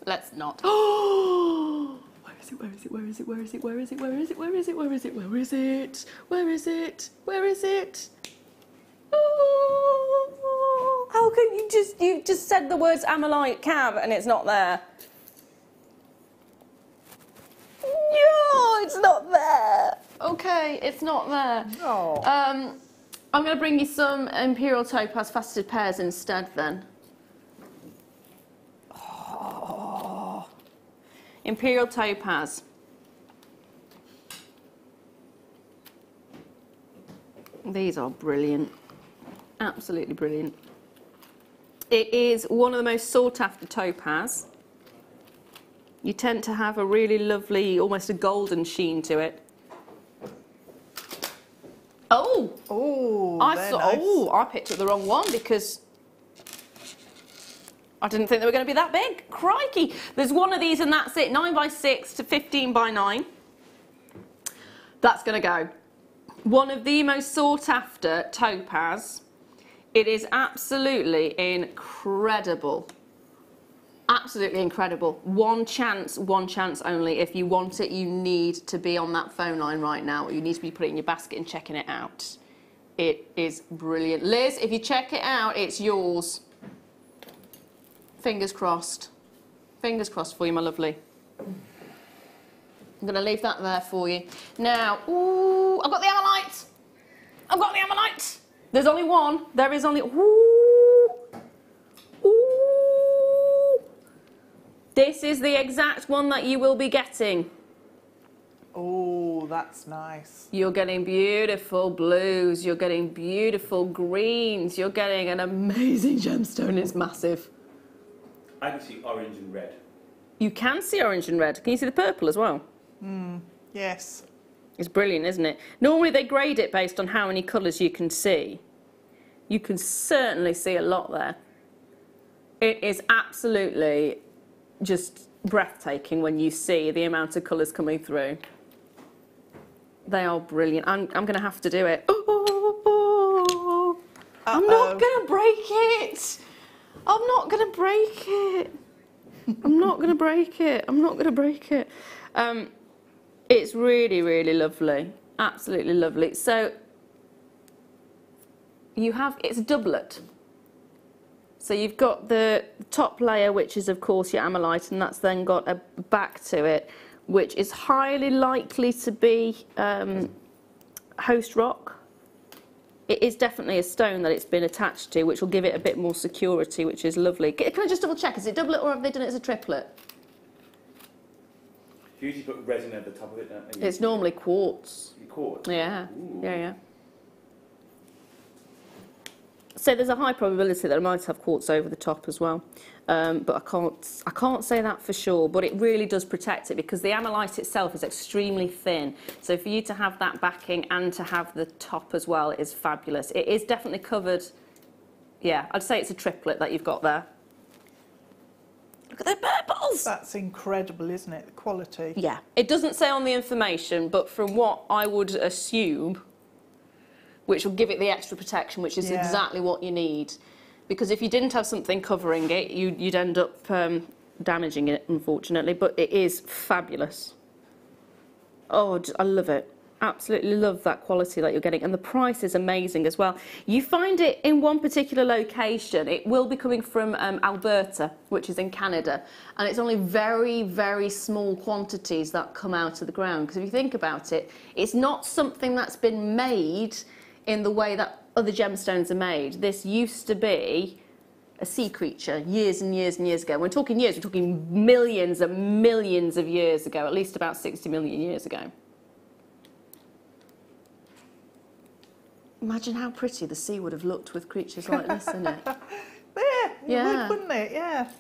Let's not. Oh, where is it? Where is it? Where is it? Where is it? Where is it? Where is it? Where is it? Where is it? Where is it? Where is it? Where is it? Oh, how can you just? You just said the words "Amalite Cab" and it's not there. No, it's not there. Okay, it's not there. Oh. Um, I'm going to bring you some Imperial Topaz faceted pears instead then. Oh. Imperial Topaz. These are brilliant. Absolutely brilliant. It is one of the most sought after topaz. You tend to have a really lovely, almost a golden sheen to it. Oh, oh! I saw. Nice. Oh, I picked up the wrong one because I didn't think they were going to be that big. Crikey! There's one of these, and that's it. Nine by six to fifteen by nine. That's going to go. One of the most sought-after topaz. It is absolutely incredible. Absolutely incredible. One chance, one chance only. If you want it, you need to be on that phone line right now, or you need to be putting it in your basket and checking it out. It is brilliant. Liz, if you check it out, it's yours. Fingers crossed. Fingers crossed for you, my lovely. I'm going to leave that there for you. Now, ooh, I've got the Amalite. I've got the Amalite. There's only one. There is only... Ooh. Ooh. This is the exact one that you will be getting. Oh, that's nice. You're getting beautiful blues. You're getting beautiful greens. You're getting an amazing gemstone. It's massive. I can see orange and red. You can see orange and red. Can you see the purple as well? Mm, yes. It's brilliant, isn't it? Normally they grade it based on how many colours you can see. You can certainly see a lot there. It is absolutely just breathtaking when you see the amount of colours coming through. They are brilliant. I'm, I'm going to have to do it. Ooh, ooh, ooh. I'm not going to break it. I'm not going to break it. I'm not going to break it. I'm not going to break it. Um, it's really, really lovely. Absolutely lovely. So you have, it's a doublet. So you've got the top layer, which is, of course, your Amalite, and that's then got a back to it, which is highly likely to be um, host rock. It is definitely a stone that it's been attached to, which will give it a bit more security, which is lovely. Can I just double check? Is it doublet or have they done it as a triplet? You usually put resin at the top of it, don't you? It's normally quartz. Quartz? Yeah. Ooh. Yeah, yeah. So there's a high probability that I might have quartz over the top as well, um, but I can't, I can't say that for sure, but it really does protect it because the Amalite itself is extremely thin. So for you to have that backing and to have the top as well is fabulous. It is definitely covered. Yeah, I'd say it's a triplet that you've got there. Look at the purples! That's incredible, isn't it? The quality. Yeah. It doesn't say on the information, but from what I would assume, which will give it the extra protection, which is yeah. exactly what you need. Because if you didn't have something covering it, you, you'd end up um, damaging it, unfortunately. But it is fabulous. Oh, I love it. Absolutely love that quality that you're getting. And the price is amazing as well. You find it in one particular location. It will be coming from um, Alberta, which is in Canada. And it's only very, very small quantities that come out of the ground. Because if you think about it, it's not something that's been made in the way that other gemstones are made. This used to be a sea creature years and years and years ago. We're talking years, we're talking millions and millions of years ago, at least about sixty million years ago. Imagine how pretty the sea would have looked with creatures like this in it. Yeah, yeah. It would, wouldn't it? Yeah.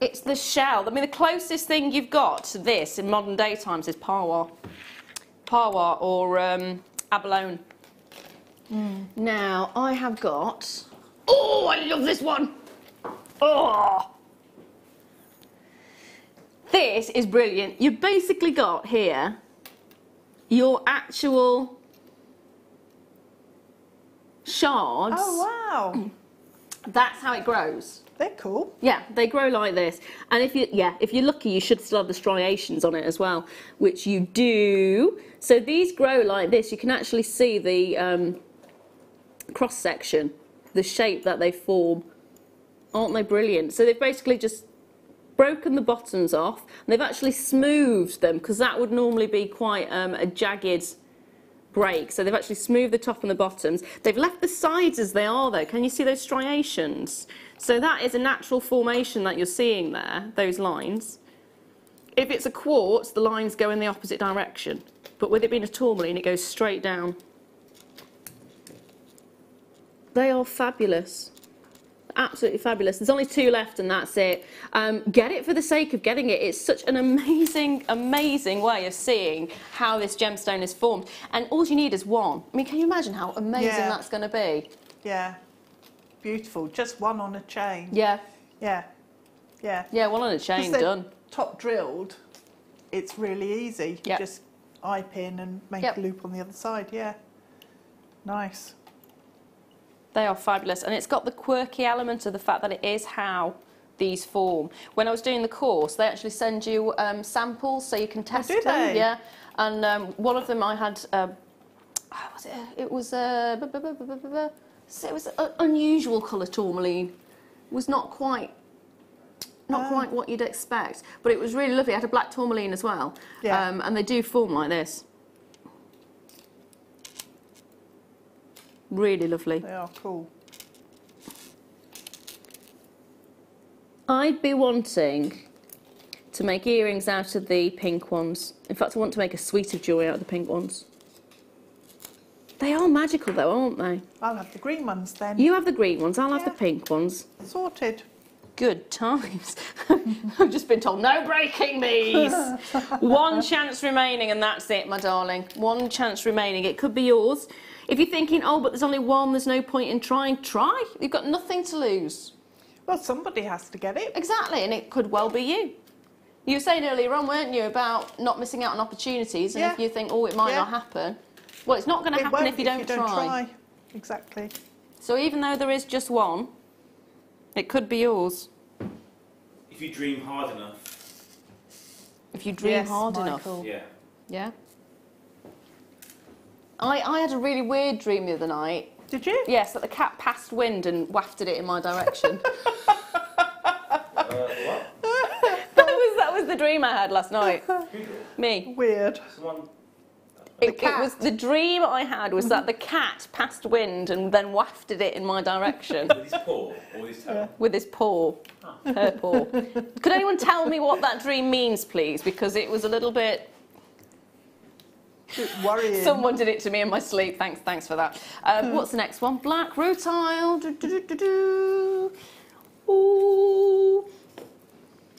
It's the shell. I mean, the closest thing you've got to this in modern day times is Pawa. Pawa or um, abalone. Mm. Now, I have got... Oh, I love this one! Oh! This is brilliant. You've basically got here your actual shards. Oh, wow. That's how it grows. They're cool. Yeah, they grow like this. And if you, yeah, if you're lucky, you should still have the striations on it as well, which you do. So these grow like this. You can actually see the um, cross-section, the shape that they form. Aren't they brilliant? So they've basically just broken the bottoms off, and they've actually smoothed them, because that would normally be quite um, a jagged break. So they've actually smoothed the top and the bottoms. They've left the sides as they are, though. Can you see those striations? So that is a natural formation that you're seeing there, those lines. If it's a quartz, the lines go in the opposite direction. But with it being a tourmaline, it goes straight down. They are fabulous. Absolutely fabulous. There's only two left and that's it. Um, get it for the sake of getting it. It's such an amazing, amazing way of seeing how this gemstone is formed. And all you need is one. I mean, can you imagine how amazing yeah. that's going to be? Yeah. Beautiful. Just one on a chain. Yeah. Yeah. Yeah. Yeah, one on a chain, done. Top drilled, it's really easy. Yep. Just eye pin and make yep. a loop on the other side. Yeah. Nice. They are fabulous, and it's got the quirky element of the fact that it is how these form. When I was doing the course, they actually send you um, samples so you can test oh, do them. They? Yeah, and um, one of them I had. Um, oh, was it? It was a. Uh, it was an unusual colour tourmaline. It was not quite, not um, quite what you'd expect, but it was really lovely. I had a black tourmaline as well, yeah. um, and they do form like this. Really lovely. They are cool. I'd be wanting to make earrings out of the pink ones. In fact, I want to make a suite of jewellery out of the pink ones. They are magical though, aren't they? I'll have the green ones then. You have the green ones, I'll yeah. have the pink ones. Sorted. Good times. I've just been told, no breaking these. One chance remaining and that's it, my darling. One chance remaining. It could be yours. If you're thinking, oh, but there's only one, there's no point in trying, try. You've got nothing to lose. Well, somebody has to get it. Exactly, and it could well be you. You were saying earlier on, weren't you, about not missing out on opportunities, and yeah. if you think, oh, it might yeah. not happen. Well, it's not going to happen if you don't, if you don't try. try. Exactly. So even though there is just one, it could be yours. If you dream hard enough. If you dream yes, hard Michael. enough. Yeah. Yeah. I, I had a really weird dream the other night. Did you? Yes, that the cat passed wind and wafted it in my direction. uh, what? that was that was the dream I had last night. Me. Weird. Someone... It, it was the dream I had was that the cat passed wind and then wafted it in my direction. With his paw or his tail? Yeah. With his paw, oh. her paw. Could anyone tell me what that dream means, please? Because it was a little bit. Worrying. Someone did it to me in my sleep. Thanks, thanks for that. Um, what's the next one? Black rutile. Do, do, do, do, do. Ooh.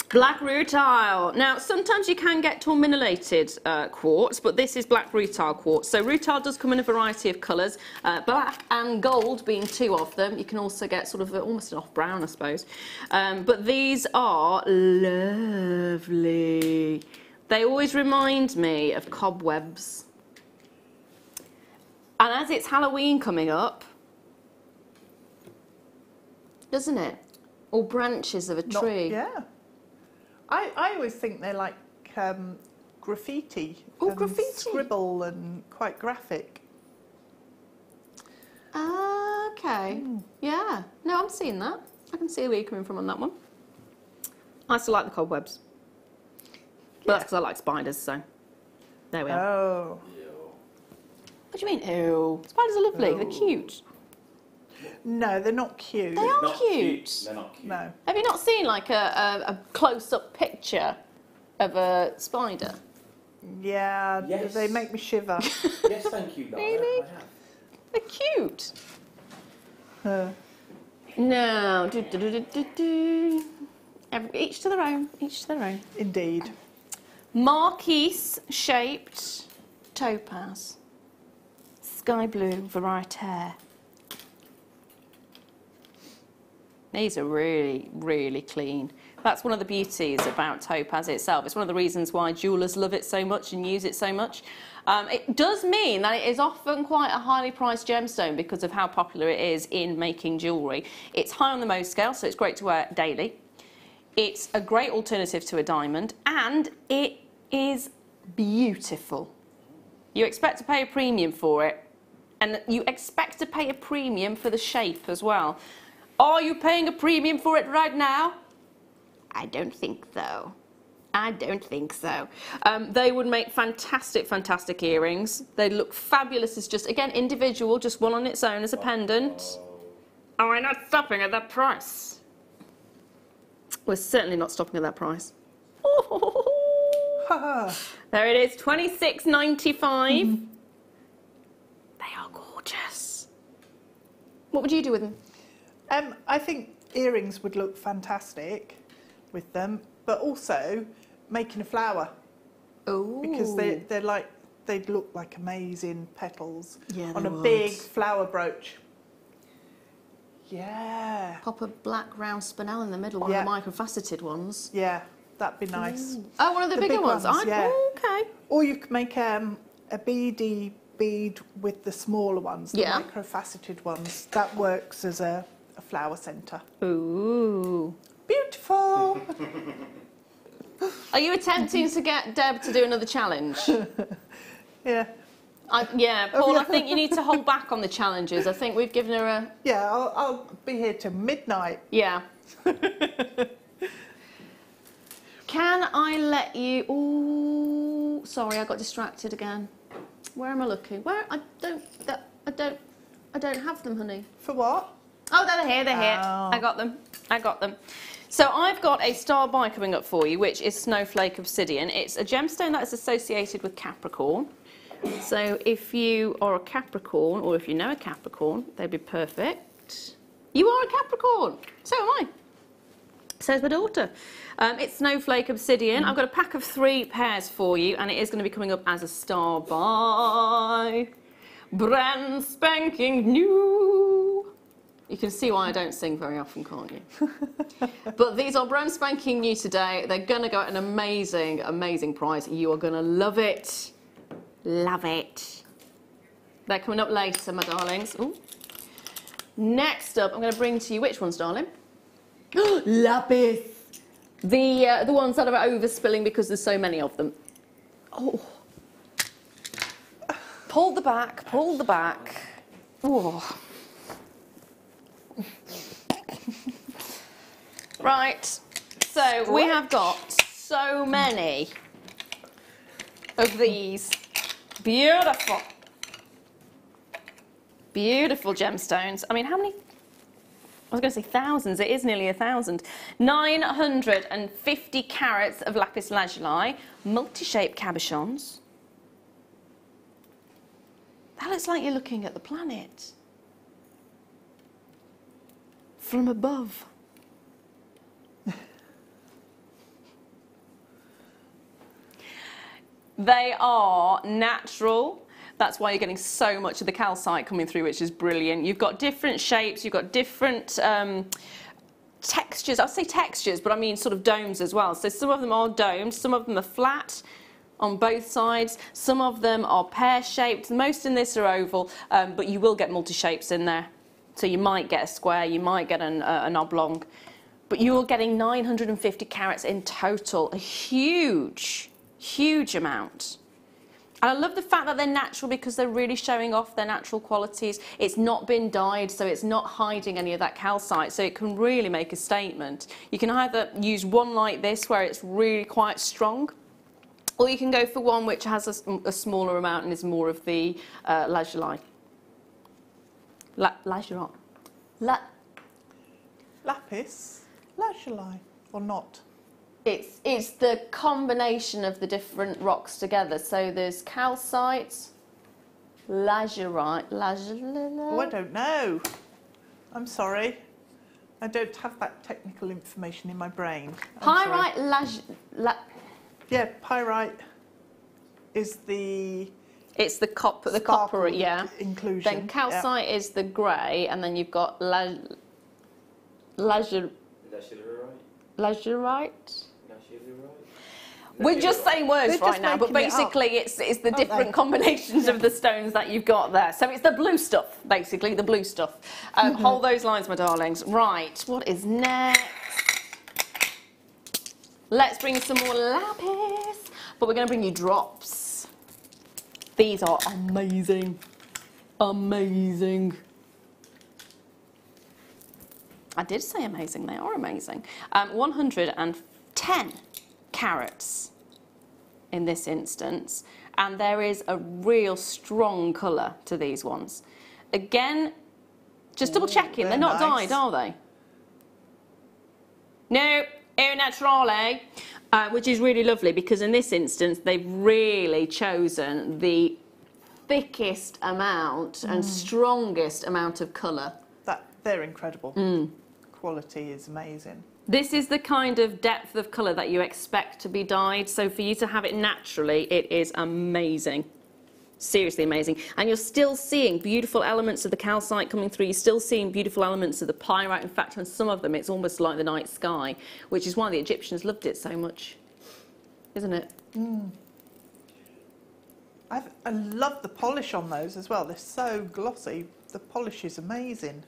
Black rutile. Now, sometimes you can get tourmalineated uh, quartz, but this is black rutile quartz. So rutile does come in a variety of colours, uh, black and gold being two of them. You can also get sort of a, almost an off-brown, I suppose. Um, but these are lovely. They always remind me of cobwebs. And as it's Halloween coming up, doesn't it? Or branches of a tree. Not, yeah. I, I always think they're like um, graffiti. Oh, graffiti. Scribble and quite graphic. Uh, okay. Mm. Yeah. No, I'm seeing that. I can see where you're coming from on that one. I still like the cobwebs. But yeah. that's because I like spiders, so there we are. Oh. What do you mean, ew? Spiders are lovely. Ew. They're cute. No, they're not cute. They are cute. cute. They're not cute. No. Have you not seen like a, a, a close-up picture of a spider? Yeah, yes. they make me shiver. Yes, thank you, Lara. Really? They're cute. Uh. No. Do, do, do, do, do. Every, each to their own, each to their own. Indeed. Marquise-shaped topaz. Sky blue varietaire. These are really, really clean. That's one of the beauties about topaz itself. It's one of the reasons why jewellers love it so much and use it so much. Um, it does mean that it is often quite a highly priced gemstone because of how popular it is in making jewellery. It's high on the Mohs scale, so it's great to wear daily. It's a great alternative to a diamond, and it is beautiful. You expect to pay a premium for it, and you expect to pay a premium for the shape as well. Are you paying a premium for it right now? I don't think so. I don't think so. Um, they would make fantastic, fantastic earrings. They look fabulous as just, again, individual, just one on its own as a pendant. Oh, we're not stopping at that price. We're certainly not stopping at that price. There it is, twenty-six ninety-five. Mm-hmm. They are gorgeous. What would you do with them? Um, I think earrings would look fantastic with them, but also making a flower. Oh, because they they're like they'd look like amazing petals, yeah, on a would. big flower brooch. Yeah. Pop a black round spinel in the middle, yeah. One of the microfaceted ones. Yeah, that'd be nice. Ooh. Oh, one of the, the bigger big ones. ones. Yeah. Oh, okay. Or you could make um, a beady bead with the smaller ones, the yeah. microfaceted ones. That works as a, a flower centre. Ooh. Beautiful. Are you attempting to get Deb to do another challenge? Yeah. I, yeah, Paul, oh, yeah. I think you need to hold back on the challenges. I think we've given her a... Yeah, I'll, I'll be here till midnight. Yeah. Can I let you... Ooh, sorry, I got distracted again. Where am I looking? Where? I don't... That, I don't... I don't have them, honey. For what? Oh, they're here, they're here. Oh. I got them. I got them. So I've got a star by coming up for you, which is Snowflake Obsidian. It's a gemstone that is associated with Capricorn. So if you are a Capricorn, or if you know a Capricorn, they'd be perfect. You are a Capricorn. So am I. Says my daughter. Um, it's Snowflake Obsidian. I've got a pack of three pairs for you, and it is going to be coming up as a star by. Brand spanking new. You can see why I don't sing very often, can't you? But these are brand spanking new today. They're going to go at an amazing, amazing price. You are going to love it. Love it. They're coming up later, my darlings. Ooh. Next up, I'm going to bring to you, which ones, darling? Lapis. The, uh, the ones that are overspilling because there's so many of them. Oh. Pull the back, pull the back. Oh. Right, so we have got so many of these beautiful, beautiful gemstones. I mean, how many? I was going to say thousands. It is nearly a thousand. nine hundred fifty carats of lapis lazuli, multi-shaped cabochons. That looks like you're looking at the planet from above. They are natural. That's why you're getting so much of the calcite coming through, which is brilliant. You've got different shapes, you've got different um, textures. I'll say textures, but I mean sort of domes as well. So some of them are domed, some of them are flat on both sides, some of them are pear-shaped. Most in this are oval, um, but you will get multi-shapes in there. So you might get a square, you might get an, uh, an oblong, but you're getting nine hundred fifty carats in total, a huge, huge amount. And I love the fact that they're natural because they're really showing off their natural qualities. It's not been dyed, so it's not hiding any of that calcite, so it can really make a statement. You can either use one like this where it's really quite strong, or you can go for one which has a, a smaller amount and is more of the uh, lazuli. La lazuli. La Lapis lazuli, or not? It's, it's the combination of the different rocks together. So there's calcite, lazurite, lazurite. Oh, I don't know. I'm sorry. I don't have that technical information in my brain. I'm pyrite laj... La yeah, pyrite is the... It's the copper, the copper, yeah. Inclusion. Then calcite yeah. is the grey, and then you've got la... Lazurite? Lazurite? We're just saying words right now, but basically it it's, it's the different combinations yeah. of the stones that you've got there. So it's the blue stuff, basically, the blue stuff. Um, mm-hmm. Hold those lines, my darlings. Right, what is next? Let's bring some more lapis, but we're going to bring you drops. These are amazing. Amazing. I did say amazing, they are amazing. Um, one hundred and ten. Carrots in this instance, and there is a real strong colour to these ones. Again, just double checking, they're, they're not nice. Dyed, are they? No, au naturale, uh, which is really lovely because in this instance they've really chosen the thickest amount mm. and strongest amount of colour. That, they're incredible. Mm. Quality is amazing. This is the kind of depth of colour that you expect to be dyed, so for you to have it naturally, it is amazing. Seriously amazing. And you're still seeing beautiful elements of the calcite coming through, you're still seeing beautiful elements of the pyrite. In fact, on some of them, it's almost like the night sky, which is why the Egyptians loved it so much, isn't it? Mm. I've, I love the polish on those as well. They're so glossy. The polish is amazing.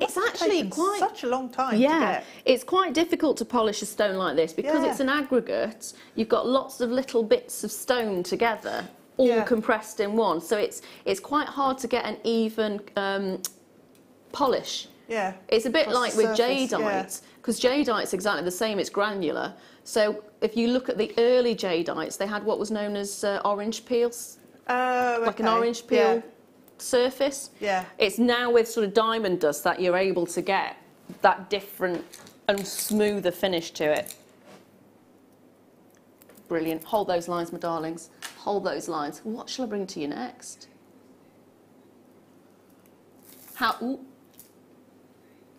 It's actually quite such a long time. Yeah, to get. It's quite difficult to polish a stone like this because yeah. it's an aggregate. You've got lots of little bits of stone together, all yeah. compressed in one. So it's it's quite hard to get an even um, polish. Yeah, it's a bit like surface, with jadeite because yeah. jadeite's exactly the same. It's granular. So if you look at the early jadeites, they had what was known as uh, orange peels, uh, like okay. an orange peel. Yeah. surface. Yeah. It's now with sort of diamond dust that you're able to get that different and smoother finish to it. Brilliant. Hold those lines, my darlings. Hold those lines. What shall I bring to you next? How ooh,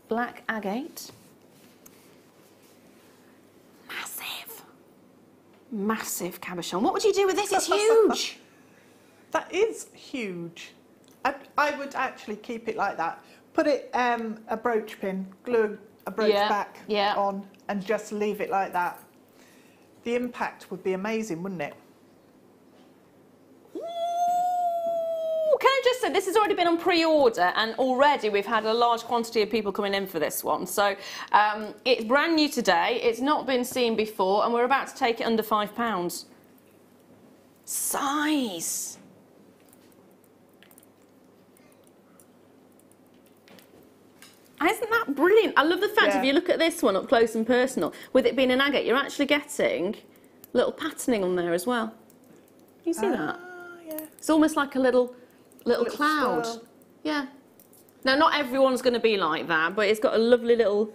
black agate. Massive. Massive cabochon. What would you do with this? It's huge. That is huge. I, I would actually keep it like that. Put it um, a brooch pin, glue a brooch yeah, back yeah. on, and just leave it like that. The impact would be amazing, wouldn't it? Ooh, can I just say, this has already been on pre-order, and already we've had a large quantity of people coming in for this one. So um, it's brand new today. It's not been seen before, and we're about to take it under five pounds. Size. Isn't that brilliant? I love the fact yeah. if you look at this one up close and personal, with it being an agate, you're actually getting little patterning on there as well. You see uh, that? Yeah. It's almost like a little little, little cloud. Swirl. Yeah. Now, not everyone's going to be like that, but it's got a lovely little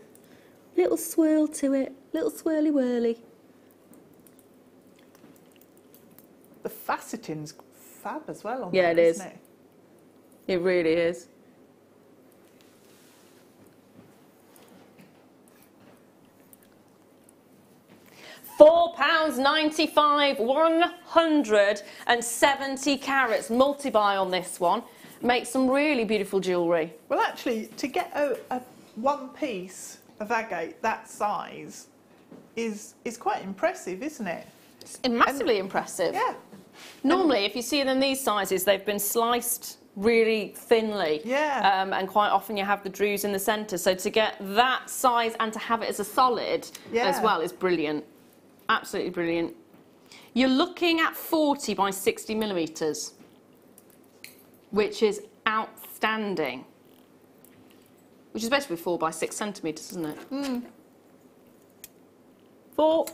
little swirl to it, little swirly whirly. The faceting's fab as well on yeah, that, it is. Isn't it? It really is. four pounds ninety-five, one hundred and seventy carats, multi-buy on this one. Make some really beautiful jewellery. Well, actually, to get a, a one piece of agate that size is is quite impressive, isn't it? It's massively and, impressive. Yeah. Normally, and if you see them these sizes, they've been sliced really thinly. Yeah. Um, and quite often you have the drues in the centre. So to get that size and to have it as a solid yeah. as well is brilliant. Absolutely brilliant. You're looking at forty by sixty millimetres, which is outstanding. Which is basically four by six centimetres, isn't it? Mm. Four,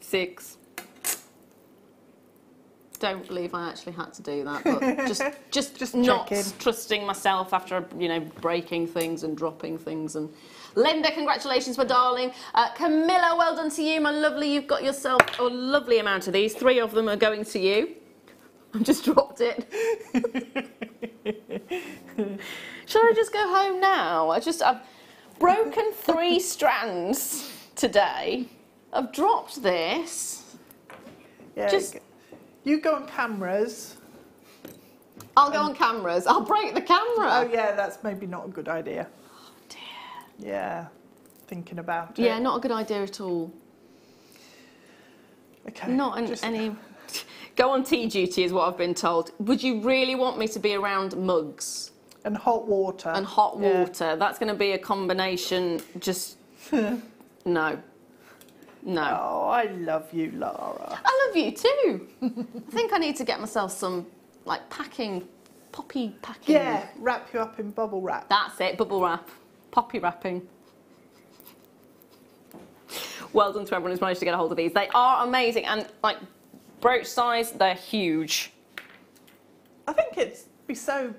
six. Don't believe I actually had to do that, but just just, just not checking. Trusting myself after, you know, breaking things and dropping things and. Linda, congratulations, my darling. Uh, Camilla, well done to you, my lovely. You've got yourself a lovely amount of these. Three of them are going to you. I've just dropped it. Shall I just go home now? I just, I've, broken three strands today. I've dropped this. Yeah, just you go on cameras. I'll go um, on cameras. I'll break the camera. Oh yeah, that's maybe not a good idea. Oh dear. Yeah, thinking about it. Yeah, not a good idea at all. Okay. Not an, just... any. Go on tea duty is what I've been told. Would you really want me to be around mugs? And hot water. And hot yeah. water. That's going to be a combination. Just no. No. Oh, I love you, Lara. I love you too. I think I need to get myself some, like, packing, poppy packing. Yeah, wrap you up in bubble wrap. That's it, bubble wrap. Poppy wrapping. Well done to everyone who's managed to get a hold of these. They are amazing, and, like, brooch size, they're huge. I think it'd be so...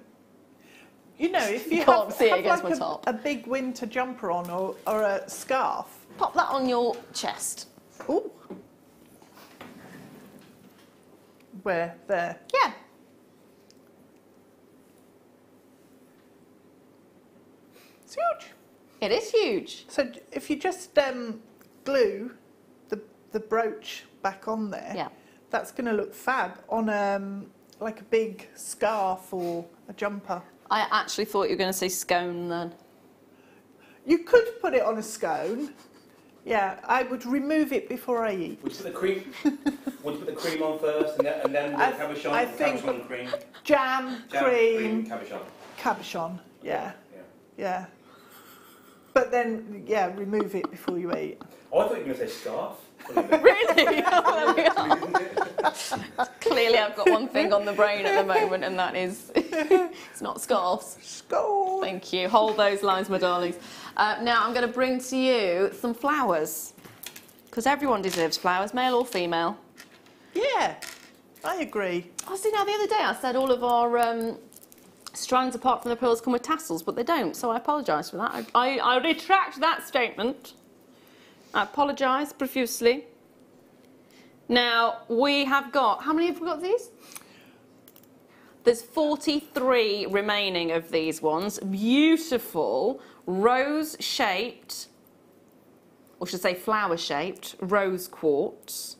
You know, if you, you can't have, see have it against like my a, top. a big winter jumper on or, or a scarf, pop that on your chest. Ooh. Where? There? Yeah. It's huge. It is huge. So if you just um, glue the, the brooch back on there, yeah. that's going to look fab on um, like a big scarf or a jumper. I actually thought you were going to say scone then. You could put it on a scone. Yeah, I would remove it before I eat. Would you put the cream? Would you put the cream on first, and then, and then the I, cabochon? I think cabochon cream. Jam, jam cream, cream, cabochon. Cabochon, yeah, yeah, yeah. But then, yeah, remove it before you eat. Oh, I thought you were going to say scarf. Really? Clearly, I've got one thing on the brain at the moment, and that is it's not scarves. Scarf. Thank you. Hold those lines, my darlings. Uh, now I'm going to bring to you some flowers, because everyone deserves flowers, male or female. Yeah, I agree. I oh, see. Now the other day I said all of our um, strands, apart from the pearls, come with tassels, but they don't. So I apologise for that. I, I, I retract that statement. I apologise profusely. Now, we have got... How many have we got of these? There's forty-three remaining of these ones. Beautiful, rose-shaped, or should I say flower-shaped, rose quartz.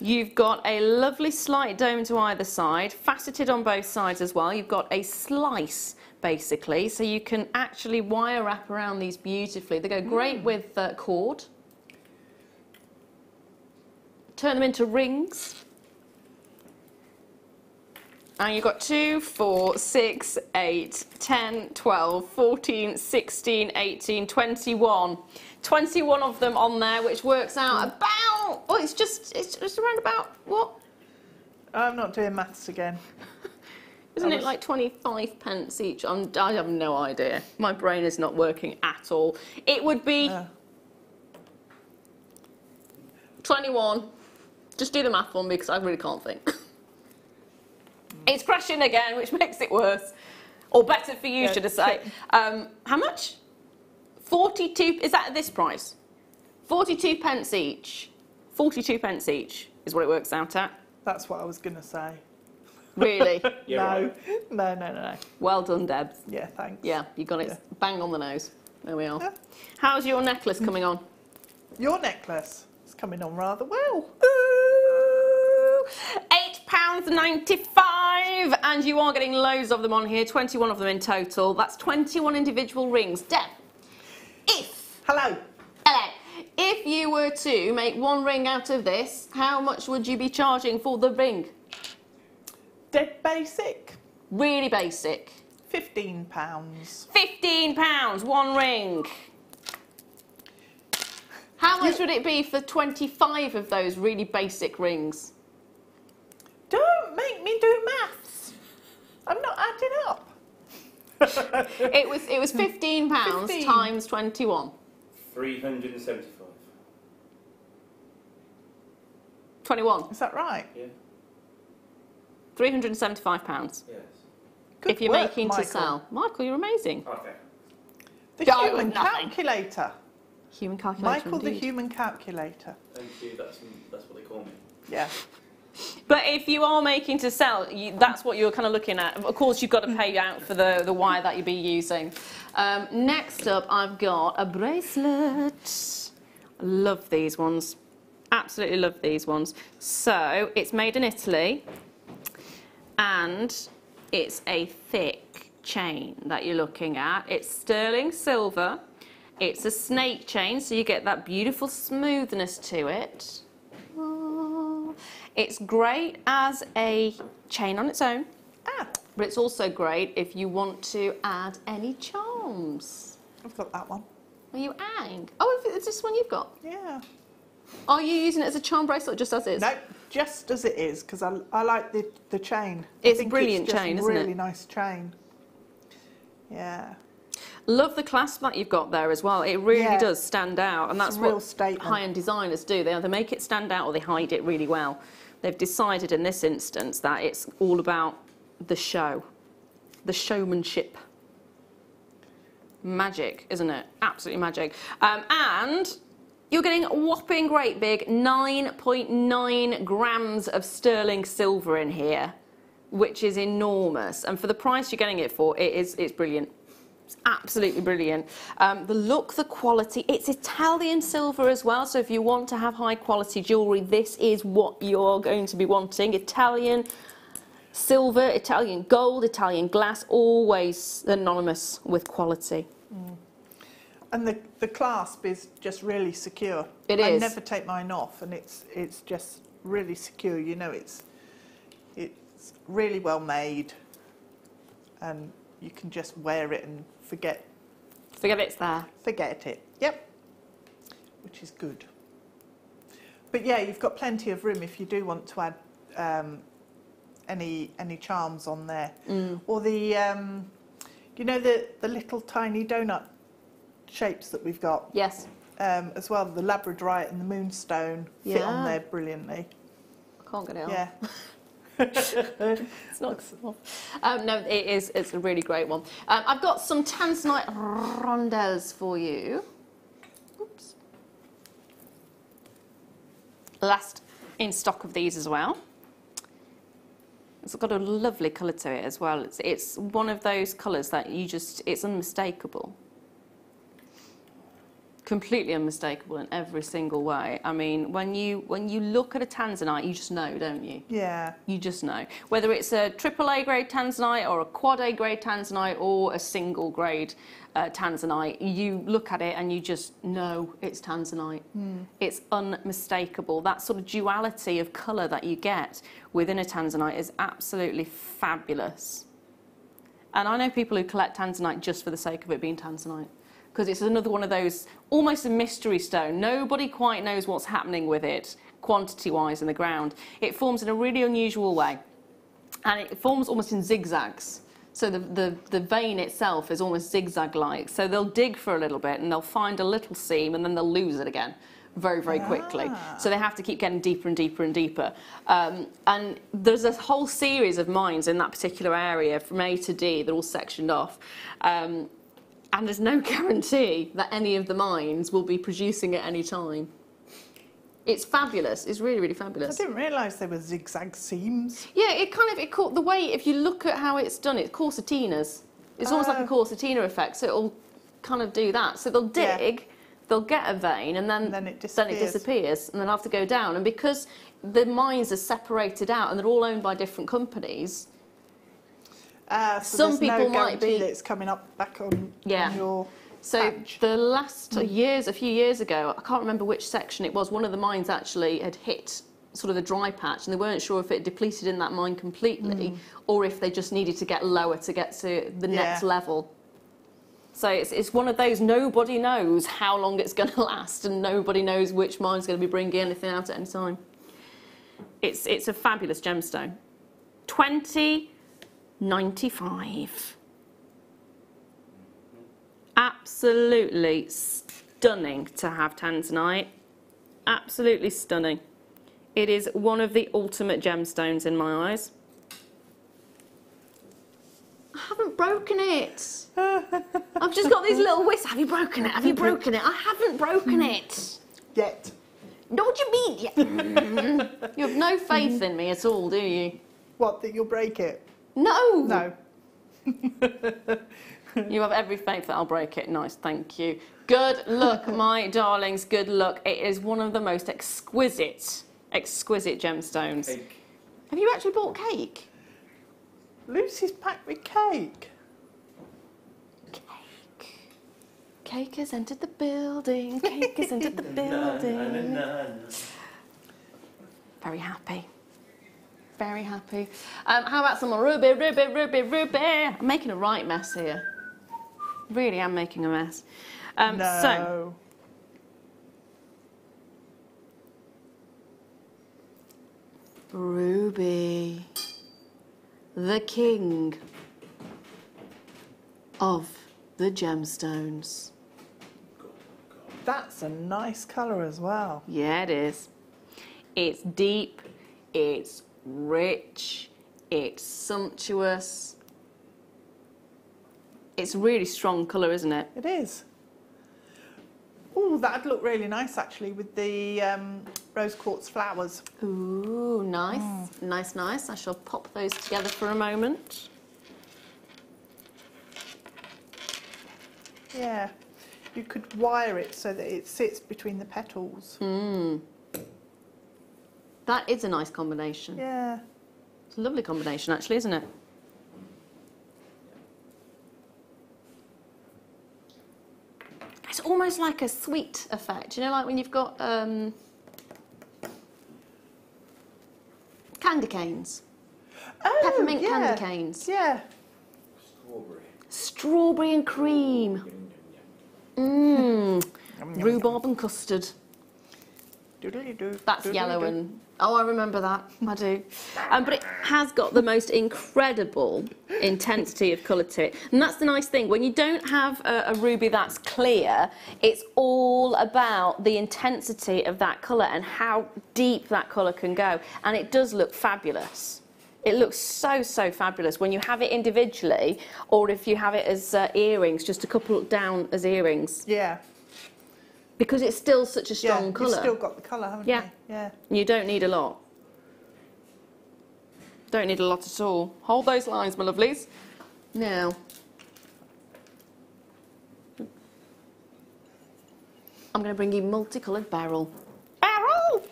You've got a lovely slight dome to either side, faceted on both sides as well. You've got a slice, basically, so you can actually wire wrap around these beautifully. They go great mm. with uh, cord. Turn them into rings. And you've got two, four, six, eight, ten, twelve, fourteen, sixteen, eighteen, twenty-one. twenty-one of them on there, which works out about, well, it's just, it's just around about, what? I'm not doing maths again. Isn't was... it like twenty-five pence each? I'm, I have no idea. My brain is not working at all. It would be uh. twenty-one. Just do the math for me, because I really can't think. It's crashing again, which makes it worse. Or better for you, yeah, should I say. Um, how much? forty-two, is that at this price? forty-two pence each. forty-two pence each is what it works out at. That's what I was going to say. Really? Yeah, no. Right. No, no, no, no. Well done, Debs. Yeah, thanks. Yeah, you got it yeah. bang on the nose. There we are. Yeah. How's your necklace coming on? Your necklace is coming on rather well. Ooh! eight pounds ninety-five. And you are getting loads of them on here, twenty-one of them in total. That's twenty-one individual rings. Deb, if... Hello. Hello. If you were to make one ring out of this, how much would you be charging for the ring? Dead basic. Really basic. fifteen pounds. fifteen pounds, one ring. How much would it be for twenty-five of those really basic rings? Don't make me do math. I'm not adding up. it was it was fifteen pounds times twenty one. Three hundred and seventy five. Twenty one. Is that right? Yeah. Three hundred and seventy five pounds. Yes. Good if you're work, making Michael. to sell, Michael, you're amazing. Okay. The Go human calculator. Human calculator. Michael, indeed. The human calculator. Thank you. That's that's what they call me. Yeah. But if you are making to sell, you, that's what you're kind of looking at. Of course, you've got to pay out for the, the wire that you'll be using. Um, next up, I've got a bracelet. Love these ones. Absolutely love these ones. So it's made in Italy, and it's a thick chain that you're looking at. It's sterling silver. It's a snake chain, so you get that beautiful smoothness to it. It's great as a chain on its own, ah, but it's also great if you want to add any charms. I've got that one. Are you ang? Oh, is this one you've got? Yeah. Are you using it as a charm bracelet or just as it is? No, just as it is, because I, I like the, the chain. It's a brilliant chain, isn't it? It's a really nice chain. Yeah. Love the clasp that you've got there as well. It really yeah. does stand out, and that's what high-end designers do. They either make it stand out or they hide it really well. They've decided in this instance that it's all about the show, the showmanship. Magic, isn't it? Absolutely magic. Um, and you're getting a whopping great big nine point nine grams of sterling silver in here, which is enormous. And for the price you're getting it for, it is, it's brilliant. It's absolutely brilliant. Um, the look, the quality, it's Italian silver as well, so if you want to have high quality jewellery, this is what you're going to be wanting. Italian silver, Italian gold, Italian glass, always synonymous with quality. Mm. And the, the clasp is just really secure. It is. I never take mine off, and it's, it's just really secure. You know, it's, it's really well made, and you can just wear it and forget. Forget it's there. Forget it. Yep. Which is good. But yeah, you've got plenty of room if you do want to add um, any any charms on there, mm. or the um, you know the the little tiny donut shapes that we've got. Yes. Um, as well, the labradorite and the moonstone yeah. fit on there brilliantly. I can't get it on. Yeah. It's not um, no, it is. It's a really great one. Um, I've got some tanzanite rondelles for you. Oops. Last in stock of these as well. It's got a lovely colour to it as well. It's it's one of those colours that you just it's unmistakable. Completely unmistakable in every single way. I mean, when you when you look at a tanzanite, you just know, don't you? Yeah. You just know. Whether it's a triple A grade tanzanite or a quad A grade tanzanite or a single grade uh, tanzanite, you look at it and you just know it's tanzanite. Mm. It's unmistakable. That sort of duality of colour that you get within a tanzanite is absolutely fabulous. And I know people who collect tanzanite just for the sake of it being tanzanite, because it's another one of those, almost a mystery stone. Nobody quite knows what's happening with it, quantity-wise, in the ground. It forms in a really unusual way, and it forms almost in zigzags. So the, the, the vein itself is almost zigzag-like. So they'll dig for a little bit, and they'll find a little seam, and then they'll lose it again very, very ah. quickly. So they have to keep getting deeper and deeper and deeper. Um, and there's a whole series of mines in that particular area, from A to D. They're all sectioned off. Um, And there's no guarantee that any of the mines will be producing at any time. It's fabulous. It's really, really fabulous. I didn't realise there were zigzag seams. Yeah, it kind of, it caught the way, if you look at how it's done, it's corsatinas. It's uh, almost like a corsatina effect, so it'll kind of do that. So they'll dig, yeah. they'll get a vein, and then, and then, it disappears. then it disappears, and then have to go down. And because the mines are separated out and they're all owned by different companies, Uh, so some people no might be that it's coming up back on, yeah. on your so patch. The last years a few years ago, I can't remember which section it was, one of the mines actually had hit sort of the dry patch, and they weren't sure if it depleted in that mine completely mm. or if they just needed to get lower to get to the yeah. next level. So it's, it's one of those, nobody knows how long it's going to last, and nobody knows which mine's going to be bringing anything out at any time. It's, it's a fabulous gemstone. Twenty ninety-five. Absolutely stunning to have tanzanite. Absolutely stunning. It is one of the ultimate gemstones in my eyes. I haven't broken it. I've just got these little wisps. Have you broken it? Have you broken it? I haven't broken it. Yet. Don't you beat you? You have no faith in me at all, do you? What, that you'll break it? No. No. You have every faith that I'll break it. Nice, thank you. Good luck, my darlings. Good luck. It is one of the most exquisite, exquisite gemstones. Cake. Have you actually bought cake? Lucy's packed with cake. Cake. Cake has entered the building. Cake has entered the building. Na, na, na, na. Very happy. Very happy. Um, how about some more ruby, ruby, ruby, ruby? I'm making a right mess here. Really am making a mess. Um, no. So, Ruby, the king of the gemstones. That's a nice colour as well. Yeah, it is. It's deep, it's rich, it's sumptuous. It's a really strong colour, isn't it? It is. Oh, that'd look really nice actually with the um, rose quartz flowers. Ooh, nice, mm. nice, nice. I shall pop those together for a moment. Yeah, you could wire it so that it sits between the petals. Mm. That is a nice combination. Yeah. It's a lovely combination actually, isn't it? It's almost like a sweet effect, you know, like when you've got um, candy canes. Oh, peppermint yeah. candy canes. Yeah. Strawberry. Strawberry and cream. Mmm. Rhubarb and custard. That's yellow and... Oh, I remember that. I do. Um, but it has got the most incredible intensity of colour to it. And that's the nice thing. When you don't have a, a ruby that's clear, it's all about the intensity of that colour and how deep that colour can go. And it does look fabulous. It looks so, so fabulous when you have it individually or if you have it as uh, earrings, just a couple down as earrings. Yeah. Because it's still such a strong yeah, colour. You've still got the colour, haven't yeah. you? Yeah. You don't need a lot. Don't need a lot at all. Hold those lines, my lovelies. Now. I'm going to bring you multicoloured barrel. Barrel!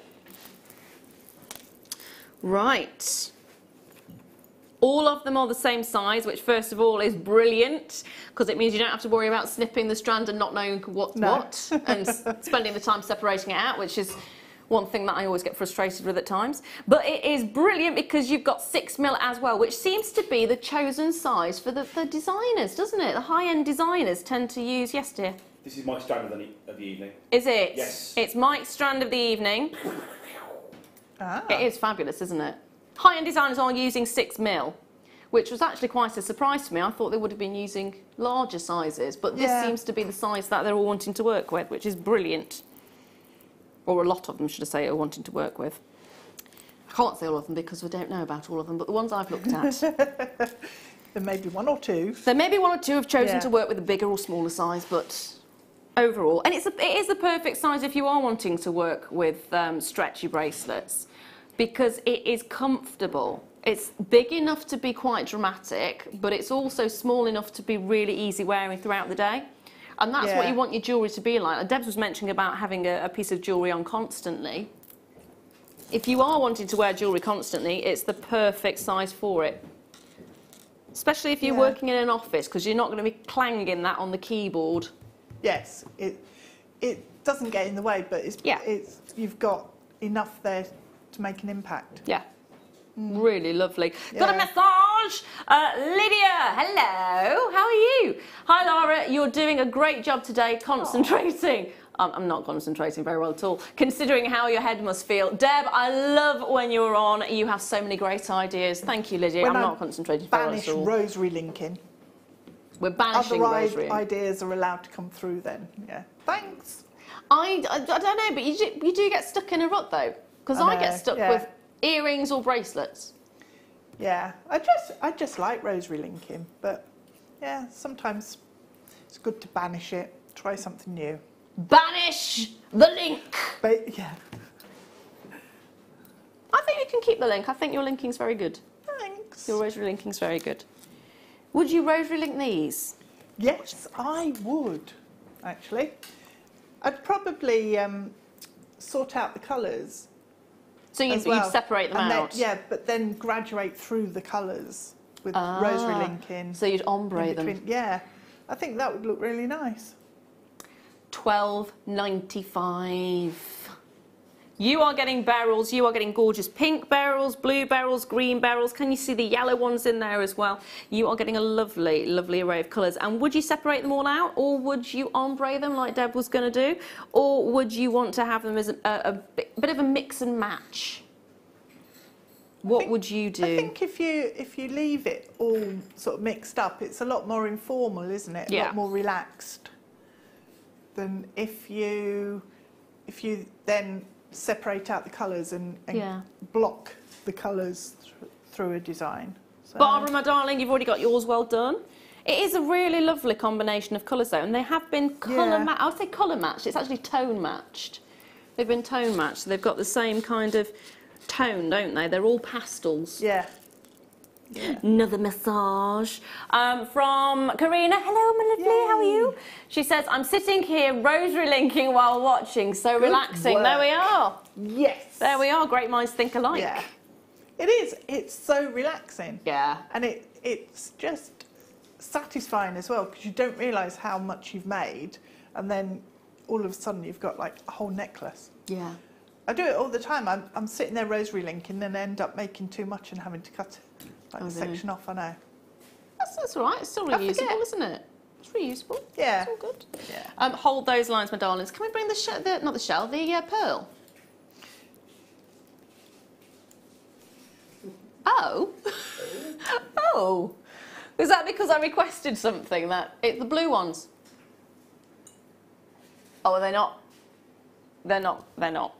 Right. All of them are the same size, which first of all is brilliant because it means you don't have to worry about snipping the strand and not knowing what's no. what and spending the time separating it out, which is one thing that I always get frustrated with at times. But it is brilliant because you've got six mil as well, which seems to be the chosen size for the, the designers, doesn't it? The high-end designers tend to use, yes dear? This is my strand of the, of the evening. Is it? Yes. It's Mike's strand of the evening. Ah. It is fabulous, isn't it? High-end designers are using six mil, which was actually quite a surprise to me. I thought they would have been using larger sizes, but this yeah. seems to be the size that they're all wanting to work with, which is brilliant. Or a lot of them, should I say, are wanting to work with. I can't say all of them because we don't know about all of them, but the ones I've looked at. There may be one or two. There may be one or two have chosen yeah. to work with a bigger or smaller size, but overall. And it's a, it is the perfect size if you are wanting to work with um, stretchy bracelets. Because it is comfortable. It's big enough to be quite dramatic, but it's also small enough to be really easy wearing throughout the day. And that's yeah. what you want your jewellery to be like. Debs was mentioning about having a, a piece of jewellery on constantly. If you are wanting to wear jewellery constantly, it's the perfect size for it. Especially if you're yeah. working in an office, because you're not going to be clanging that on the keyboard. Yes, it, it doesn't get in the way, but it's, yeah. it's, you've got enough there to make an impact. Yeah. Mm. Really lovely. Yeah. Got a message! Uh, Lydia, hello, how are you? Hi Lara, you're doing a great job today concentrating. Um, I'm not concentrating very well at all, considering how your head must feel. Deb, I love when you're on. You have so many great ideas. Thank you, Lydia. When I'm not concentrating very well at all. Banish rosary linking. We're banishing rosary. Other ideas are allowed to come through then. Yeah. Thanks. I, I, I don't know, but you do, you do get stuck in a rut though. Because I, I get stuck yeah. with earrings or bracelets. Yeah, I just I just like rosary linking, but yeah, sometimes it's good to banish it. Try something new. Banish the link. But yeah. think you can keep the link. I think your linking's very good. Thanks. Your rosary linking's very good. Would you rosary link these? Yes, I would, actually. I'd probably um, sort out the colours. So you, well. you'd separate them and out? Then, yeah, but then graduate through the colours with ah, rosary linking. So you'd ombre them? Yeah. I think that would look really nice. twelve ninety-five. You are getting barrels. You are getting gorgeous pink barrels, blue barrels, green barrels. Can you see the yellow ones in there as well? You are getting a lovely, lovely array of colours. And would you separate them all out, or would you ombre them like Deb was going to do, or would you want to have them as a, a, a bit of a mix and match? What think, would you do? I think if you if you leave it all sort of mixed up, it's a lot more informal, isn't it? A yeah. lot more relaxed than if you if you then separate out the colours and, and yeah. block the colours th through a design. So. Barbara, my darling, you've already got yours. Well done. It is a really lovely combination of colours, though, and they have been colour yeah. matched. I would say colour matched. It's actually tone matched. They've been tone matched, so they've got the same kind of tone, don't they? They're all pastels. Yeah. yeah. Another massage um, from Karina. Hello, my lovely. Yay. How are you? She says, I'm sitting here rosary linking while watching, so Good relaxing. Work. There we are. Yes. There we are. Great minds think alike. Yeah. It is. It's so relaxing. Yeah. And it it's just satisfying as well, because you don't realise how much you've made, and then all of a sudden you've got like a whole necklace. Yeah. I do it all the time. I'm, I'm sitting there rosary linking and end up making too much and having to cut like oh, a section off, I know. That's, that's all right. It's still reusable, isn't it? It's reusable. Yeah. It's all good. Yeah. Um, hold those lines, my darlings. Can we bring the, shell, the not the shell, the uh, pearl? Oh. oh. Is that because I requested something? That it, the blue ones? Oh, are they not? They're not. They're not.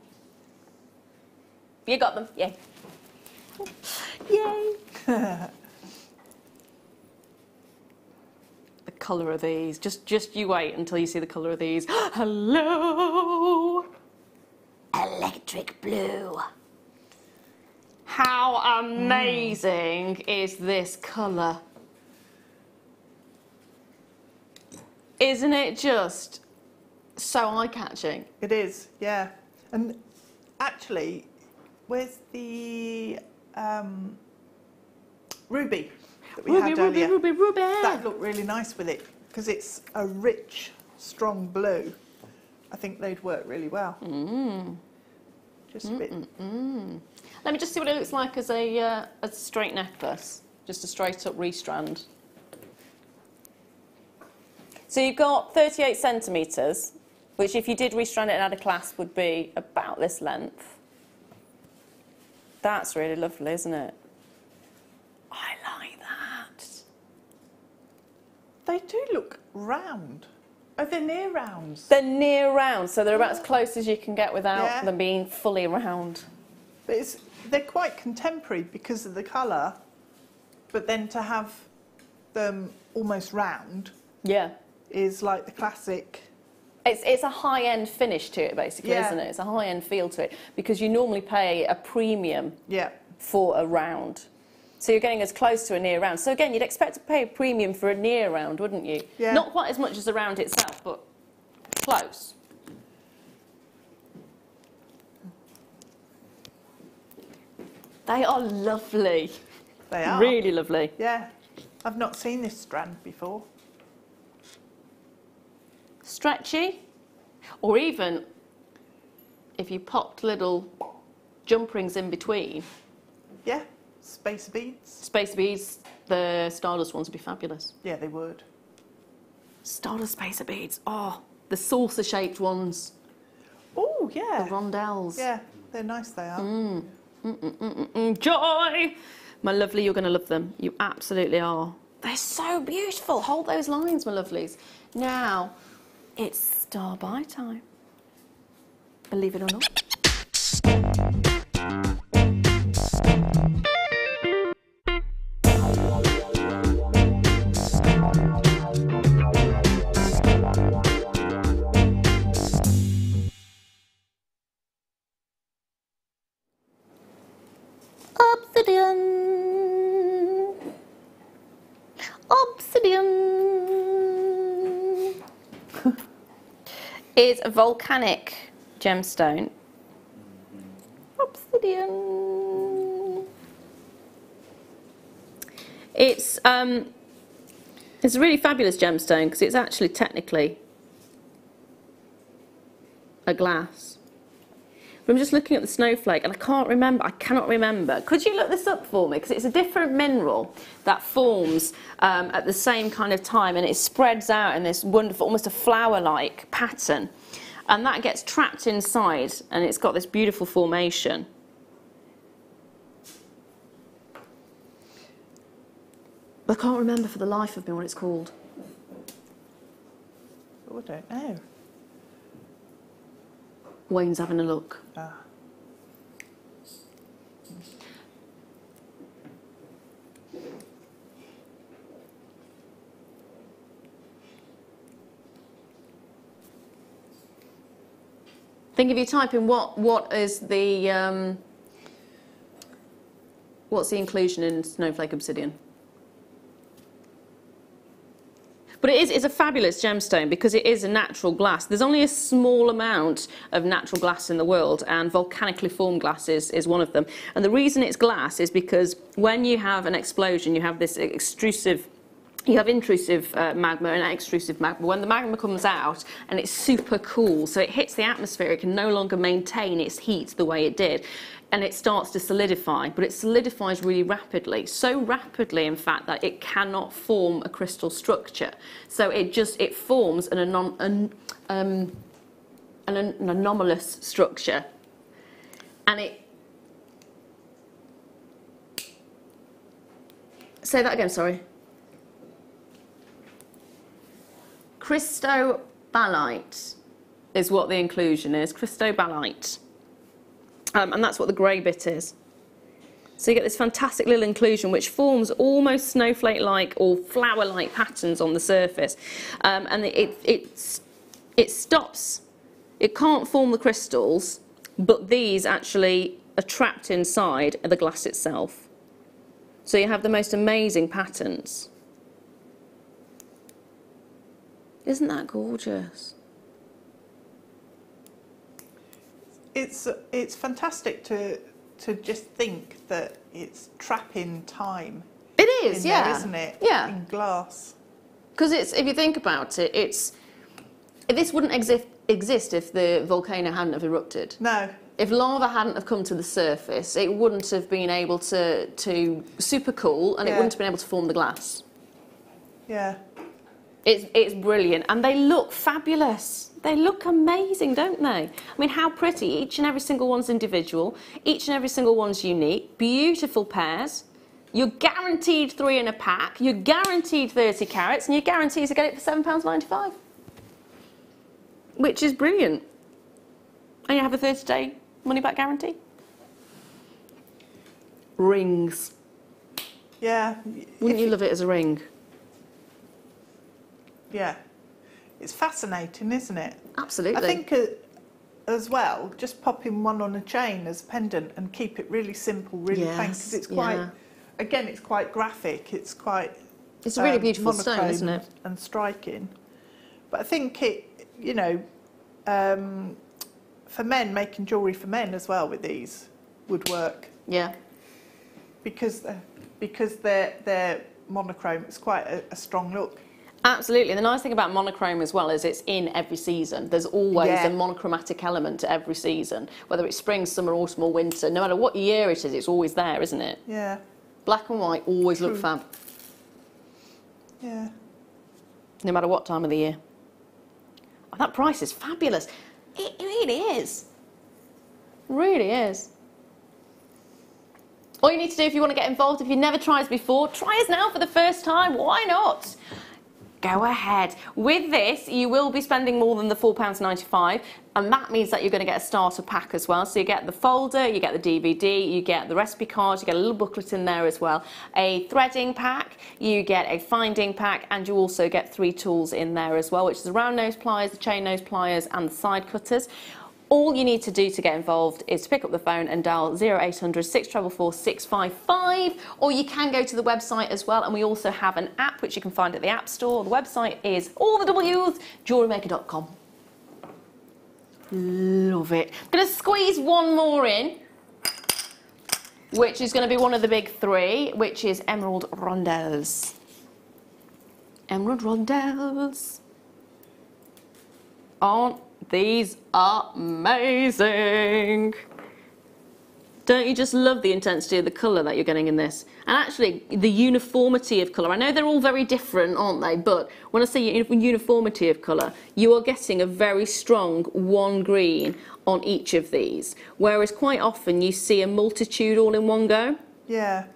You got them, yay. Yay. The colour of these, just, just you wait until you see the colour of these. Hello. Electric blue. How amazing mm. is this colour? Isn't it just so eye-catching? It is, yeah. And actually, where's the um, ruby that we ruby, had ruby, earlier? Ruby, ruby, ruby. That looked really nice with it, because it's a rich, strong blue. I think they'd work really well. Mm. Just mm, a bit. Mm, mm. Let me just see what it looks like as a uh, as a straight necklace, just a straight up restrand. So you've got thirty-eight centimetres, which if you did restrand it and add a clasp would be about this length. That's really lovely, isn't it? I like that. They do look round. Oh, they're near rounds. They're near round, so they're about as close as you can get without yeah. them being fully round. But it's, they're quite contemporary because of the colour, but then to have them almost round yeah. is like the classic. It's, it's a high-end finish to it, basically, yeah. isn't it? It's a high-end feel to it, because you normally pay a premium yeah. for a round. So you're getting as close to a near round. So again, you'd expect to pay a premium for a near round, wouldn't you? Yeah. Not quite as much as the round itself, but close. They are lovely. They are. Really lovely. Yeah. I've not seen this strand before. Stretchy, or even if you popped little jump rings in between. Yeah, space beads. Space beads, the Stardust ones would be fabulous. Yeah, they would. Stardust spacer beads, oh, the saucer-shaped ones. Oh, yeah. The rondelles. Yeah, they're nice, they are. Mm. Mm -mm -mm -mm -mm. Joy! My lovely, you're going to love them. You absolutely are. They're so beautiful. Hold those lines, my lovelies. Now, it's star buy time, believe it or not. Obsidian is a volcanic gemstone. Obsidian. It's um, it's a really fabulous gemstone because it's actually technically a glass. But I'm just looking at the snowflake, and I can't remember. I cannot remember. Could you look this up for me? Because it's a different mineral that forms um, at the same kind of time, and it spreads out in this wonderful, almost a flower-like pattern. And that gets trapped inside, and it's got this beautiful formation. I can't remember for the life of me what it's called. Oh, I don't know. Wayne's having a look. Ah. Think if you type in what what is the um, what's the inclusion in snowflake obsidian? But it is it's a fabulous gemstone because it is a natural glass. There's only a small amount of natural glass in the world, and volcanically formed glass is, is one of them. And the reason it's glass is because when you have an explosion, you have this extrusive, you have intrusive uh, magma and extrusive magma. When the magma comes out and it's super cool, so it hits the atmosphere, it can no longer maintain its heat the way it did. And it starts to solidify, but it solidifies really rapidly. So rapidly, in fact, that it cannot form a crystal structure. So it just, it forms an, anom an, um, an, an anomalous structure. And it... Say that again, sorry. Cristobalite is what the inclusion is. Cristobalite. Um, and that's what the grey bit is. So you get this fantastic little inclusion which forms almost snowflake-like or flower-like patterns on the surface. Um, and it, it, it, it stops, it can't form the crystals, but these actually are trapped inside the glass itself. So you have the most amazing patterns. Isn't that gorgeous? It's it's fantastic to to just think that it's trapping time. It is, in there, yeah, isn't it? Yeah, in glass. Because it's if you think about it, it's this wouldn't exist exist if the volcano hadn't have erupted. No. If lava hadn't have come to the surface, it wouldn't have been able to to super cool, and yeah, it wouldn't have been able to form the glass. Yeah. It's, it's brilliant, and they look fabulous. They look amazing, don't they? I mean, how pretty. Each and every single one's individual. Each and every single one's unique. Beautiful pairs. You're guaranteed three in a pack. You're guaranteed thirty carats, and you're guaranteed to get it for seven pounds ninety-five. Which is brilliant. And you have a thirty day money-back guarantee. Rings. Yeah. Wouldn't you love it as a ring? Yeah, it's fascinating, isn't it? Absolutely. I think uh, as well, just popping one on a chain as a pendant and keep it really simple, really yes, plain, because it's quite, yeah, again, it's quite graphic. It's quite. It's a really um, beautiful stone, isn't it? And striking. But I think it, you know, um, for men, making jewellery for men as well with these would work. Yeah. Because they're, because they're they're monochrome. It's quite a, a strong look. Absolutely. And the nice thing about monochrome as well is it's in every season. There's always yeah, a monochromatic element to every season, whether it's spring, summer, autumn or winter. No matter what year it is, it's always there, isn't it? Yeah. Black and white always True. look fab. Yeah. No matter what time of the year. Oh, that price is fabulous. It really is. Really is. All you need to do if you want to get involved, if you've never tried us before, try us now for the first time. Why not? Go ahead. With this, you will be spending more than the four pounds ninety-five, and that means that you're going to get a starter pack as well. So you get the folder, you get the D V D, you get the recipe card, you get a little booklet in there as well, a threading pack, you get a finding pack, and you also get three tools in there as well, which is the round nose pliers, the chain nose pliers, and the side cutters. All you need to do to get involved is to pick up the phone and dial oh eight hundred, six four four, six five five, or you can go to the website as well, and we also have an app which you can find at the App Store. The website is all the W's, jewellery maker dot com. Love it. I'm going to squeeze one more in, which is going to be one of the big three, which is emerald rondelles. Emerald rondelles. Aren't these amazing? Don't you just love the intensity of the colour that you're getting in this? And actually, the uniformity of colour. I know they're all very different, aren't they? But when I say uniformity of colour, you are getting a very strong one green on each of these. Whereas quite often you see a multitude all in one go. Yeah.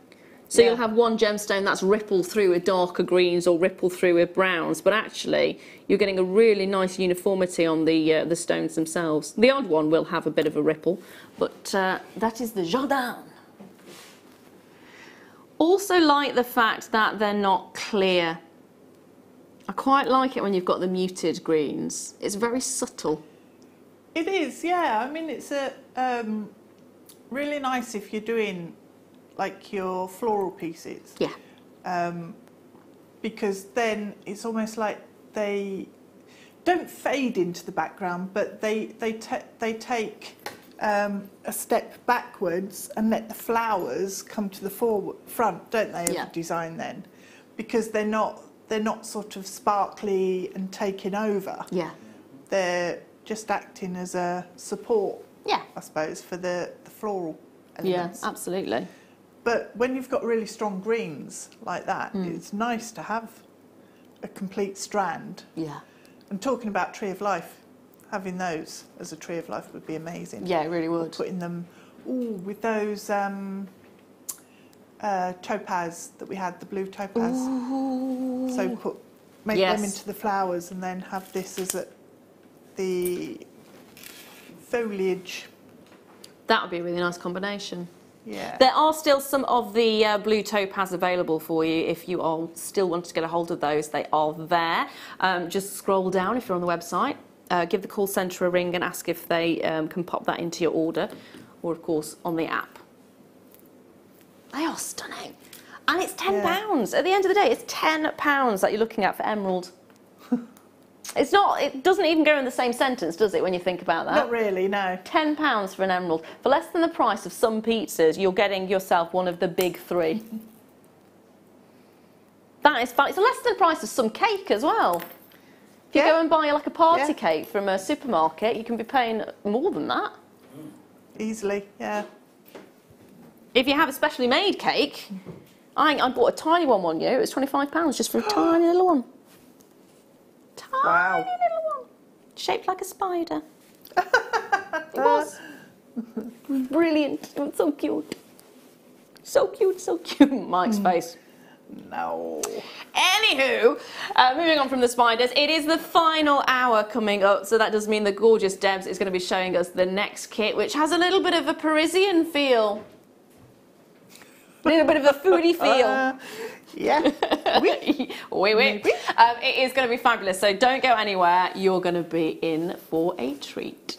So yeah. You'll have one gemstone that's rippled through with darker greens or rippled through with browns, but actually you're getting a really nice uniformity on the uh, the stones themselves. The odd one will have a bit of a ripple, but uh, that is the Jardin. Also like the fact that they're not clear. I quite like it when you've got the muted greens. It's very subtle. It is, yeah. I mean, it's a um, really nice if you're doing like your floral pieces. Yeah. Um, because then it's almost like they don't fade into the background, but they they ta they take um, a step backwards and let the flowers come to the forward front, don't they? Of yeah. the design then, because they're not they're not sort of sparkly and taking over. Yeah. They're just acting as a support. Yeah. I suppose for the the floral elements. Yeah, absolutely. But when you've got really strong greens like that, mm. it's nice to have a complete strand. Yeah. And talking about Tree of Life, having those as a Tree of Life would be amazing. Yeah, it really would. Or putting them, ooh, with those um, uh, topaz that we had, the blue topaz. Ooh. So put, make yes. them into the flowers and then have this as a, the foliage. That would be a really nice combination. Yeah. There are still some of the uh, blue topaz available for you if you are still wanting to get a hold of those. They are there. Um, just scroll down if you're on the website. Uh, give the call centre a ring and ask if they um, can pop that into your order, or of course on the app. They are stunning, and it's ten pounds. Yeah. At the end of the day, it's ten pounds that you're looking at for emerald. It's not, it doesn't even go in the same sentence, does it, when you think about that? Not really, no. ten pounds for an emerald. For less than the price of some pizzas, you're getting yourself one of the big three. That is fun. It's less than the price of some cake as well. If you yeah. go and buy like a party yeah. cake from a supermarket, you can be paying more than that. Easily, yeah. If you have a specially made cake, I, I bought a tiny one one year, it was twenty-five pounds just for a tiny little one. Tiny wow. little one, shaped like a spider. It was brilliant. It was so cute. So cute, so cute. Mike's face. No. Anywho, uh, moving on from the spiders, it is the final hour coming up, so that does mean the gorgeous Debs is going to be showing us the next kit, which has a little bit of a Parisian feel. A little bit of a foodie feel. Uh, yeah. Oui. Oui, oui. Um, it is going to be fabulous, so don't go anywhere. You're going to be in for a treat.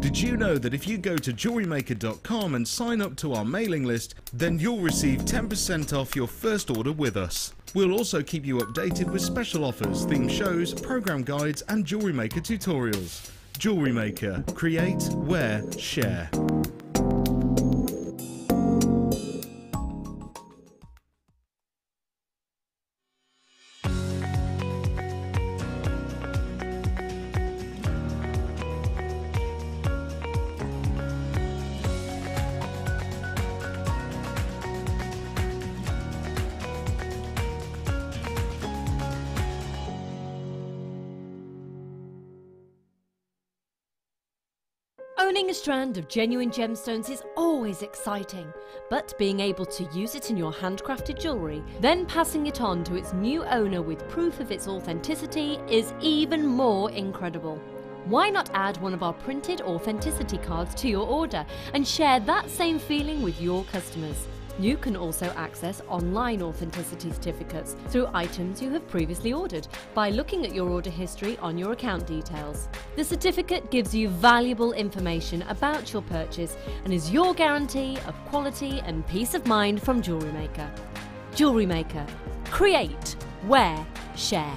Did you know that if you go to jewellery maker dot com and sign up to our mailing list, then you'll receive ten percent off your first order with us. We'll also keep you updated with special offers, theme shows, programme guides and Jewellery Maker tutorials. Jewellery Maker. Create, wear, share. Owning a strand of genuine gemstones is always exciting, but being able to use it in your handcrafted jewellery, then passing it on to its new owner with proof of its authenticity is even more incredible. Why not add one of our printed authenticity cards to your order and share that same feeling with your customers? You can also access online authenticity certificates through items you have previously ordered by looking at your order history on your account details. The certificate gives you valuable information about your purchase and is your guarantee of quality and peace of mind from Jewellery Maker. Jewellery Maker. Create. Wear. Share.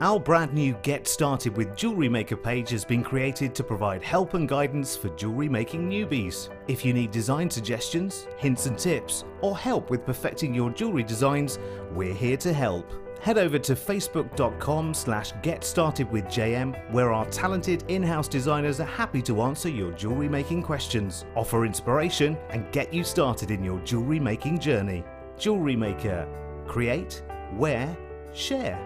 Our brand new Get Started with Jewellery Maker page has been created to provide help and guidance for jewellery making newbies. If you need design suggestions, hints and tips, or help with perfecting your jewellery designs, we're here to help. Head over to facebook.com slash getstartedwithjm where our talented in-house designers are happy to answer your jewellery making questions, offer inspiration and get you started in your jewellery making journey. Jewellery Maker. Create. Wear. Share.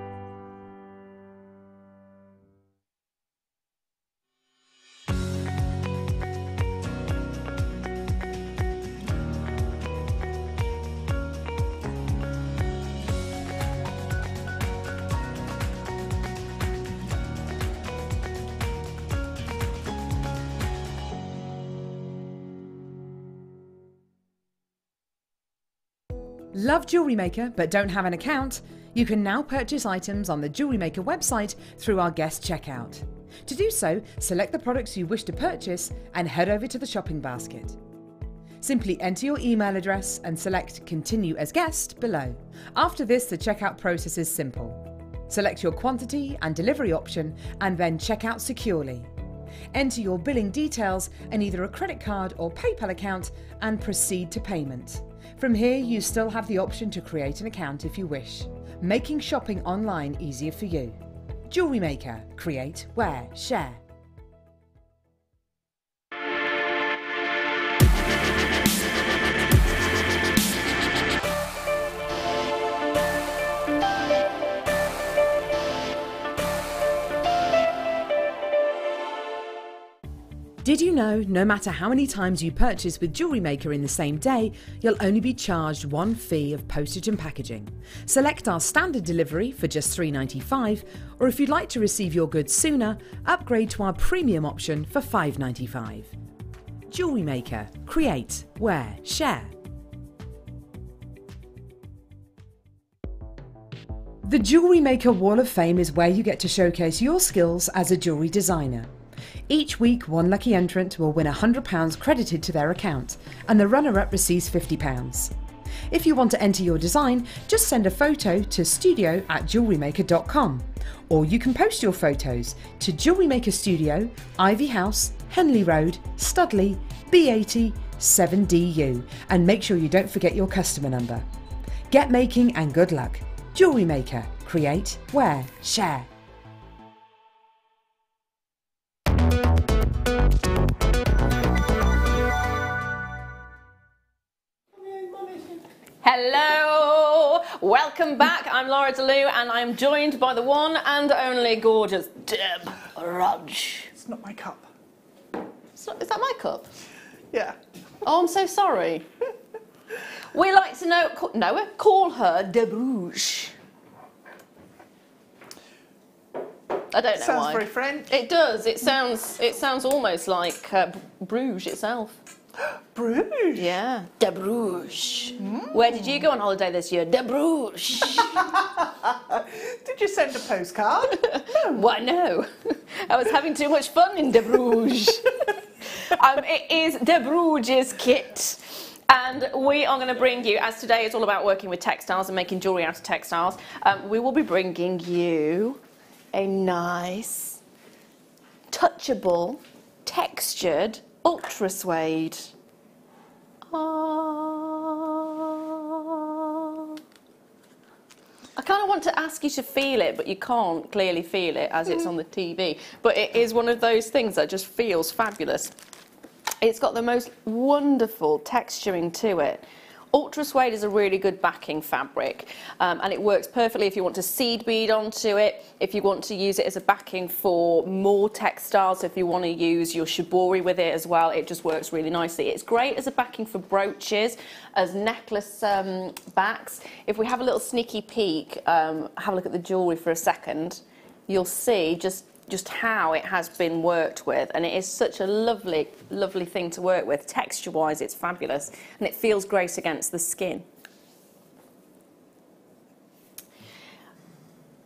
Love Jewellery Maker but don't have an account? You can now purchase items on the Jewellery Maker website through our guest checkout. To do so, select the products you wish to purchase and head over to the shopping basket. Simply enter your email address and select Continue as Guest below. After this, the checkout process is simple. Select your quantity and delivery option and then check out securely. Enter your billing details and either a credit card or PayPal account and proceed to payment. From here, you still have the option to create an account if you wish, making shopping online easier for you. Jewellery Maker. Create. Wear. Share. Did you know, no matter how many times you purchase with Jewellery Maker in the same day, you'll only be charged one fee of postage and packaging. Select our standard delivery for just three ninety-five, or if you'd like to receive your goods sooner, upgrade to our premium option for five ninety-five. Jewellery Maker. Create. Wear. Share. The Jewellery Maker Wall of Fame is where you get to showcase your skills as a jewellery designer. Each week, one lucky entrant will win one hundred pounds credited to their account, and the runner-up receives fifty pounds. If you want to enter your design, just send a photo to studio at jewellery maker dot com, or you can post your photos to Jewellery Maker Studio, Ivy House, Henley Road, Studley, B eighty, seven D U, and make sure you don't forget your customer number. Get making and good luck. Jewellery Maker. Create. Wear. Share. Hello, welcome back. I'm Laura DeLu and I'm joined by the one and only gorgeous Deb Rudge. It's not my cup. It's not, is that my cup? Yeah. Oh, I'm so sorry. We like to know, no, call her Deb Rouge. I don't know why. It sounds very French. It does. It sounds, it sounds almost like uh, Bruges itself. Bruges? Yeah. De Bruges. Mm. Where did you go on holiday this year? De Bruges. Did you send a postcard? No. Why, no. I was having too much fun in De Bruges. um, it is De Bruges kit. And we are going to bring you, as today is all about working with textiles and making jewellery out of textiles, um, we will be bringing you a nice, touchable, textured, ultra suede. Oh. I kind of want to ask you to feel it, but you can't clearly feel it as it's on the T V. But it is one of those things that just feels fabulous. It's got the most wonderful texturing to it. Ultra suede is a really good backing fabric, um, and it works perfectly if you want to seed bead onto it, if you want to use it as a backing for more textiles, so if you want to use your shibori with it as well, it just works really nicely. It's great as a backing for brooches, as necklace um, backs. If we have a little sneaky peek, um, have a look at the jewellery for a second, you'll see just just how it has been worked with, and it is such a lovely, lovely thing to work with. Texture-wise, it's fabulous, and it feels great against the skin.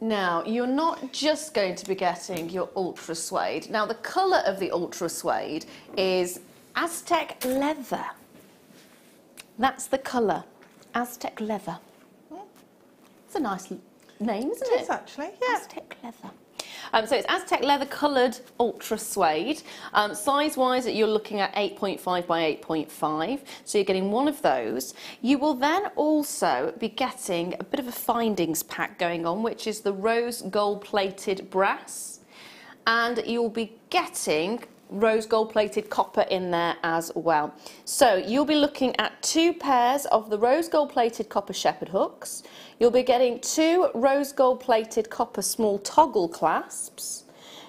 Now, you're not just going to be getting your ultra suede. Now, the colour of the ultra suede is Aztec leather. That's the colour, Aztec leather. It's a nice name, isn't it? It is, actually, yeah. Aztec leather. Um, so it's Aztec leather coloured ultra suede. Um, Size-wise, you're looking at eight point five by eight point five, so you're getting one of those. You will then also be getting a bit of a findings pack going on, which is the rose gold-plated brass, and you'll be getting rose gold-plated copper in there as well. So you'll be looking at two pairs of the rose gold-plated copper shepherd hooks. You'll be getting two rose gold-plated copper small toggle clasps.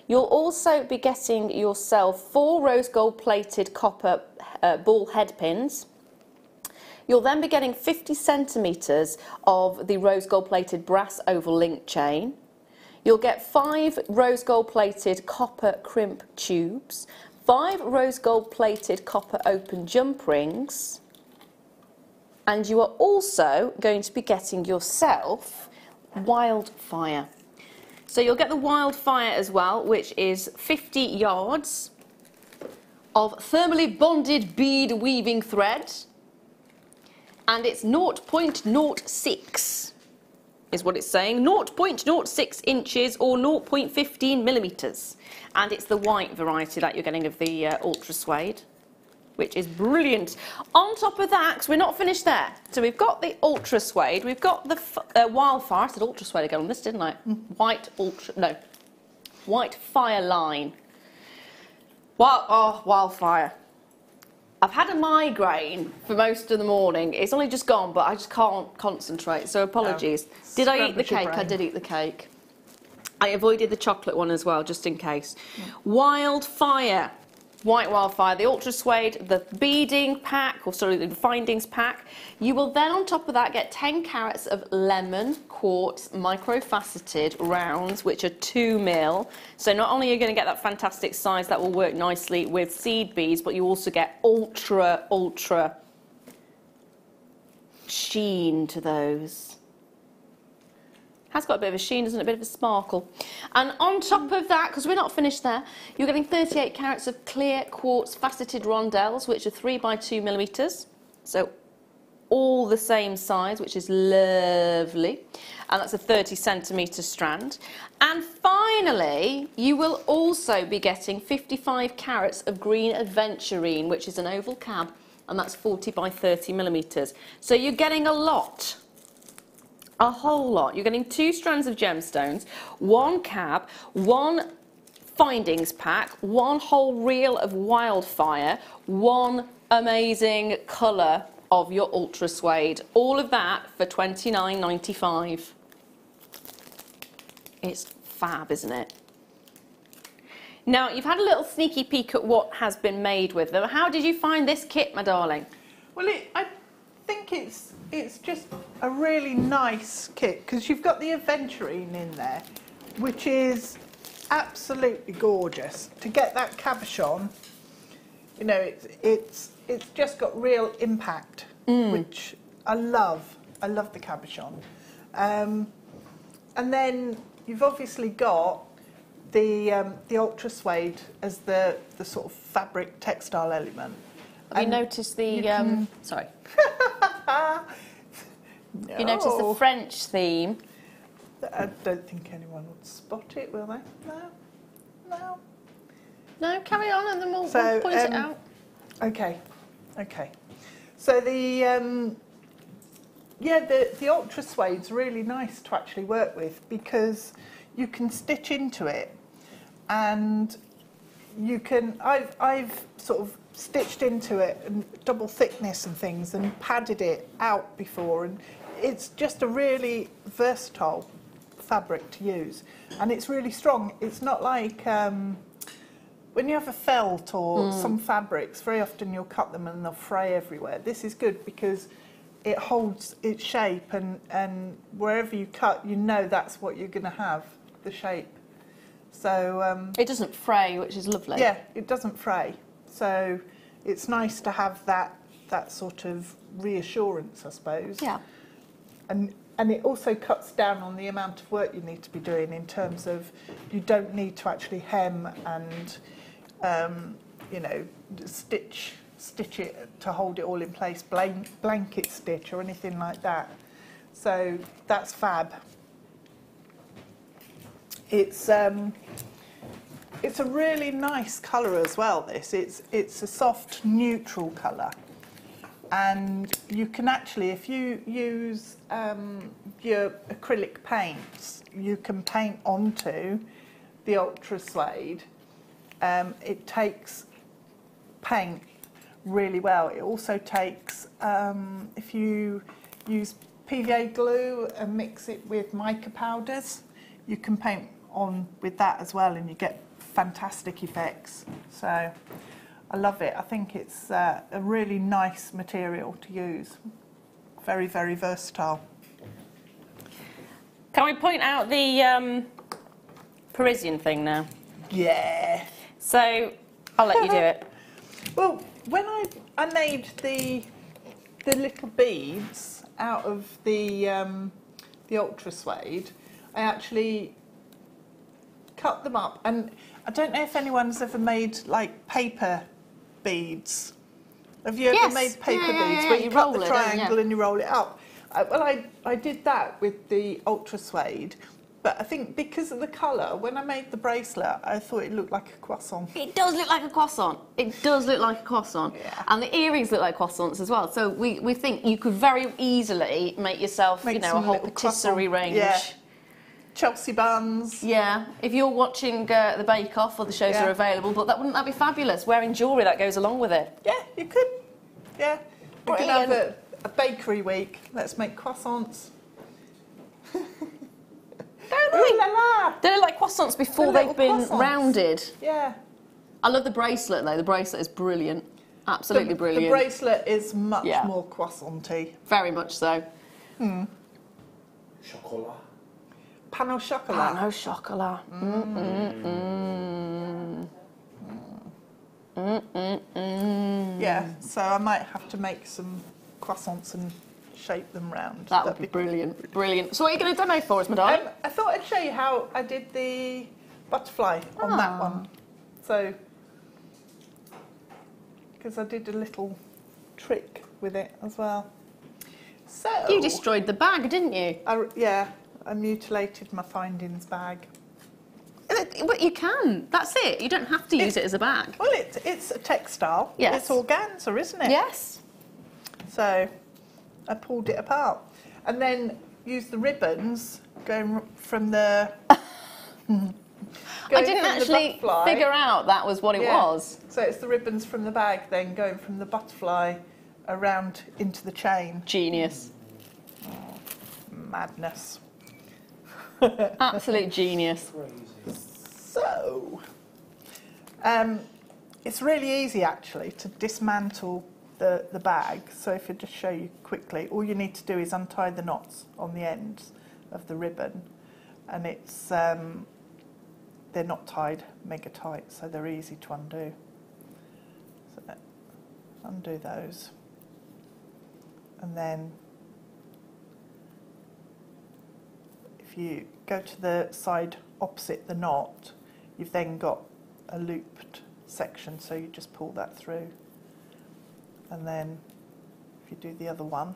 You'll also be getting yourself four rose gold-plated copper uh, ball head pins. You'll then be getting fifty centimetres of the rose gold-plated brass oval link chain. You'll get five rose gold-plated copper crimp tubes, five rose gold-plated copper open jump rings, and you are also going to be getting yourself wildfire. So you'll get the wildfire as well, which is fifty yards of thermally bonded bead weaving thread, and it's zero point zero six. is what it's saying, zero point zero six inches or zero point one five millimetres, and it's the white variety that you're getting of the uh, ultra suede, which is brilliant. On top of that, because we're not finished there, so we've got the ultra suede, we've got the f uh, wildfire. I said ultra suede again on this, didn't I? White ultra, no, white fire line. Wow, oh, wildfire. I've had a migraine for most of the morning. It's only just gone, but I just can't concentrate, so apologies. Oh, did I eat the cake? Brain. I did eat the cake. I avoided the chocolate one as well, just in case. Yeah. Wildfire, white wildfire, the ultra suede, the beading pack, or sorry, the findings pack. You will then, on top of that, get ten carats of lemon quartz microfaceted rounds, which are two mil. So not only are you going to get that fantastic size that will work nicely with seed beads, but you also get ultra, ultra sheen to those. Has got a bit of a sheen, doesn't it? A bit of a sparkle. And on top of that, because we're not finished there, you're getting thirty-eight carats of clear quartz faceted rondelles, which are three by two millimetres. So all the same size, which is lovely, and that's a thirty centimetre strand. And finally, you will also be getting fifty-five carats of green aventurine, which is an oval cab, and that's forty by thirty millimetres. So you're getting a lot, a whole lot. You're getting two strands of gemstones, one cab, one findings pack, one whole reel of wildfire, one amazing colour of your ultra suede. All of that for twenty-nine ninety-five. It's fab, isn't it? Now, you've had a little sneaky peek at what has been made with them. How did you find this kit, my darling? Well, it, I think it's it's just a really nice kit, because you've got the aventurine in there, which is absolutely gorgeous. To get that cabochon, you know, it's it's it's just got real impact, mm. which I love. I love the cabochon. Um, and then you've obviously got the um, the ultra suede as the the sort of fabric textile element. Have and you noticed the? You um, can... Sorry. No. You noticed the French theme. I don't think anyone would spot it, will they? No, no, no. Carry on, and then we'll, so, we'll point um, it out. Okay. Okay, so the um, yeah the the ultra suede's really nice to actually work with, because you can stitch into it, and you can I've I've sort of stitched into it and double thickness and things and padded it out before, and it's just a really versatile fabric to use, and it's really strong. It's not like um, when you have a felt or mm. some fabrics, very often you'll cut them and they'll fray everywhere. This is good because it holds its shape, and, and wherever you cut, you know that's what you're going to have, the shape. So um, it doesn't fray, which is lovely. Yeah, it doesn't fray. So it's nice to have that that sort of reassurance, I suppose. Yeah. And and it also cuts down on the amount of work you need to be doing in terms of you don't need to actually hem and um, you know stitch stitch it to hold it all in place, blank, blanket stitch or anything like that. So that's fab. It's um, it's a really nice colour as well. This it's it's a soft neutral colour, and you can actually, if you use um, your acrylic paints, you can paint onto the Ultra Slade. Um, it takes paint really well. It also takes um, if you use P V A glue and mix it with mica powders, you can paint on with that as well, and you get fantastic effects. So I love it. I think it's uh, a really nice material to use. Very, very versatile. Can we point out the um, Parisian thing now? Yeah. So I'll let you do it. Well, when I, I made the the little beads out of the um, the Ultra Suede, I actually cut them up, and I don't know if anyone's ever made like paper beads. Have you yes. ever made paper yeah, beads yeah, yeah, where you, you cut the triangle it, yeah. and you roll it up? I, well, I, I did that with the Ultra Suede, but I think because of the colour, when I made the bracelet, I thought it looked like a croissant. It does look like a croissant. It does look like a croissant. Yeah. And the earrings look like croissants as well. So we, we think you could very easily make yourself make you know, a whole patisserie range. Yeah. Chelsea buns. Yeah, if you're watching uh, the Bake Off, or the shows yeah. are available, but that wouldn't that be fabulous? Wearing jewellery that goes along with it. Yeah, you could. Yeah, we could have a, a bakery week. Let's make croissants. Don't Ooh, la la. They look like croissants before They're they've been croissants. rounded. Yeah. I love the bracelet though. The bracelet is brilliant. Absolutely the, brilliant. The bracelet is much yeah. more croissant-y. Very much so. Hmm. Chocolat. Pan au chocolat. Pan au chocolat. Mm, mm, mm. Mm, mm, mm. Yeah, so I might have to make some croissants and shape them round. That would be, be brilliant. brilliant, brilliant. So what are you going to demo for us, my darling? Um, I thought I'd show you how I did the butterfly on ah. that one. So, because I did a little trick with it as well. So you destroyed the bag, didn't you? I, yeah. I mutilated my findings bag. But you can. That's it. You don't have to use it, it as a bag. Well, it's it's a textile. Yes. It's organza, isn't it? Yes. So I pulled it apart and then used the ribbons going from the. going I didn't actually figure out that was what it yeah. was. So it's the ribbons from the bag, then going from the butterfly around into the chain. Genius. Oh, madness. Absolute genius. So, um, it's really easy actually to dismantle the, the bag. So if I just show you quickly, all you need to do is untie the knots on the ends of the ribbon, and it's um, they're not tied mega tight, so they're easy to undo. So undo those, and then if you go to the side opposite the knot, you've then got a looped section, so you just pull that through, and then if you do the other one,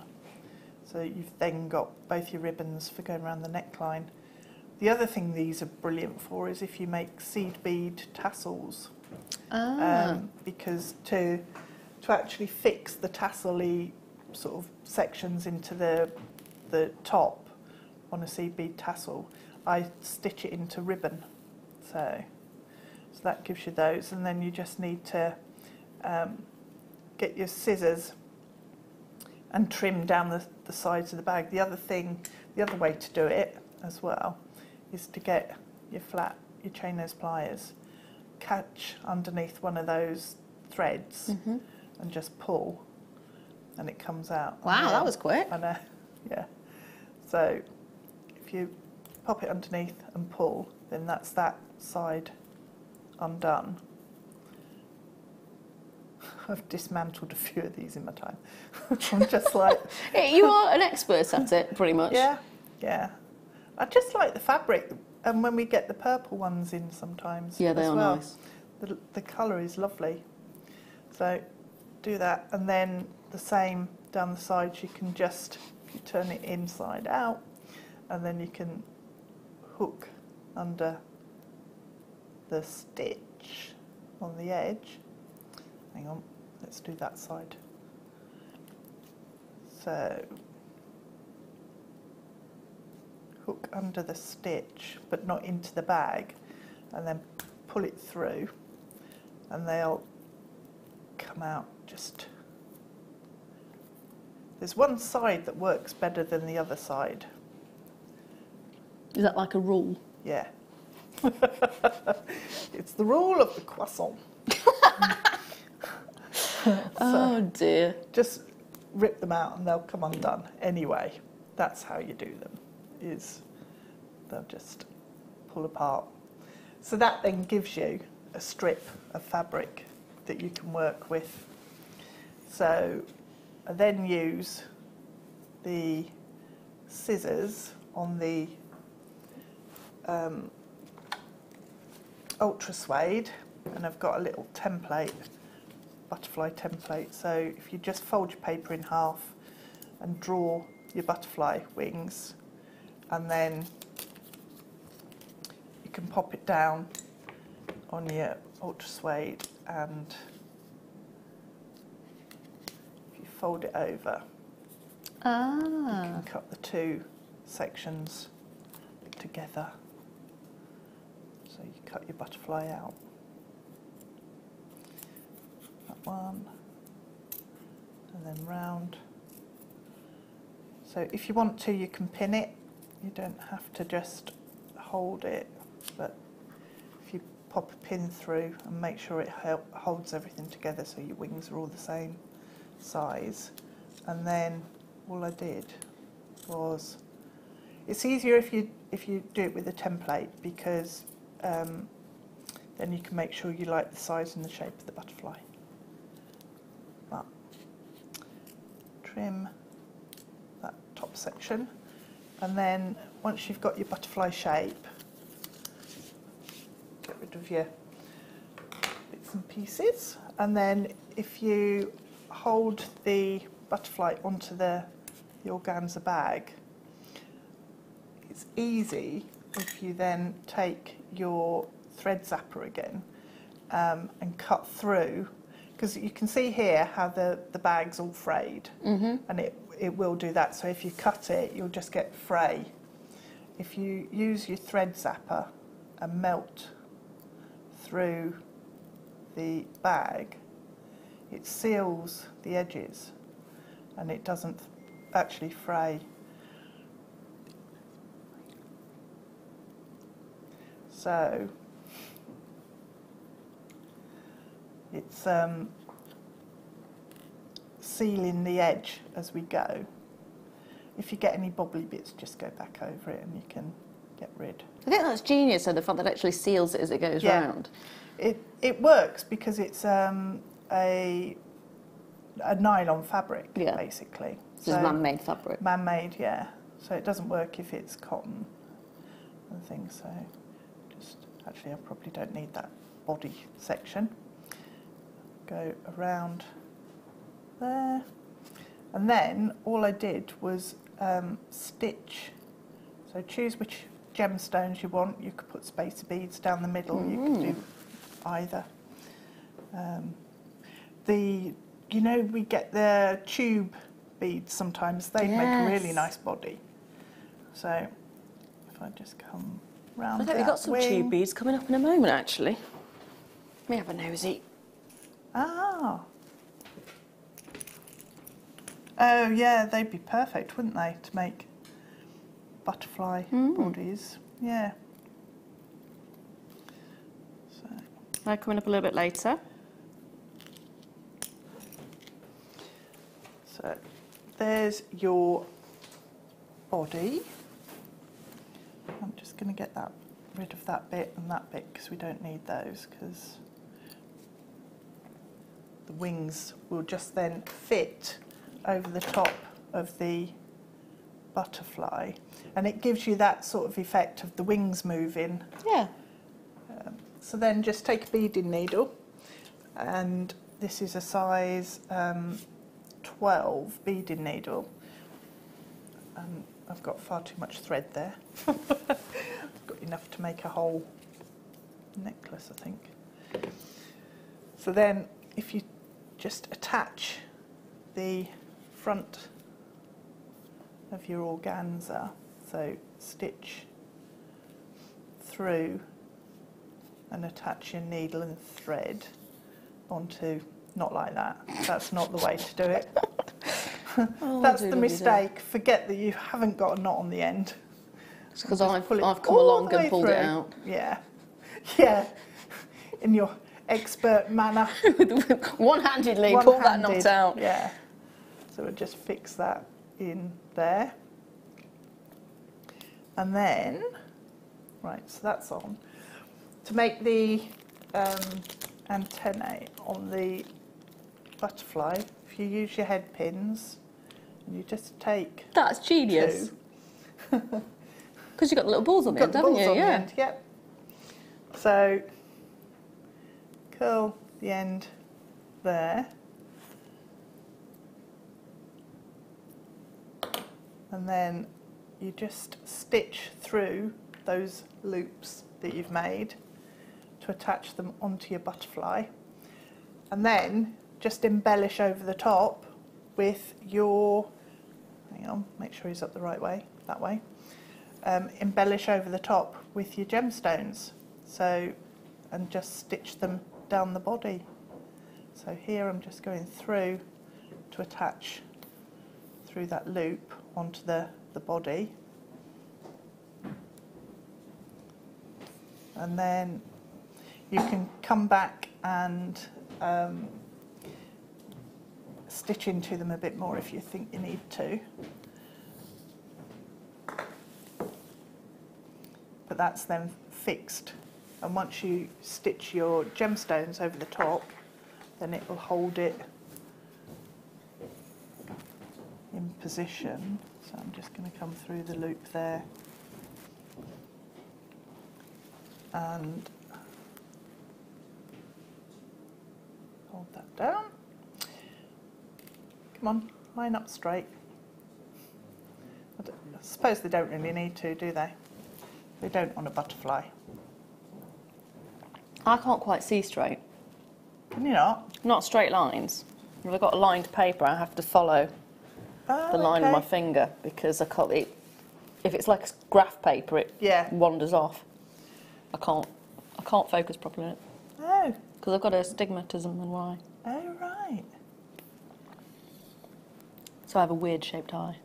so you've then got both your ribbons for going around the neckline. The other thing these are brilliant for is if you make seed bead tassels, ah. um, because to to actually fix the tassel-y sort of sections into the the top on a seed bead tassel, I stitch it into ribbon, so so that gives you those, and then you just need to um, get your scissors and trim down the, the sides of the bag. The other thing, the other way to do it as well, is to get your flat, your chainless pliers, catch underneath one of those threads mm-hmm. and just pull, and it comes out. Wow, that was quick. I know, yeah. So if you pop it underneath and pull, then that's that side undone. I've dismantled a few of these in my time. I'm just like... You are an expert at it, pretty much. Yeah, yeah. I just like the fabric, and when we get the purple ones in sometimes, yeah, they as are well, nice. The, the colour is lovely. So do that, and then the same down the side. You can just turn it inside out, and then you can hook under the stitch on the edge. Hang on, let's do that side. So hook under the stitch, but not into the bag, and then pull it through, and they'll come out just... There's one side that works better than the other side. Is that like a rule? Yeah. It's the rule of the croissant. So oh dear. Just rip them out and they'll come undone anyway. That's how you do them, is they'll just pull apart. So that then gives you a strip of fabric that you can work with. So I then use the scissors on the um, ultra suede, and I've got a little template, butterfly template. So if you just fold your paper in half and draw your butterfly wings, and then you can pop it down on your ultra suede, and if you fold it over, ah. you can cut the two sections together. So you cut your butterfly out. One and then round. So if you want to, you can pin it. You don't have to just hold it, but if you pop a pin through and make sure it holds everything together so your wings are all the same size. And then all I did was, it's easier if you if you do it with a template, because um, then you can make sure you like the size and the shape of the butterfly. Trim that top section, and then once you've got your butterfly shape, get rid of your bits and pieces, and then if you hold the butterfly onto the, the organza bag, it's easy if you then take your thread zapper again um, and cut through. Because you can see here how the, the bag's all frayed, mm-hmm. and it, it will do that. So if you cut it, you'll just get fray. If you use your thread zapper and melt through the bag, it seals the edges and it doesn't actually fray. So... It's um, sealing the edge as we go. If you get any bobbly bits, just go back over it and you can get rid. I think that's genius, so the fact that it actually seals it as it goes yeah. round. It, it works because it's um, a, a nylon fabric, yeah. basically. So it's man-made fabric. Man-made, yeah. So it doesn't work if it's cotton and things. So just actually, I probably don't need that body section. Go around there, and then all I did was um, stitch. So choose which gemstones you want. You could put spacer beads down the middle. Mm. You could do either. Um, the you know we get the tube beads sometimes. They yes. make a really nice body. So if I just come round, I think we've got some wing. tube beads coming up in a moment. Actually, let me have a nosy. Oh. Oh, yeah, they'd be perfect, wouldn't they, to make butterfly mm. bodies. Yeah. So. Now coming up a little bit later. So there's your body. I'm just going to get that rid of that bit and that bit because we don't need those because the wings will just then fit over the top of the butterfly, and it gives you that sort of effect of the wings moving. Yeah. Um, so then just take a beading needle, and this is a size um, twelve beading needle. Um, I've got far too much thread there. I've got enough to make a whole necklace, I think. So then if you just attach the front of your organza, so stitch through and attach your needle and thread onto, not like that, that's not the way to do it. Oh, that's do the mistake, forget that you haven't got a knot on the end. It's because I've, I've come along and pulled through. It out. Yeah, yeah, in your expert manner. One-handedly, One pull that knot out. Yeah. So we'll just fix that in there. And then, right, so that's on. To make the um, antennae on the butterfly, if you use your head pins, and you just take That's genius. Because you've got the little balls on the end, haven't you? Yeah. End, yep. So, curl the end there. And then you just stitch through those loops that you've made to attach them onto your butterfly, and then just embellish over the top with your, hang on, make sure he's up the right way, that way, um, embellish over the top with your gemstones, so, and just stitch them down the body. So here I'm just going through to attach through that loop onto the, the body, and then you can come back and um, stitch into them a bit more if you think you need to, but that's then fixed, and once you stitch your gemstones over the top, then it will hold it in position. So I'm just going to come through the loop there and hold that down. Come on, line up straight. I, I suppose they don't really need to, do they? They don't on a butterfly. I can't quite see straight. Can you not? Not straight lines. If I've got a lined paper, I have to follow Oh, the line okay. of my finger, because I can't. It, if it's like graph paper, it yeah. wanders off. I can't. I can't focus properly on it. Oh, because I've got a astigmatism in one eye. Oh right. So I have a weird shaped eye.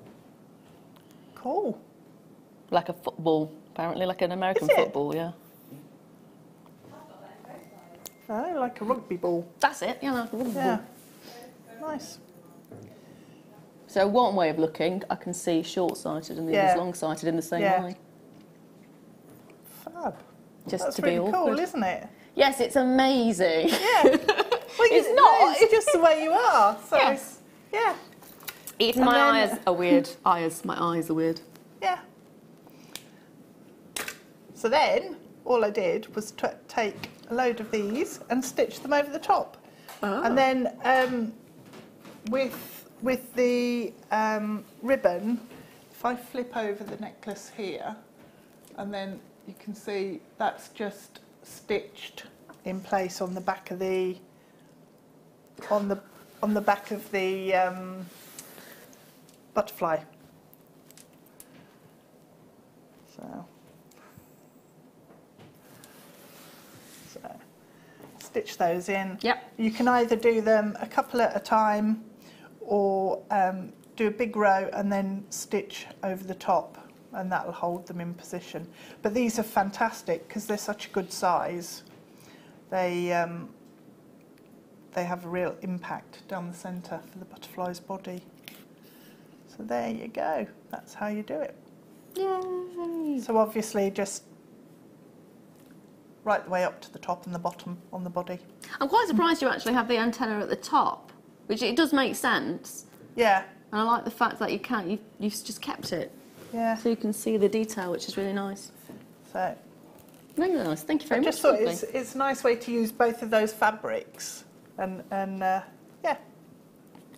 Cool. Like a football, apparently, like an American football, yeah. Oh, like a rugby ball. That's it. Yeah, like a rugby yeah. ball. Nice. So one way of looking, I can see short-sighted and the yeah. other's long-sighted in the same yeah. eye. Fab. Just That's to really be awkward. Cool, isn't it? Yes, it's amazing. Yeah. Well, it's you, not. No, it's just the way you are. So yeah. It's, yeah. Even and my then, eyes are weird. eyes, my eyes are weird. Yeah. So then, all I did was t take a load of these and stitch them over the top, oh. and then um, with. With the um, ribbon, if I flip over the necklace here, and then you can see that's just stitched in place on the back of the on the on the back of the um, butterfly. So, so stitch those in. Yep. You can either do them a couple at a time or um, do a big row and then stitch over the top, and that will hold them in position. But these are fantastic because they're such a good size. They, um, they have a real impact down the centre for the butterfly's body. So there you go, that's how you do it. Yay. So obviously just right the way up to the top and the bottom on the body. I'm quite surprised you actually have the antenna at the top, which it does make sense. Yeah. And I like the fact that you can't, you, you've just kept it. Yeah. So you can see the detail, which is really nice. So. Really nice, thank you very much. I just thought it's, it's a nice way to use both of those fabrics and, and uh, yeah.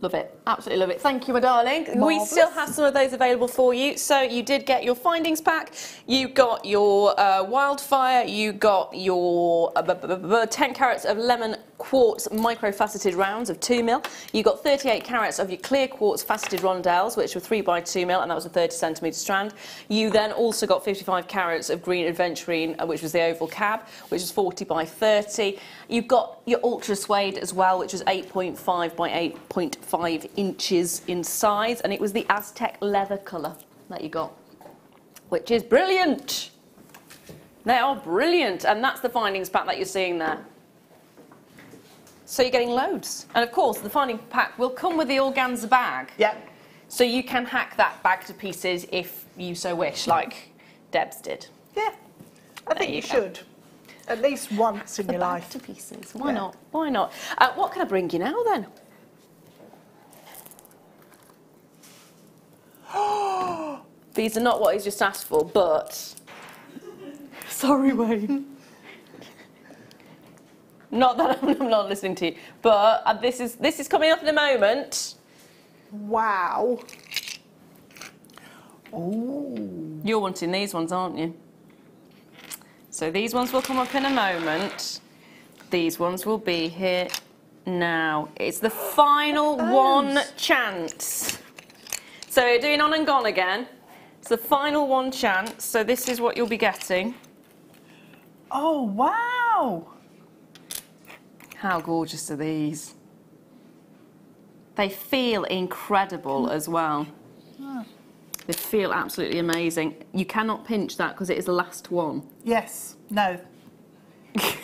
Love it, absolutely love it. Thank you, my darling. Marvellous. We still have some of those available for you. So you did get your findings pack, you got your uh, wildfire, you got your uh, ten carats of lemon quartz microfaceted rounds of two mil. You got thirty-eight carats of your clear quartz faceted rondelles, which were three by two mil, and that was a thirty centimetre strand. You then also got fifty-five carats of green aventurine, which was the oval cab, which was forty by thirty. You've got your ultra suede as well, which was eight point five by eight point five inches in size, and it was the Aztec leather colour that you got, which is brilliant. They are brilliant, and that's the findings pack that you're seeing there. So you're getting loads, and of course the finding pack will come with the organza bag. Yeah. So you can hack that bag to pieces if you so wish, like Debs did. Yeah, I think you should. At least once in your life. Hack the bag to pieces. Why not? Why not? Uh, what can I bring you now then? These are not what he's just asked for, but sorry, Wayne. Not that I'm, I'm not listening to you, but uh, this is this is coming up in a moment. Wow. Ooh. You're wanting these ones, aren't you? So these ones will come up in a moment. These ones will be here now. It's the final one chance. So we're doing on and gone again. It's the final one chance, so this is what you'll be getting. Oh, wow! How gorgeous are these? They feel incredible as well. Oh. They feel absolutely amazing. You cannot pinch that because it is the last one. Yes, no. Yes,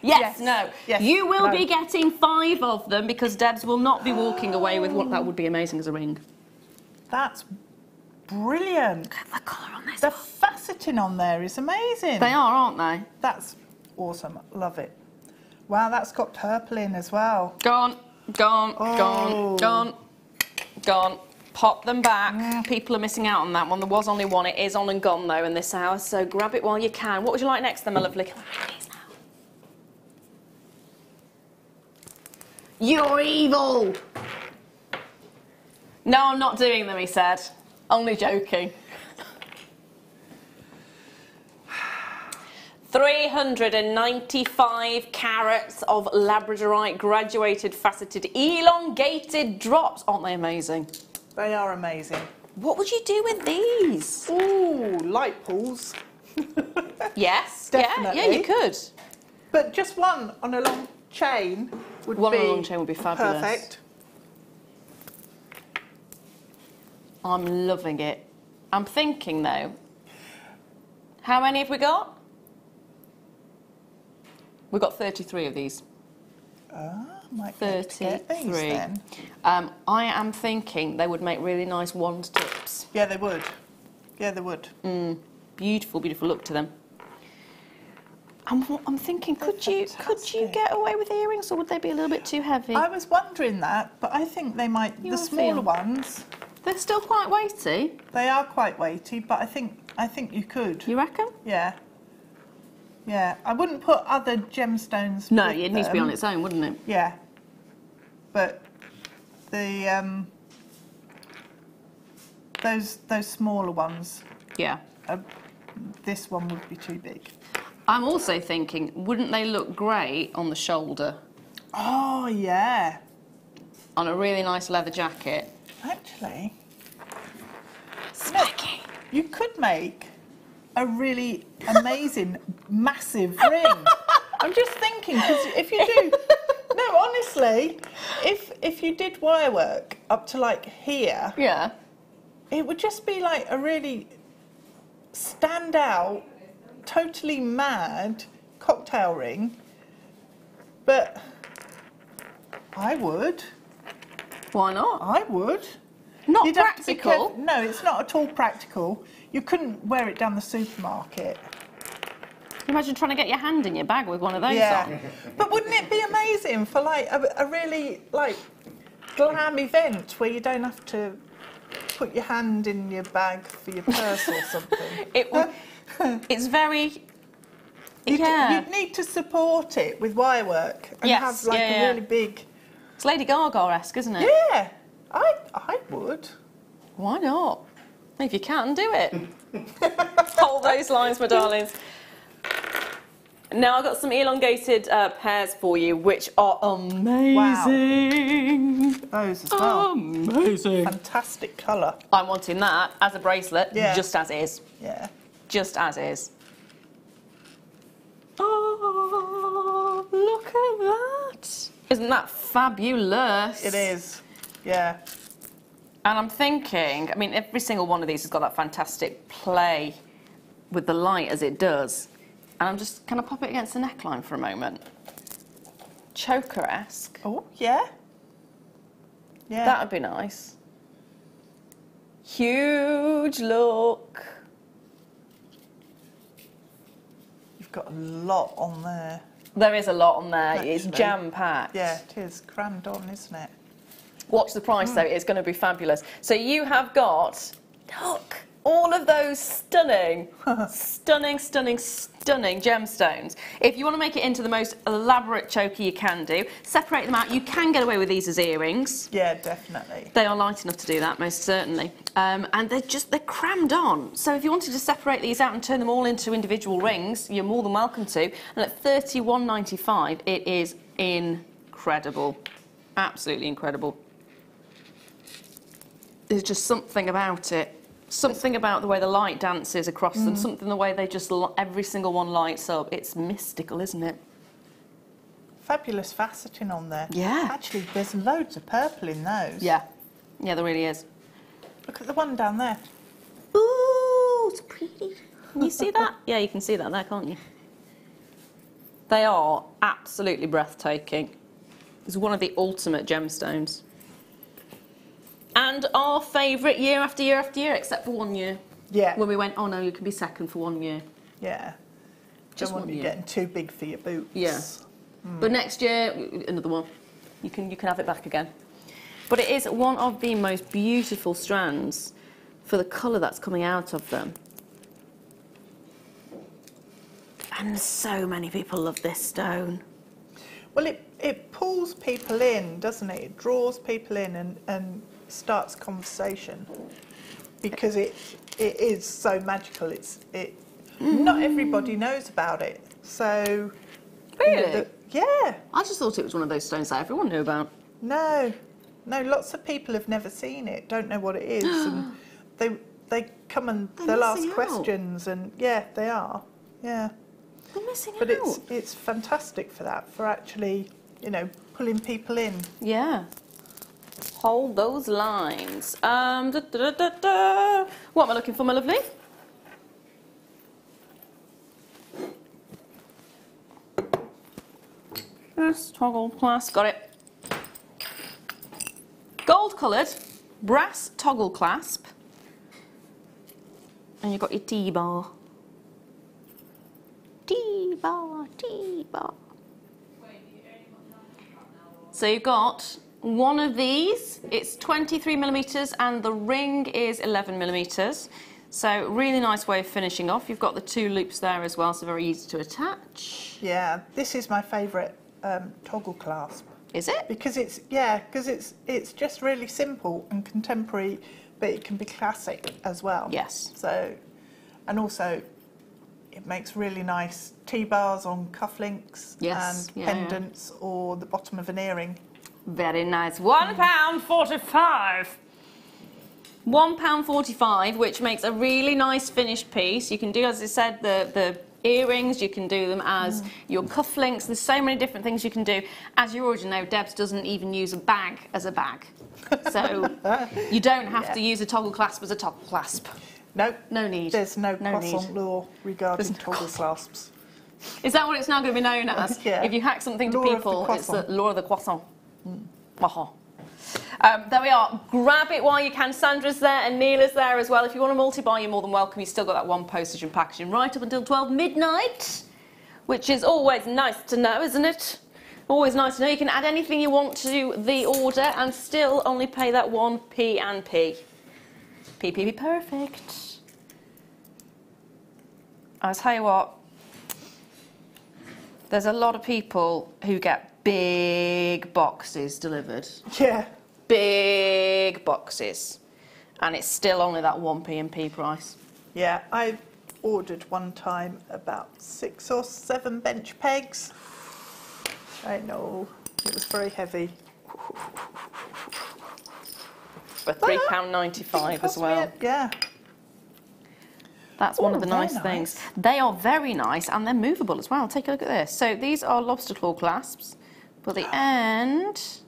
yes, no. Yes, you will no. be getting five of them because Debs will not be walking away with what that would be amazing as a ring. That's brilliant. Look at the colour on this. The faceting on there is amazing. They are, aren't they? That's awesome. Love it. Wow, that's got purple in as well. Gone, gone, oh. gone, gone, gone. Pop them back. Mm. People are missing out on that one. There was only one. It is on and gone, though, in this hour, so grab it while you can. What would you like next then, my lovely? Can I bring these now? You're evil! No, I'm not doing them, he said. Only joking. three hundred ninety-five carats of labradorite graduated faceted elongated drops. Aren't they amazing? They are amazing. What would you do with these? Ooh, light pools. Yes, definitely. Yeah, yeah, you could. But just one on a long chain would one be One on a long chain would be fabulous. Perfect. I'm loving it. I'm thinking though, how many have we got? We've got thirty-three of these. Ah, oh, might be able to get these then. Um, I am thinking they would make really nice wand tips. Yeah, they would. Yeah, they would. Mm, beautiful, beautiful look to them. I'm, I'm thinking, They're could fantastic. you could you get away with earrings, or would they be a little bit too heavy? I was wondering that, but I think they might. You the smaller feel. ones. They're still quite weighty. They are quite weighty, but I think I think you could. You reckon? Yeah. Yeah. I wouldn't put other gemstones. No, with it them. needs to be on its own, wouldn't it? Yeah. But the um, those those smaller ones. Yeah. Uh, this one would be too big. I'm also thinking, wouldn't they look great on the shoulder? Oh yeah. On a really nice leather jacket. Actually, Smacky. You could make a really amazing, massive ring I'm just thinking, because if you do, no, honestly, if if you did wire work up to like here, yeah, it would just be like a really stand out, totally mad cocktail ring. But I would. Why not? I would. Not You'd practical. No, it's not at all practical. You couldn't wear it down the supermarket. Imagine trying to get your hand in your bag with one of those yeah. on. But wouldn't it be amazing for like a, a really like glam event where you don't have to put your hand in your bag for your purse or something? It will, it's very. You'd, yeah. you'd need to support it with wirework and yes, have like yeah, a yeah. really big. It's Lady Gaga-esque, isn't it? Yeah. I, I would. Why not? If you can, do it. Hold those lines, my darlings. Now I've got some elongated uh, pairs for you, which are amazing. Wow. Those as well. Amazing. Fantastic colour. I'm wanting that as a bracelet, yeah. just as is. Yeah. Just as is. Oh, look at that. Isn't that fabulous? It is. Yeah. And I'm thinking, I mean, every single one of these has got that fantastic play with the light as it does. And I'm just going to pop it against the neckline for a moment. Choker-esque. Oh, yeah. Yeah. That would be nice. Huge look. You've got a lot on there. There is a lot on there. Actually. It's jam-packed. Yeah, it is. Crammed on, isn't it? Watch the price, though. It's going to be fabulous. So you have got, look, all of those stunning, stunning, stunning, stunning gemstones. If you want to make it into the most elaborate choker you can do, separate them out. You can get away with these as earrings. Yeah, definitely. They are light enough to do that, most certainly. Um, and they're just, they're crammed on. So if you wanted to separate these out and turn them all into individual rings, you're more than welcome to. And at thirty-one ninety-five, it is incredible. Absolutely incredible. There's just something about it, something about the way the light dances across mm. them, something the way they just, every single one lights up. It's mystical, isn't it? Fabulous faceting on there. Yeah. Actually, there's loads of purple in those. Yeah. Yeah, there really is. Look at the one down there. Ooh, it's pretty. Can you see that? Yeah, you can see that there, can't you? They are absolutely breathtaking. It's one of the ultimate gemstones. And our favourite year after year after year, except for one year. Yeah. When we went, oh no, you can be second for one year. Yeah. Just one year. You're getting too big for your boots. Yeah. Mm. But next year, another one. You can you can have it back again. But it is one of the most beautiful strands for the colour that's coming out of them. And so many people love this stone. Well, it it pulls people in, doesn't it? It draws people in and and. starts conversation because it it is so magical. It's it mm. not everybody knows about it. So really, you know, the, yeah. I just thought it was one of those stones that everyone knew about. No, no. Lots of people have never seen it, don't know what it is, and they they come and they're they'll ask out. questions, and yeah, they are. Yeah, they're missing but out. But it's it's fantastic for that, for actually, you know, pulling people in. Yeah. Hold those lines. Um, da, da, da, da. What am I looking for, my lovely? Yes, toggle clasp. Got it. Gold coloured brass toggle clasp. And you've got your T-bar. T-bar, T-bar. So you've got one of these, it's twenty-three millimeters and the ring is eleven millimeters. So really nice way of finishing off. You've got the two loops there as well, so very easy to attach. Yeah, this is my favourite um, toggle clasp. Is it? Because it's, yeah, because it's, it's just really simple and contemporary, but it can be classic as well. Yes. So, and also it makes really nice T-bars on cufflinks yes. and yeah, pendants yeah. or the bottom of an earring. Very nice. one pound forty-five. one pound forty-five, which makes a really nice finished piece. You can do, as I said, the, the earrings, you can do them as mm. your cufflinks. There's so many different things you can do. As you already know, Debs doesn't even use a bag as a bag. So you don't have yeah. to use a toggle clasp as a toggle clasp. No. No need. There's no, no croissant law regarding no toggle clasps. Is that what it's now going to be known as? Yeah. If you hack something to law people, the it's the law of the croissant. Mm. Uh-huh. Um, there we are. Grab it while you can. Sandra's there and Neela's there as well. If you want to multi-buy, you're more than welcome. You've still got that one postage and packaging right up until twelve midnight, which is always nice to know, isn't it? Always nice to know. You can add anything you want to the order and still only pay that one P and P. P, P, P, perfect. I'll tell you what. There's a lot of people who get big boxes delivered. Yeah. Big boxes. And it's still only that one P and P price. Yeah, I ordered one time about six or seven bench pegs. I know, it was very heavy. For three pounds ninety-five as well. It, yeah. That's Ooh, one of the nice, nice things. They are very nice and they're movable as well. Take a look at this. So these are lobster claw clasps, but the end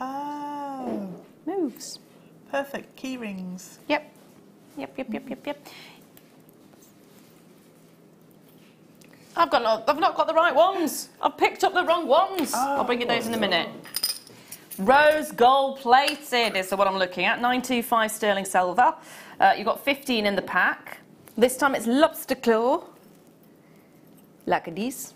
oh. moves. Perfect key rings. Yep. Yep, yep, yep, yep, yep. I've got not, I've not got the right ones. I've picked up the wrong ones. Oh, I'll bring you those in a minute. Rose gold plated is what I'm looking at. nine two five sterling silver. Uh, you've got fifteen in the pack. This time it's lobster claw. Like these.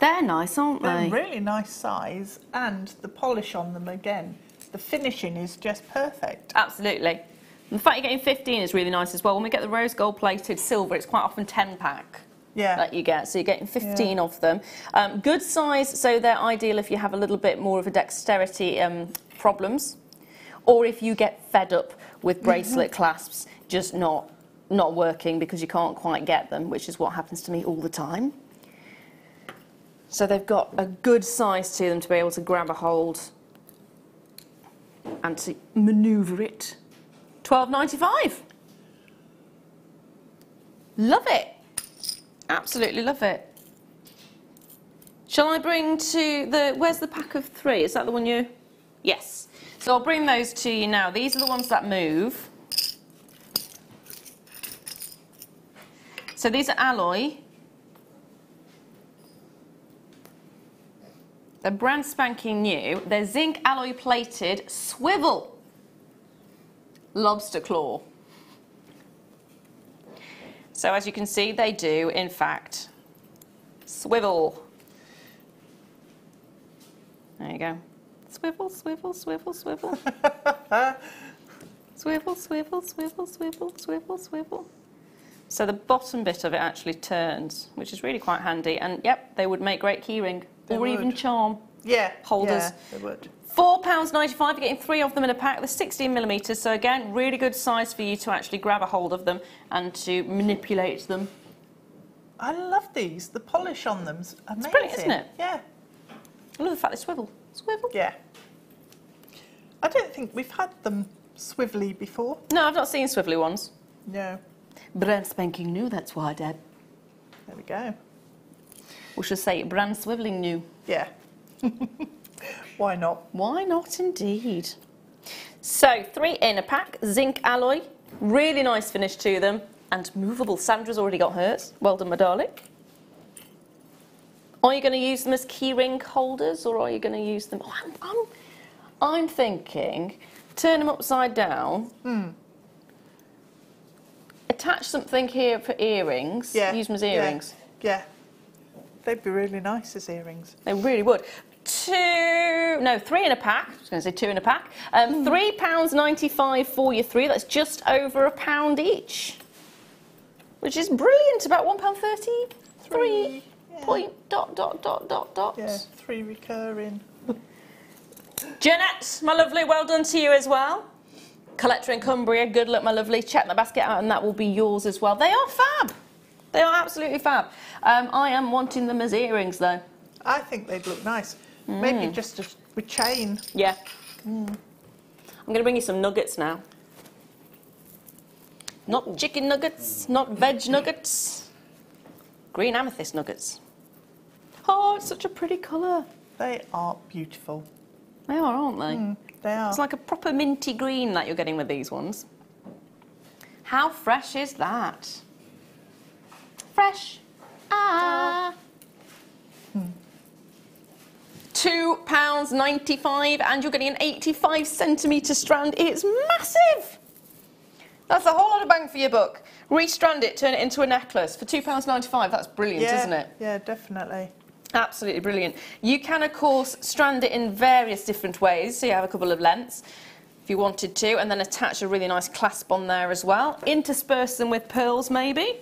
They're nice, aren't They're they? They're really nice size, and the polish on them again. The finishing is just perfect. Absolutely. The fact you're getting fifteen is really nice as well. When we get the rose gold plated silver, it's quite often ten pack yeah. that you get. So you're getting fifteen yeah. of them. Um, good size, so they're ideal if you have a little bit more of a dexterity um, problems, or if you get fed up with bracelet clasps just not not working because you can't quite get them, which is what happens to me all the time. So they've got a good size to them to be able to grab a hold and to manoeuvre it. twelve ninety-five. Love it. Absolutely love it. Shall I bring to the... Where's the pack of three? Is that the one you... Yes. So I'll bring those to you now. These are the ones that move. So these are alloy. They're brand spanking new. They're zinc alloy plated swivel lobster claw. So as you can see, they do, in fact, swivel. There you go. Swivel, swivel, swivel, swivel. Swivel, swivel, swivel, swivel, swivel, swivel. So the bottom bit of it actually turns, which is really quite handy. And, yep, they would make great keyring. They or would. Even charm yeah, holders. Yeah, they would. four pounds ninety-five, you're getting three of them in a pack. They're sixteen millimetres, so again, really good size for you to actually grab a hold of them and to manipulate them. I love these. The polish on them's amazing. It's brilliant, isn't it? Yeah. I love the fact they swivel. Swivel? Yeah. I don't think we've had them swivelly before. No, I've not seen swivelly ones. No. Brand spanking new, that's why, Deb. There we go. We should say brand swivelling new. Yeah. Why not? Why not indeed? So, three in a pack, zinc alloy, really nice finish to them, and movable. Sandra's already got hers. Well done, my darling. Are you going to use them as keyring holders, or are you going to use them... Oh, I'm, I'm, I'm thinking, turn them upside down, mm. attach something here for earrings, yeah. use them as earrings. Yeah. yeah, they'd be really nice as earrings. They really would. Two, no, three in a pack. I was going to say two in a pack. Um, mm. three pounds ninety-five for your three. That's just over a pound each, which is brilliant. About one pound thirty-three. Three. Yeah. Point dot dot dot dot dot. Yeah, three recurring. Jeanette, my lovely, well done to you as well. Collector in Cumbria, good luck, my lovely. Check the basket out, and that will be yours as well. They are fab. They are absolutely fab. Um, I am wanting them as earrings, though. I think they'd look nice. Mm. Maybe just a, with chain. Yeah. Mm. I'm going to bring you some nuggets now. Not chicken nuggets, not veg nuggets. Green amethyst nuggets. Oh, it's such a pretty colour. They are beautiful. They are, aren't they? Mm, they are. It's like a proper minty green that you're getting with these ones. How fresh is that? Fresh. Ah. Mm. two pounds ninety-five and you're getting an eighty-five centimetre strand. It's massive. That's a whole lot of bang for your buck. Restrand it, turn it into a necklace for two pounds ninety-five. That's brilliant, yeah, isn't it? Yeah, definitely. Absolutely brilliant. You can, of course, strand it in various different ways. So you have a couple of lengths if you wanted to, and then attach a really nice clasp on there as well. Intersperse them with pearls, maybe.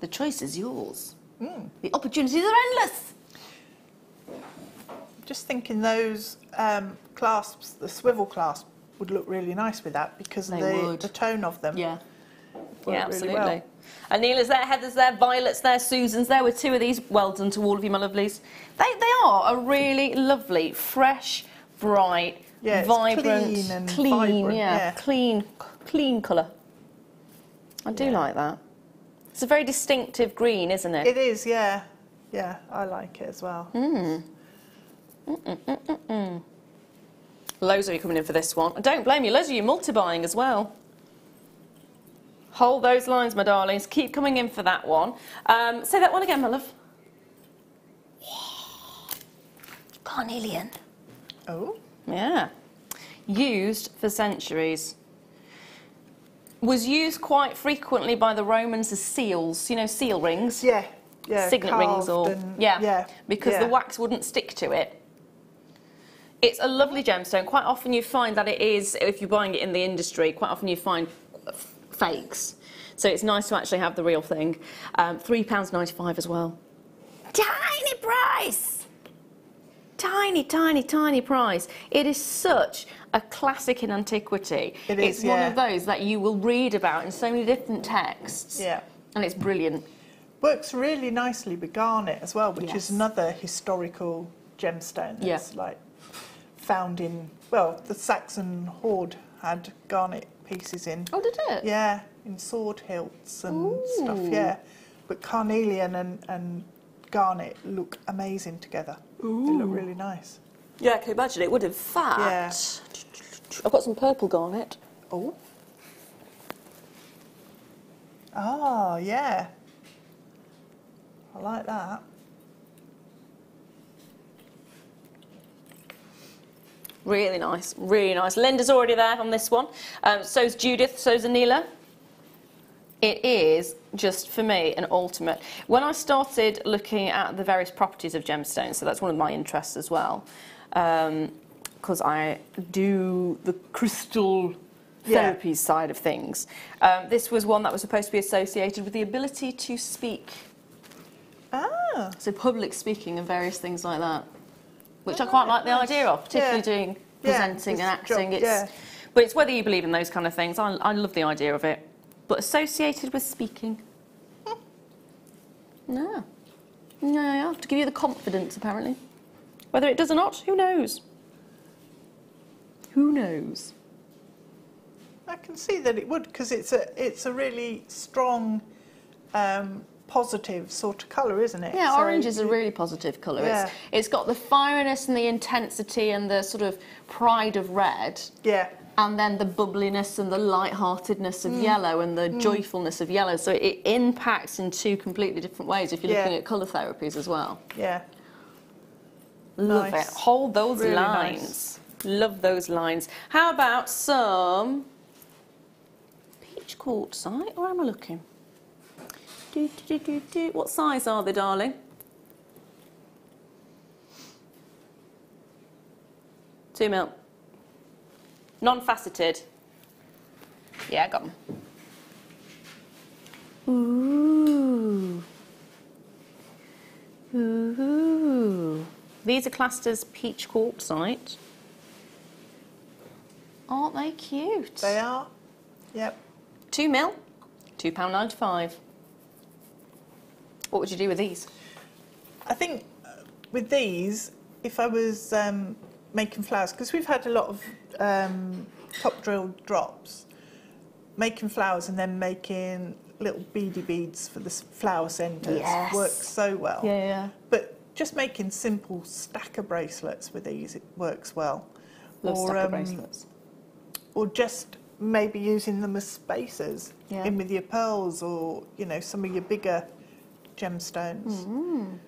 The choice is yours. Mm. The opportunities are endless. Just thinking those um, clasps, the swivel clasp, would look really nice with that because of the, the tone of them. Yeah, yeah, absolutely. Really well. Anila's there, Heather's there, Violet's there, Susan's there with two of these. Well done to all of you, my lovelies. They, they are a really lovely, fresh, bright, yeah, vibrant, clean, and clean vibrant, yeah, yeah, clean, clean colour. I do yeah. like that. It's a very distinctive green, isn't it? It is, yeah, yeah. I like it as well. Mm. Mm -mm -mm -mm -mm. Loads of you coming in for this one. And don't blame you, loads of you multi-buying as well. Hold those lines, my darlings. Keep coming in for that one. Um, say that one again, my love. Carnelian. Oh. Yeah. Used for centuries. Was used quite frequently by the Romans as seals, you know, seal rings. Yeah. Yeah, signet rings or... And, yeah, yeah, because yeah. the wax wouldn't stick to it. It's a lovely gemstone. Quite often you find that it is, if you're buying it in the industry, quite often you find fakes. So it's nice to actually have the real thing. Um, three pounds ninety-five as well. Tiny price! Tiny, tiny, tiny price. It is such a classic in antiquity. It is, it's one yeah. of those that you will read about in so many different texts. Yeah. And it's brilliant. Works really nicely with garnet as well, which yes. is another historical gemstone. That's yeah. like found in, well, the Saxon hoard had garnet pieces in. Oh, did it? Yeah, in sword hilts and Ooh. stuff, yeah. But carnelian and, and garnet look amazing together. Ooh. They look really nice. Yeah, I can imagine it would, in fact. Yeah. I've got some purple garnet. Oh. Oh, yeah. I like that. Really nice, really nice. Linda's already there on this one. Um, so's Judith, so's Anila. It is, just for me, an ultimate. When I started looking at the various properties of gemstones, so that's one of my interests as well, because um, I do the crystal therapy yeah. side of things. Um, this was one that was supposed to be associated with the ability to speak. Ah. So public speaking and various things like that, which oh, I quite like the nice. idea of, particularly yeah. doing presenting yeah, and acting. It's, yeah. But it's whether you believe in those kind of things. I, I love the idea of it. But associated with speaking? Mm. No. No, I have to give you the confidence, apparently. Whether it does or not, who knows? Who knows? I can see that it would, because it's a, it's a really strong... Um, positive sort of colour, isn't it? Yeah, so orange is a really positive colour. Yeah. It's, it's got the fieriness and the intensity and the sort of pride of red. Yeah. And then the bubbliness and the light-heartedness of mm. yellow and the mm. joyfulness of yellow. So it impacts in two completely different ways if you're yeah. looking at colour therapies as well. Yeah. Love nice. it. Hold those really lines. Nice. Love those lines. How about some peach quartzite? Where am I looking? Do, do, do, do. What size are they, darling? Two mil. Non-faceted. Yeah, I got them. Ooh. Ooh. These are classed as peach quartzite. Aren't they cute? They are. Yep. Two mil. Two pound ninety-five. What would you do with these? I think with these, if I was um, making flowers, because we've had a lot of um, top drilled drops, making flowers and then making little beady beads for the flower centres yes. works so well. Yeah, yeah. But just making simple stacker bracelets with these, it works well. Love or, stacker um, bracelets. Or just maybe using them as spacers yeah. in with your pearls or, you know, some of your bigger gemstones. Mm.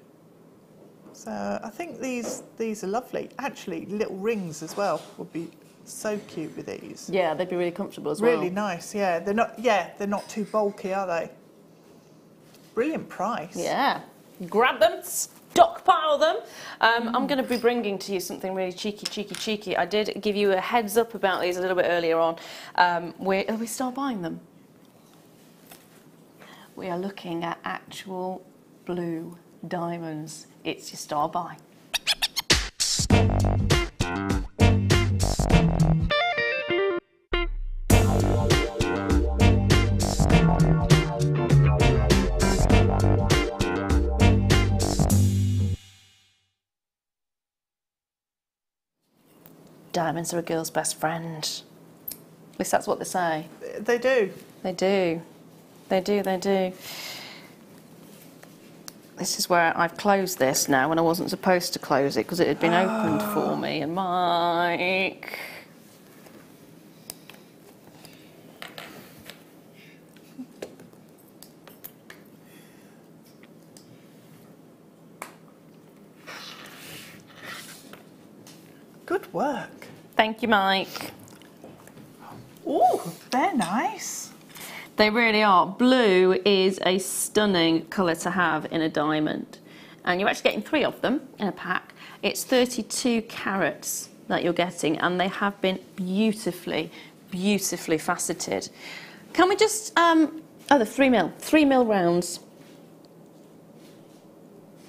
So I think these these are lovely. Actually, little rings as well would be so cute with these. Yeah, they'd be really comfortable as well. Really nice, yeah. They're not yeah, they're not too bulky, are they? Brilliant price. Yeah. Grab them, stockpile them. Um, mm. I'm going to be bringing to you something really cheeky, cheeky, cheeky. I did give you a heads up about these a little bit earlier on. Um, we are we still buying them? We are looking at actual blue diamonds. It's your star buy. Diamonds are a girl's best friend. At least that's what they say. They do. They do. They do, they do. This is where I've closed this now, and I wasn't supposed to close it because it had been oh. opened for me and Mike. Good work. Thank you, Mike. Oh, they're nice. They really are. Blue is a stunning colour to have in a diamond. And you're actually getting three of them in a pack. It's thirty-two carats that you're getting, and they have been beautifully, beautifully faceted. Can we just... Um, oh, the three mil. Three mil rounds.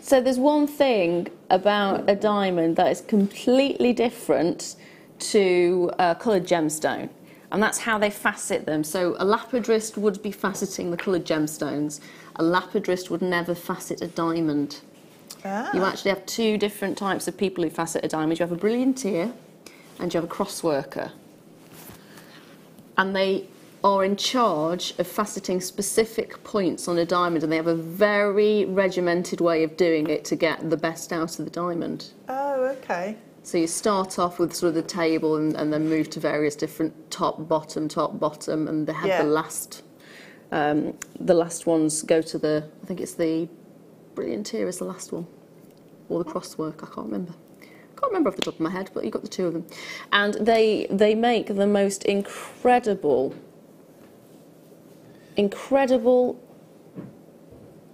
So there's one thing about a diamond that is completely different to a coloured gemstone. And that's how they facet them. So a lapidrist would be faceting the coloured gemstones. A lapidrist would never facet a diamond. Ah. You actually have two different types of people who facet a diamond. You have a brillianteer and you have a crossworker. And they are in charge of faceting specific points on a diamond, and they have a very regimented way of doing it to get the best out of the diamond. Oh, okay. So you start off with sort of the table and, and then move to various different top, bottom, top, bottom, and they have yeah. the last, um, the last ones go to the, I think it's the brillianteer is the last one, or the crosswork, I can't remember. I can't remember off the top of my head, but you've got the two of them. And they, they make the most incredible, incredible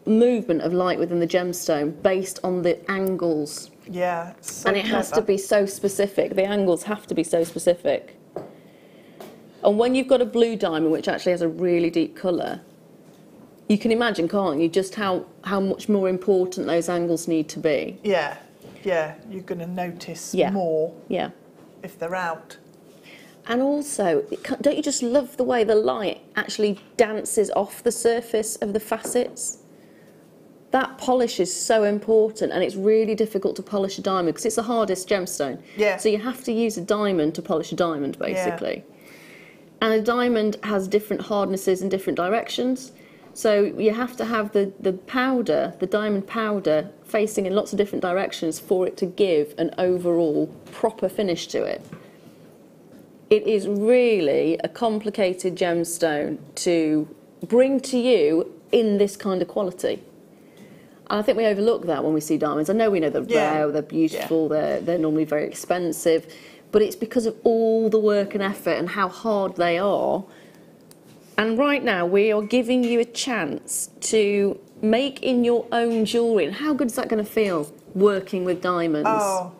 movement of light within the gemstone based on the angles. Yeah, it's so and it clever. Has to be so specific. The angles have to be so specific. And when you've got a blue diamond, which actually has a really deep colour, you can imagine, can't you, just how, how much more important those angles need to be. Yeah, yeah, you're going to notice yeah. more yeah. if they're out. And also, don't you just love the way the light actually dances off the surface of the facets? That polish is so important, and it's really difficult to polish a diamond because it's the hardest gemstone. Yeah. So you have to use a diamond to polish a diamond, basically. Yeah. And a diamond has different hardnesses in different directions. So you have to have the, the powder, the diamond powder, facing in lots of different directions for it to give an overall proper finish to it. It is really a complicated gemstone to bring to you in this kind of quality. And I think we overlook that when we see diamonds. I know we know they're yeah. rare, they're beautiful, yeah. they're, they're normally very expensive, but it's because of all the work and effort and how hard they are. And right now we are giving you a chance to make in your own jewellery. And how good is that going to feel, working with diamonds? Oh,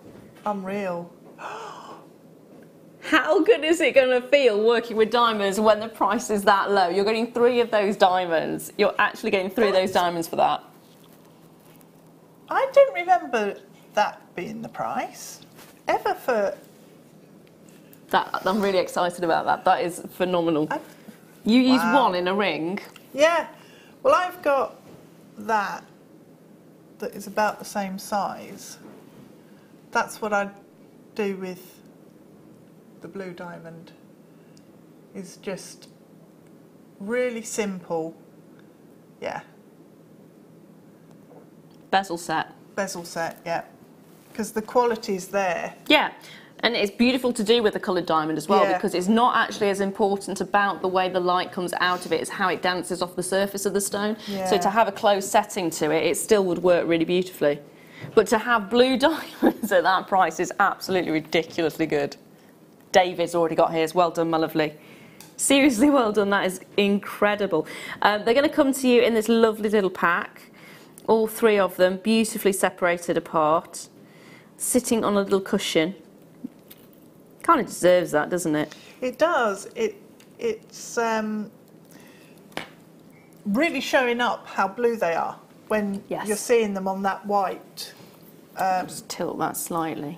unreal. How good is it going to feel working with diamonds when the price is that low? You're getting three of those diamonds. You're actually getting three of those diamonds for that. I don't remember that being the price, ever for... That, I'm really excited about that. That is phenomenal. I've, you use wow. one in a ring. Yeah. Well, I've got that that is about the same size. That's what I do with the blue diamond, is just really simple. Yeah. Bezel set. Bezel set, yeah. Because the quality's there. Yeah. And it's beautiful to do with a coloured diamond as well, yeah, because it's not actually as important about the way the light comes out of it, it's how it dances off the surface of the stone. Yeah. So to have a closed setting to it, it still would work really beautifully. But to have blue diamonds at that price is absolutely ridiculously good. David's already got his. Well done, my lovely. Seriously, well done. That is incredible. Um, they're going to come to you in this lovely little pack. All three of them, beautifully separated apart, sitting on a little cushion. Kind of deserves that, doesn't it? It does. It it's um, really showing up how blue they are when yes. you're seeing them on that white. Um, just tilt that slightly.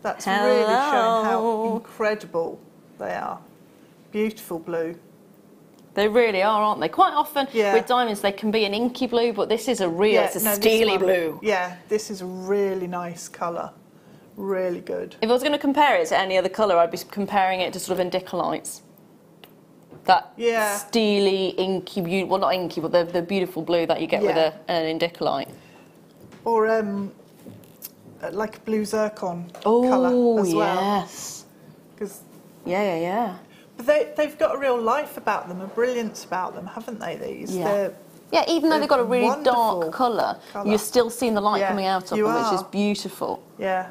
That's Hello. really showing how incredible they are. Beautiful blue. They really are, aren't they? Quite often yeah. with diamonds they can be an inky blue, but this is a real, yeah, it's a no, steely one, blue. Yeah, this is a really nice colour. Really good. If I was going to compare it to any other colour, I'd be comparing it to sort of indicolites. That yeah. steely, inky, well not inky, but the, the beautiful blue that you get yeah. with a, an indicolite. Or um, like a blue zircon oh, colour as well. Oh, yes. Cause yeah, yeah, yeah. They, they've got a real life about them, a brilliance about them, haven't they, these? Yeah, they're, yeah even though they've got a really dark colour, colour, you're still seeing the light yeah, coming out of them, are. which is beautiful. Yeah,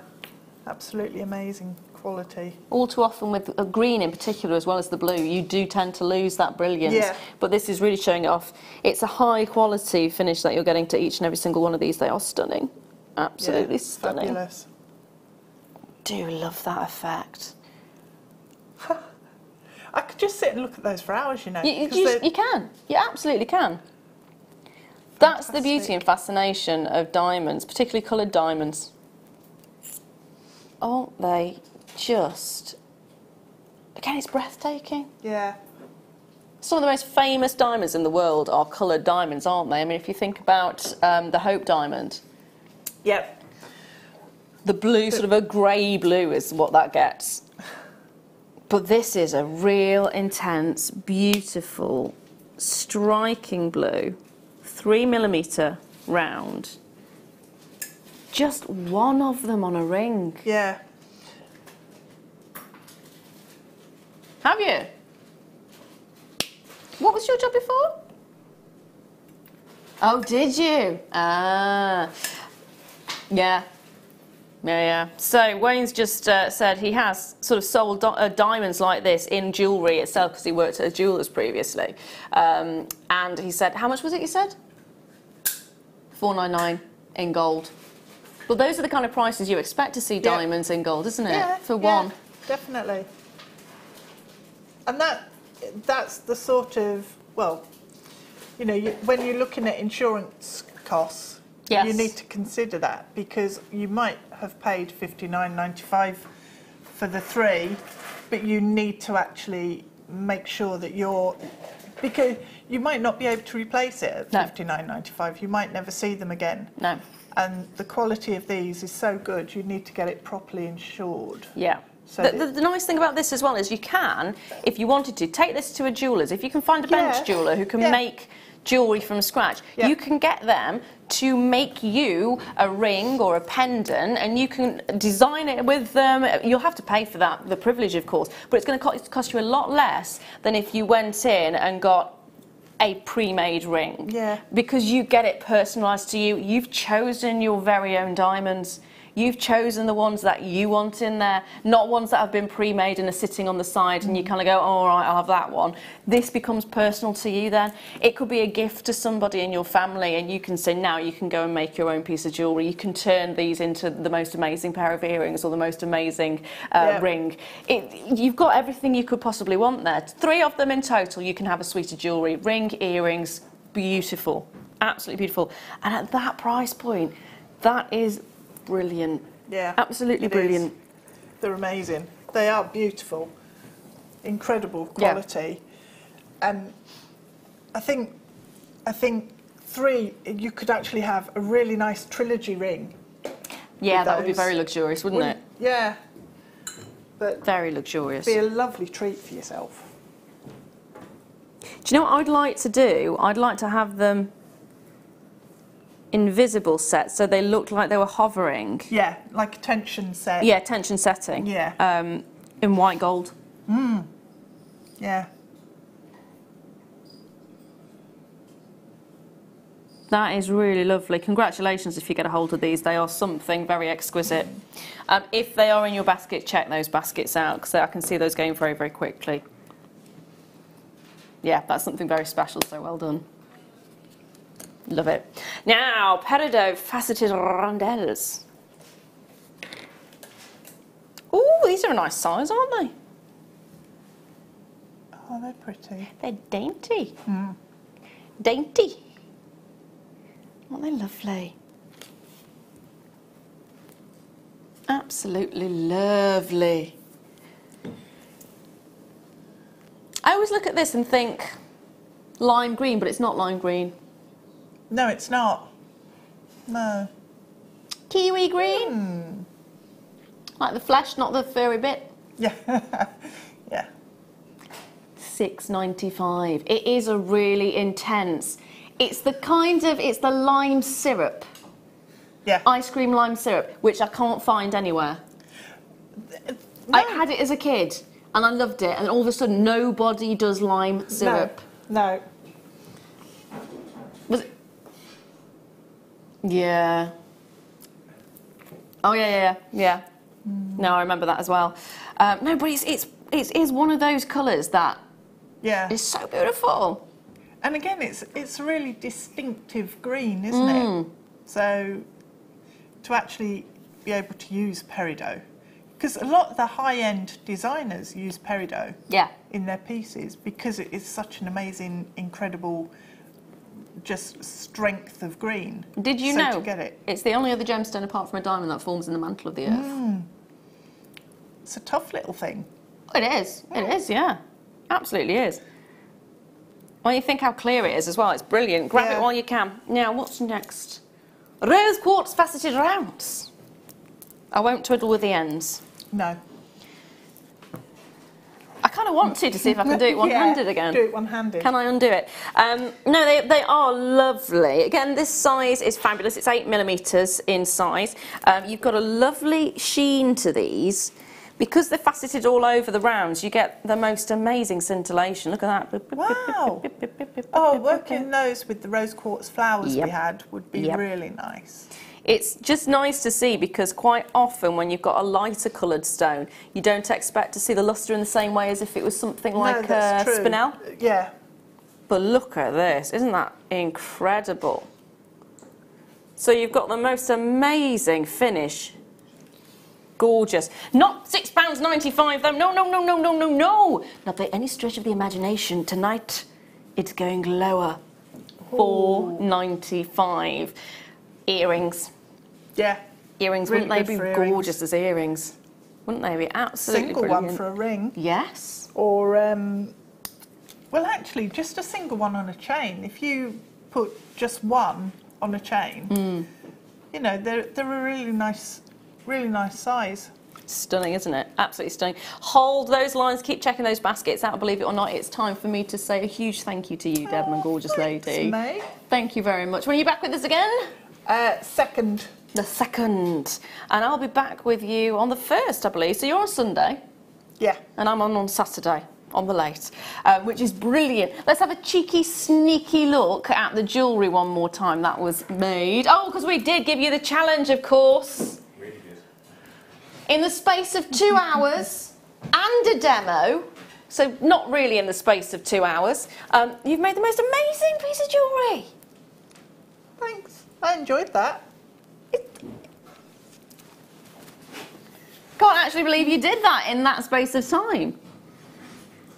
absolutely amazing quality. All too often with a green in particular, as well as the blue, you do tend to lose that brilliance, yeah. but this is really showing it off. It's a high-quality finish that you're getting to each and every single one of these. They are stunning, absolutely yeah, stunning. Fabulous. Do love that effect. I could just sit and look at those for hours, you know. You, you, just, you can. You absolutely can. Fantastic. That's the beauty and fascination of diamonds, particularly coloured diamonds. Aren't they just... Again, it's breathtaking. Yeah. Some of the most famous diamonds in the world are coloured diamonds, aren't they? I mean, if you think about um, the Hope Diamond. Yep. The blue, sort of a grey blue is what that gets. But this is a real intense, beautiful, striking blue, three millimetre round. Just one of them on a ring. Yeah. Have you? What was your job before? Oh, did you? Ah. Yeah. Yeah, yeah. So Wayne's just uh, said he has sort of sold di uh, diamonds like this in jewellery itself because he worked at a jeweller's previously. Um, and he said, how much was it you said? four ninety-nine in gold. Well, those are the kind of prices you expect to see yep. diamonds in gold, isn't it? Yeah, For one. Yeah, definitely. And that that's the sort of, well, you know, you, when you're looking at insurance costs, Yes. you need to consider that because you might have paid fifty-nine ninety-five for the three, but you need to actually make sure that you're, because you might not be able to replace it at no. fifty-nine ninety-five. You might never see them again. No. And the quality of these is so good, you need to get it properly insured. Yeah. So the, the, the nice thing about this as well is you can, if you wanted to, take this to a jeweller's. If you can find a bench yeah. jeweller who can yeah. make jewellery from scratch, yep. you can get them to make you a ring or a pendant and you can design it with them. You'll have to pay for that, the privilege of course, but it's going to cost you a lot less than if you went in and got a pre-made ring. Yeah. Because you get it personalised to you. You've chosen your very own diamonds. You've chosen the ones that you want in there, not ones that have been pre-made and are sitting on the side and you kind of go, oh, all right, I'll have that one. This becomes personal to you then. It could be a gift to somebody in your family and you can say now you can go and make your own piece of jewellery. You can turn these into the most amazing pair of earrings or the most amazing uh, yep. ring. It, you've got everything you could possibly want there. Three of them in total, you can have a suite of jewellery, ring, earrings, beautiful, absolutely beautiful. And at that price point, that is brilliant. Yeah. Absolutely brilliant. Is. They're amazing. They are beautiful. Incredible quality. Yeah. And I think I think three you could actually have a really nice trilogy ring. Yeah, that would be very luxurious, wouldn't, wouldn't it? Yeah. But very luxurious. It'd be a lovely treat for yourself. Do you know what I'd like to do? I'd like to have them invisible sets, so they looked like they were hovering. Yeah, like a tension set. Yeah, tension setting. Yeah. Um, in white gold. Mm. Yeah. That is really lovely. Congratulations if you get a hold of these. They are something very exquisite. Um, if they are in your basket, check those baskets out, because I can see those going very, very quickly. Yeah, that's something very special, so well done. Love it. Now, peridot faceted rondelles. Oh, these are a nice size, aren't they? Oh, they're pretty. They're dainty. Mm. Dainty. Aren't they lovely? Absolutely lovely. I always look at this and think lime green, but it's not lime green. No, it's not. No. Kiwi green. Mm. Like the flesh, not the furry bit. Yeah. Yeah. six ninety-five. It is a really intense. It's the kind of, it's the lime syrup. Yeah. Ice cream lime syrup, which I can't find anywhere. No. I had it as a kid and I loved it, and all of a sudden nobody does lime syrup. No. No. Was it? Yeah. Oh yeah, yeah, yeah. Mm. No, I remember that as well. Um, no, but it's it's it is one of those colours that. Yeah. It's so beautiful. And again, it's it's really distinctive green, isn't mm. it? So to actually be able to use peridot, because a lot of the high-end designers use peridot yeah. in their pieces, because it is such an amazing, incredible, just strength of green. Did you so know? To get it. It's the only other gemstone apart from a diamond that forms in the mantle of the earth. Mm. It's a tough little thing. It is. Mm. It is. Yeah, absolutely is. Well, you think how clear it is as well. It's brilliant. Grab yeah. it while you can. Now, what's next? Rose quartz faceted rounds. I won't twiddle with the ends. No. I kind of want to, to see if I can do it one-handed yeah, again. Do it one-handed. Can I undo it? Um, no, they, they are lovely. Again, this size is fabulous. It's eight millimetres in size. Um, you've got a lovely sheen to these. Because they're faceted all over the rounds, you get the most amazing scintillation. Look at that. Wow. Oh, working those with the rose quartz flowers yep. we had would be yep. really nice. It's just nice to see, because quite often when you've got a lighter coloured stone, you don't expect to see the lustre in the same way as if it was something like no, uh, spinel. Yeah. But look at this. Isn't that incredible? So you've got the most amazing finish. Gorgeous. Not six pounds ninety-five though. No, no, no, no, no, no, no. Not by any stretch of the imagination. Tonight, it's going lower. four ninety-five. Earrings. Yeah. Earrings. Really Wouldn't they be gorgeous as earrings? Wouldn't they be absolutely single brilliant? One for a ring. Yes. Or, um, well, actually, just a single one on a chain. If you put just one on a chain, mm. you know, they're, they're a really nice... really nice size. Stunning, isn't it? Absolutely stunning. Hold those lines, keep checking those baskets out. Believe it or not, it's time for me to say a huge thank you to you, Deb, and oh, gorgeous thanks, lady. Mate. Thank you very much. When are you back with us again? Uh, second. The second. And I'll be back with you on the first, I believe. So you're on Sunday? Yeah. And I'm on on Saturday, on the late, uh, which is brilliant. Let's have a cheeky, sneaky look at the jewellery one more time that was made. Oh, because we did give you the challenge, of course. In the space of two hours and a demo, so not really in the space of two hours, um, you've made the most amazing piece of jewellery. Thanks. I enjoyed that. It... Can't actually believe you did that in that space of time.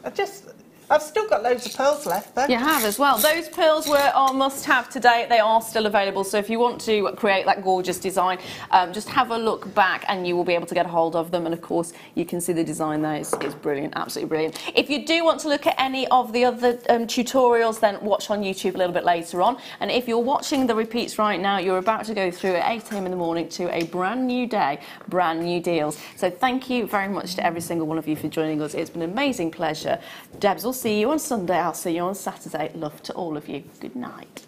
I just, I've still got loads of pearls left, though. You have as well. Those pearls were our must-have today. They are still available, so if you want to create that gorgeous design, um, just have a look back and you will be able to get a hold of them. And of course, you can see the design there. It's, it's brilliant, absolutely brilliant. If you do want to look at any of the other um, tutorials, then watch on YouTube a little bit later on. And if you're watching the repeats right now, you're about to go through at eight a m in the morning to a brand new day, brand new deals. So thank you very much to every single one of you for joining us. It's been an amazing pleasure. Debs will see you on Sunday. I'll see you on Saturday. Love to all of you. Good night.